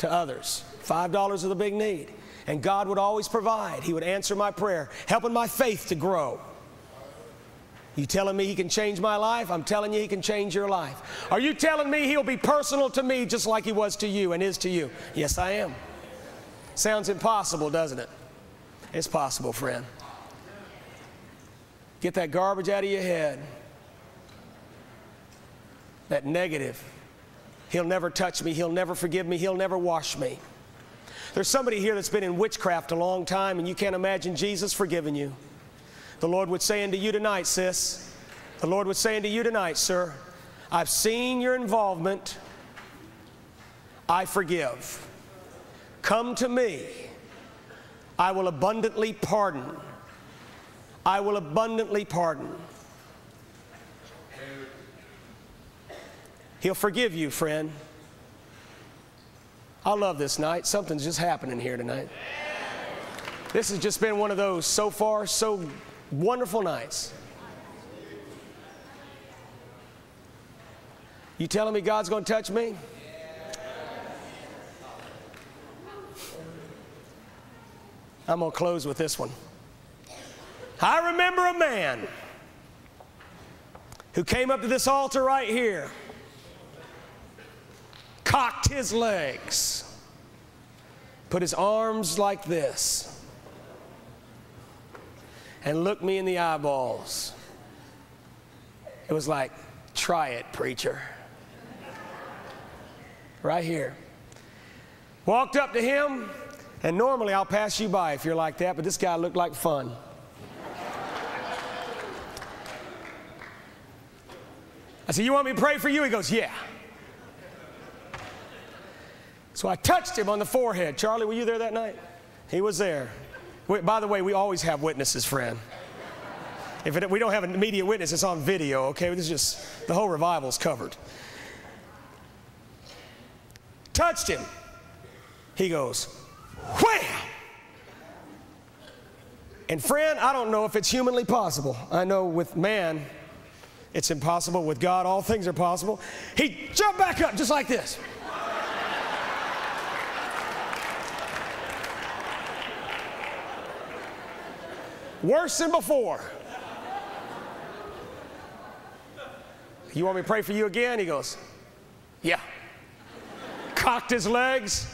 to others. five dollars is a big need. And God would always provide. He would answer my prayer, helping my faith to grow. You telling me He can change my life? I'm telling you He can change your life. Are you telling me He'll be personal to me just like He was to you and is to you? Yes, I am. Sounds impossible, doesn't it? It's possible, friend. Get that garbage out of your head. That negative. He'll never touch me. He'll never forgive me. He'll never wash me. There's somebody here that's been in witchcraft a long time and you can't imagine Jesus forgiving you. The Lord would say unto you tonight, sis. The Lord would say unto you tonight, sir, I've seen your involvement. I forgive. Come to me. I will abundantly pardon. I will abundantly pardon. He'll forgive you, friend. I love this night. Something's just happening here tonight. This has just been one of those so far so wonderful nights. You telling me God's going to touch me? I'm going to close with this one. I remember a man who came up to this altar right here, cocked his legs, put his arms like this, and looked me in the eyeballs. It was like, try it, preacher. Right here. Walked up to him, and normally I'll pass you by if you're like that, but this guy looked like fun. I said, you want me to pray for you? He goes, yeah. So I touched him on the forehead. Charlie, were you there that night? He was there. We, by the way, we always have witnesses, friend. If it, we don't have an immediate witness, it's on video, okay? This is just, the whole revival's covered. Touched him. He goes, wham! And friend, I don't know if it's humanly possible. I know with man, it's impossible. With God, all things are possible. He jumped back up just like this. Worse than before. You want me to pray for you again? He goes, yeah. Cocked his legs,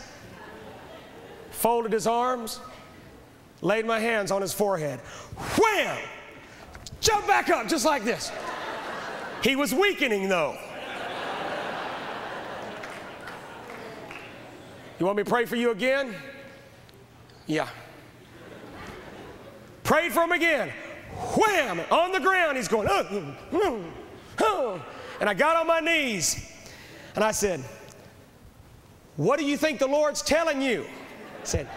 folded his arms, laid my hands on his forehead. Wham! Jump back up just like this. He was weakening though. You want me to pray for you again? Yeah. Prayed for him again. Wham! On the ground, he's going, uh, uh, uh. And I got on my knees and I said, what do you think the Lord's telling you? I said,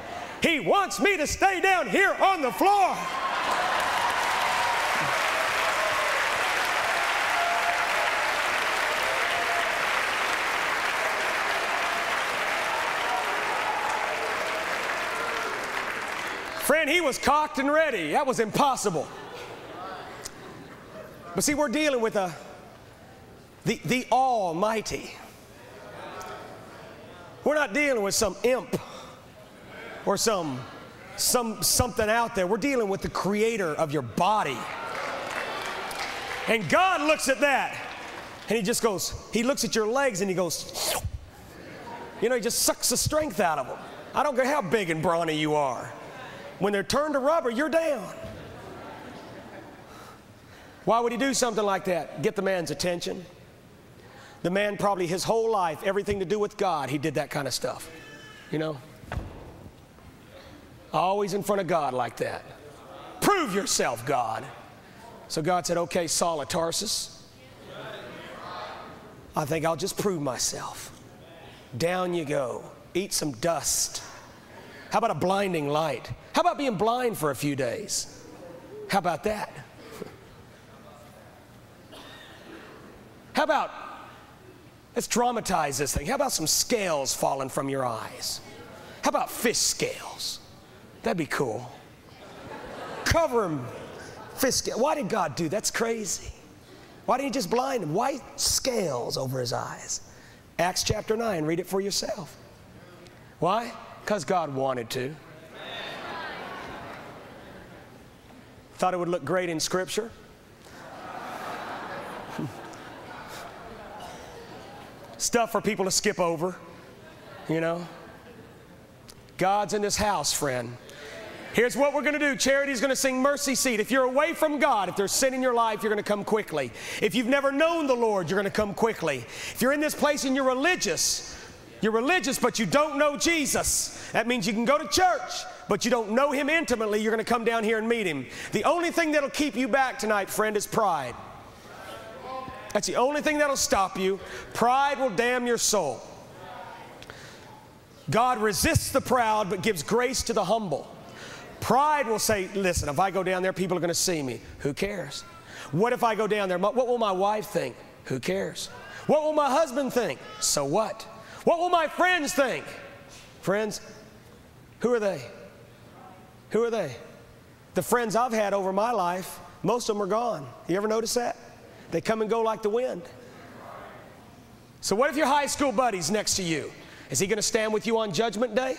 He wants me to stay down here on the floor. Friend, he was cocked and ready. That was impossible. But see, we're dealing with a, the, the Almighty. We're not dealing with some imp or some, some something out there. We're dealing with the creator of your body. And God looks at that, and he just goes, he looks at your legs, and he goes, you know, he just sucks the strength out of them. I don't care how big and brawny you are. When they're turned to rubber, you're down. Why would he do something like that? Get the man's attention. The man probably his whole life, everything to do with God, he did that kind of stuff. You know? Always in front of God like that. Prove yourself, God. So God said, okay, Saul of Tarsus, I think I'll just prove myself. Down you go. Eat some dust. How about a blinding light? How about being blind for a few days? How about that? How about, let's dramatize this thing. How about some scales falling from your eyes? How about fish scales? That'd be cool. Cover them, fish scales. Why did God do that? That's crazy. Why didn't he just blind him? White scales over his eyes. Acts chapter nine, read it for yourself. Why? Because God wanted to. Thought it would look great in Scripture. Stuff for people to skip over, you know. God's in this house, friend. Here's what we're going to do. Charity's going to sing Mercy Seat. If you're away from God, if there's sin in your life, you're going to come quickly. If you've never known the Lord, you're going to come quickly. If you're in this place and you're religious, you're religious but you don't know Jesus, that means you can go to church, but you don't know Him intimately, you're going to come down here and meet Him. The only thing that'll keep you back tonight, friend, is pride. That's the only thing that'll stop you. Pride will damn your soul. God resists the proud but gives grace to the humble. Pride will say, listen, if I go down there, people are going to see me. Who cares? What if I go down there? What will my wife think? Who cares? What will my husband think? So what? What will my friends think? Friends, who are they? Who are they? The friends I've had over my life, most of them are gone. You ever notice that? They come and go like the wind. So what if your high school buddy's next to you? Is he going to stand with you on Judgment Day?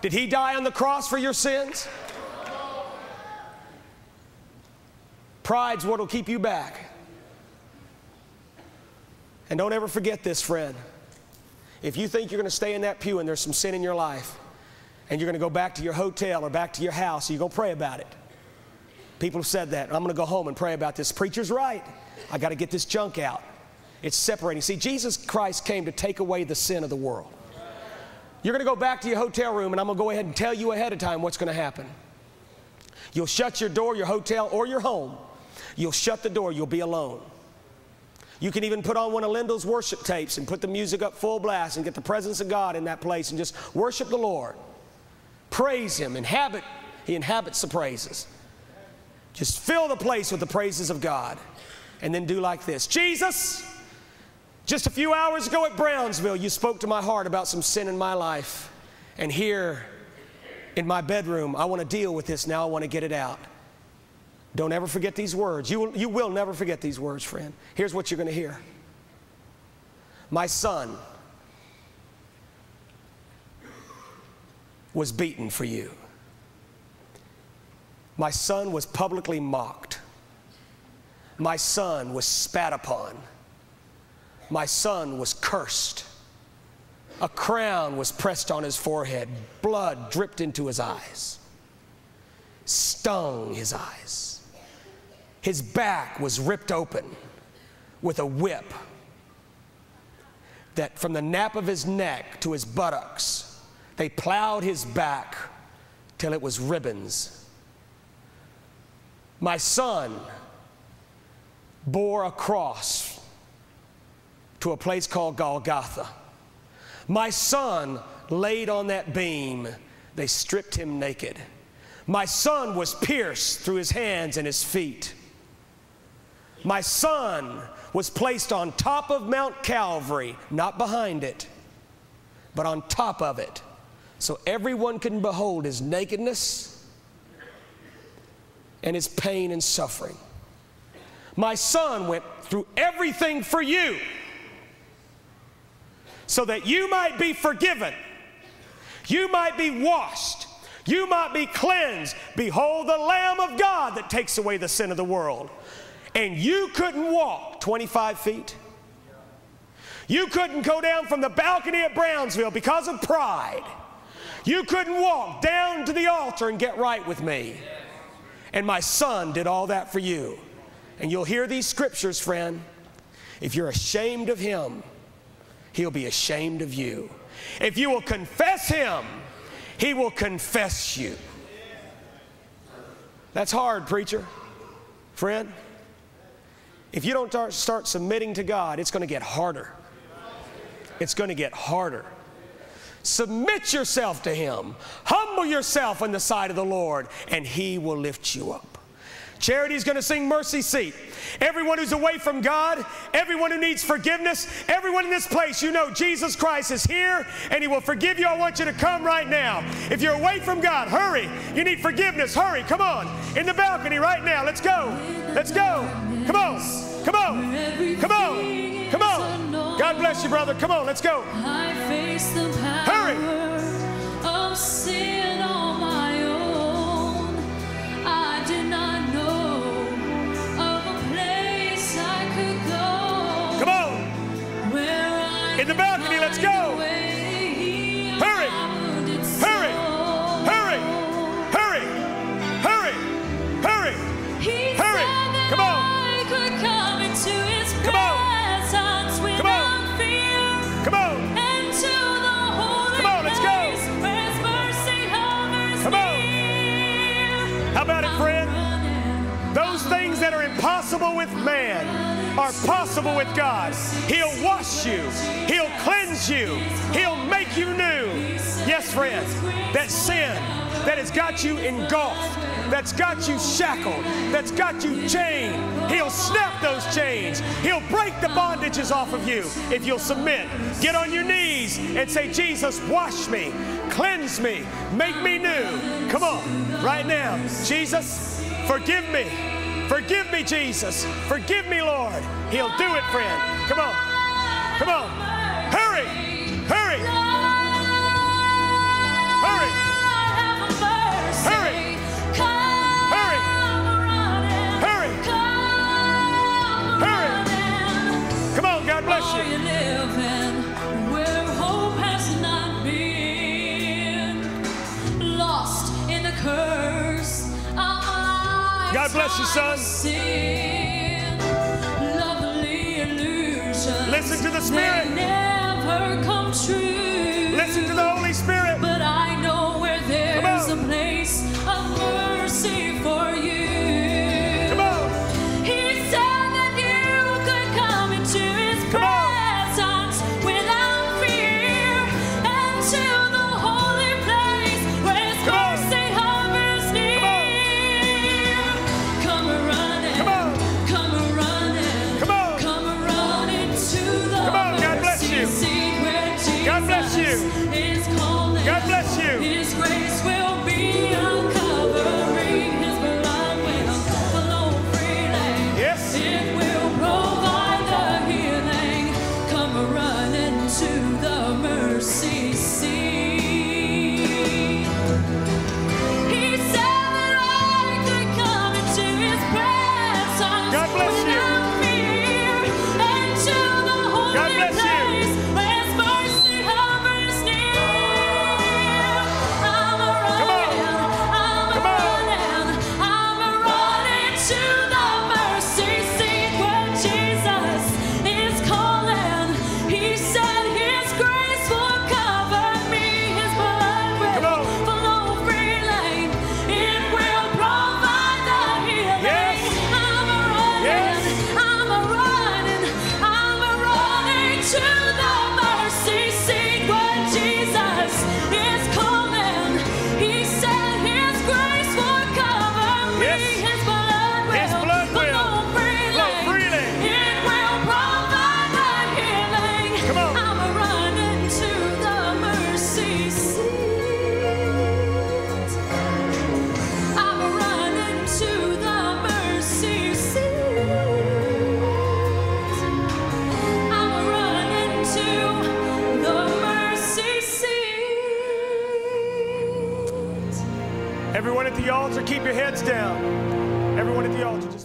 Did he die on the cross for your sins? Pride's what'll keep you back. And don't ever forget this, friend. If you think you're going to stay in that pew and there's some sin in your life, and you're going to go back to your hotel or back to your house, you're going to pray about it. People have said that. I'm going to go home and pray about this. Preacher's right. I got to get this junk out. It's separating. See, Jesus Christ came to take away the sin of the world. You're going to go back to your hotel room, and I'm going to go ahead and tell you ahead of time what's going to happen. You'll shut your door, your hotel, or your home. You'll shut the door. You'll be alone. You can even put on one of Lyndall's worship tapes and put the music up full blast and get the presence of God in that place and just worship the Lord. Praise Him. Inhabit. He inhabits the praises. Just fill the place with the praises of God. And then do like this. Jesus, just a few hours ago at Brownsville, you spoke to my heart about some sin in my life. And here in my bedroom, I want to deal with this now. I want to get it out. Don't ever forget these words. You will, you will never forget these words, friend. Here's what you're going to hear. My son was beaten for you. My son was publicly mocked. My son was spat upon. My son was cursed. A crown was pressed on his forehead. Blood dripped into his eyes. Stung his eyes. His back was ripped open with a whip that from the nape of his neck to his buttocks, they plowed his back till it was ribbons. My son bore a cross to a place called Golgotha. My son laid on that beam. They stripped him naked. My son was pierced through his hands and his feet. My son was placed on top of Mount Calvary, not behind it, but on top of it, so everyone can behold his nakedness and his pain and suffering. My son went through everything for you, so that you might be forgiven, you might be washed, you might be cleansed. Behold the Lamb of God that takes away the sin of the world. And you couldn't walk twenty-five feet. You couldn't go down from the balcony at Brownsville because of pride. You couldn't walk down to the altar and get right with me. And my son did all that for you. And you'll hear these scriptures, friend. If you're ashamed of Him, He'll be ashamed of you. If you will confess Him, He will confess you. That's hard, preacher. Friend, if you don't start submitting to God, it's going to get harder. It's going to get harder. Submit yourself to Him. Humble yourself in the sight of the Lord, and He will lift you up. Charity's going to sing Mercy Seat. Everyone who's away from God, everyone who needs forgiveness, everyone in this place, you know Jesus Christ is here and He will forgive you. I want you to come right now. If you're away from God, hurry. You need forgiveness, hurry. Come on. In the balcony right now. Let's go. Let's go. Come on. Come on. Come on. Come on. God bless. bless you, brother. Come on, let's go. I face the power Hurry. of sin on my own. I did not know of a place I could go. Come on. Where I In the balcony, let's go. Hurry. Hurry. Hurry. Hurry. Hurry. Hurry. He Hurry. Come on. I could come into his presence. Come on. How about it, friend? Those things that are impossible with man are possible with God. He'll wash you. He'll cleanse you. He'll make you new. Yes, friend, that sin that has got you engulfed, that's got you shackled, that's got you chained, He'll snap those chains. He'll break the bondages off of you if you'll submit. Get on your knees and say, Jesus, wash me. Cleanse me. Make me new. Come on, right now. Jesus, forgive me. Forgive me, Jesus. Forgive me, Lord. He'll do it, friend. Come on. Come on. Hurry. Hurry. Hurry. Hurry. Hurry. Hurry. Hurry. Come on, God bless you. God bless you, son. Listen to the Spirit. Listen to the Holy Spirit. But I know where there's a place of mercy for you. Come on. He said that you could come into his presence without fear and to the holy place where his mercy. God bless you. God bless you. His grace will be uncovering. His blood will flow freely. Yes. It will provide the healing. Come running to the mercy seat. He said that I could come into his presence. God bless you. Keep your heads down. Everyone at the altar.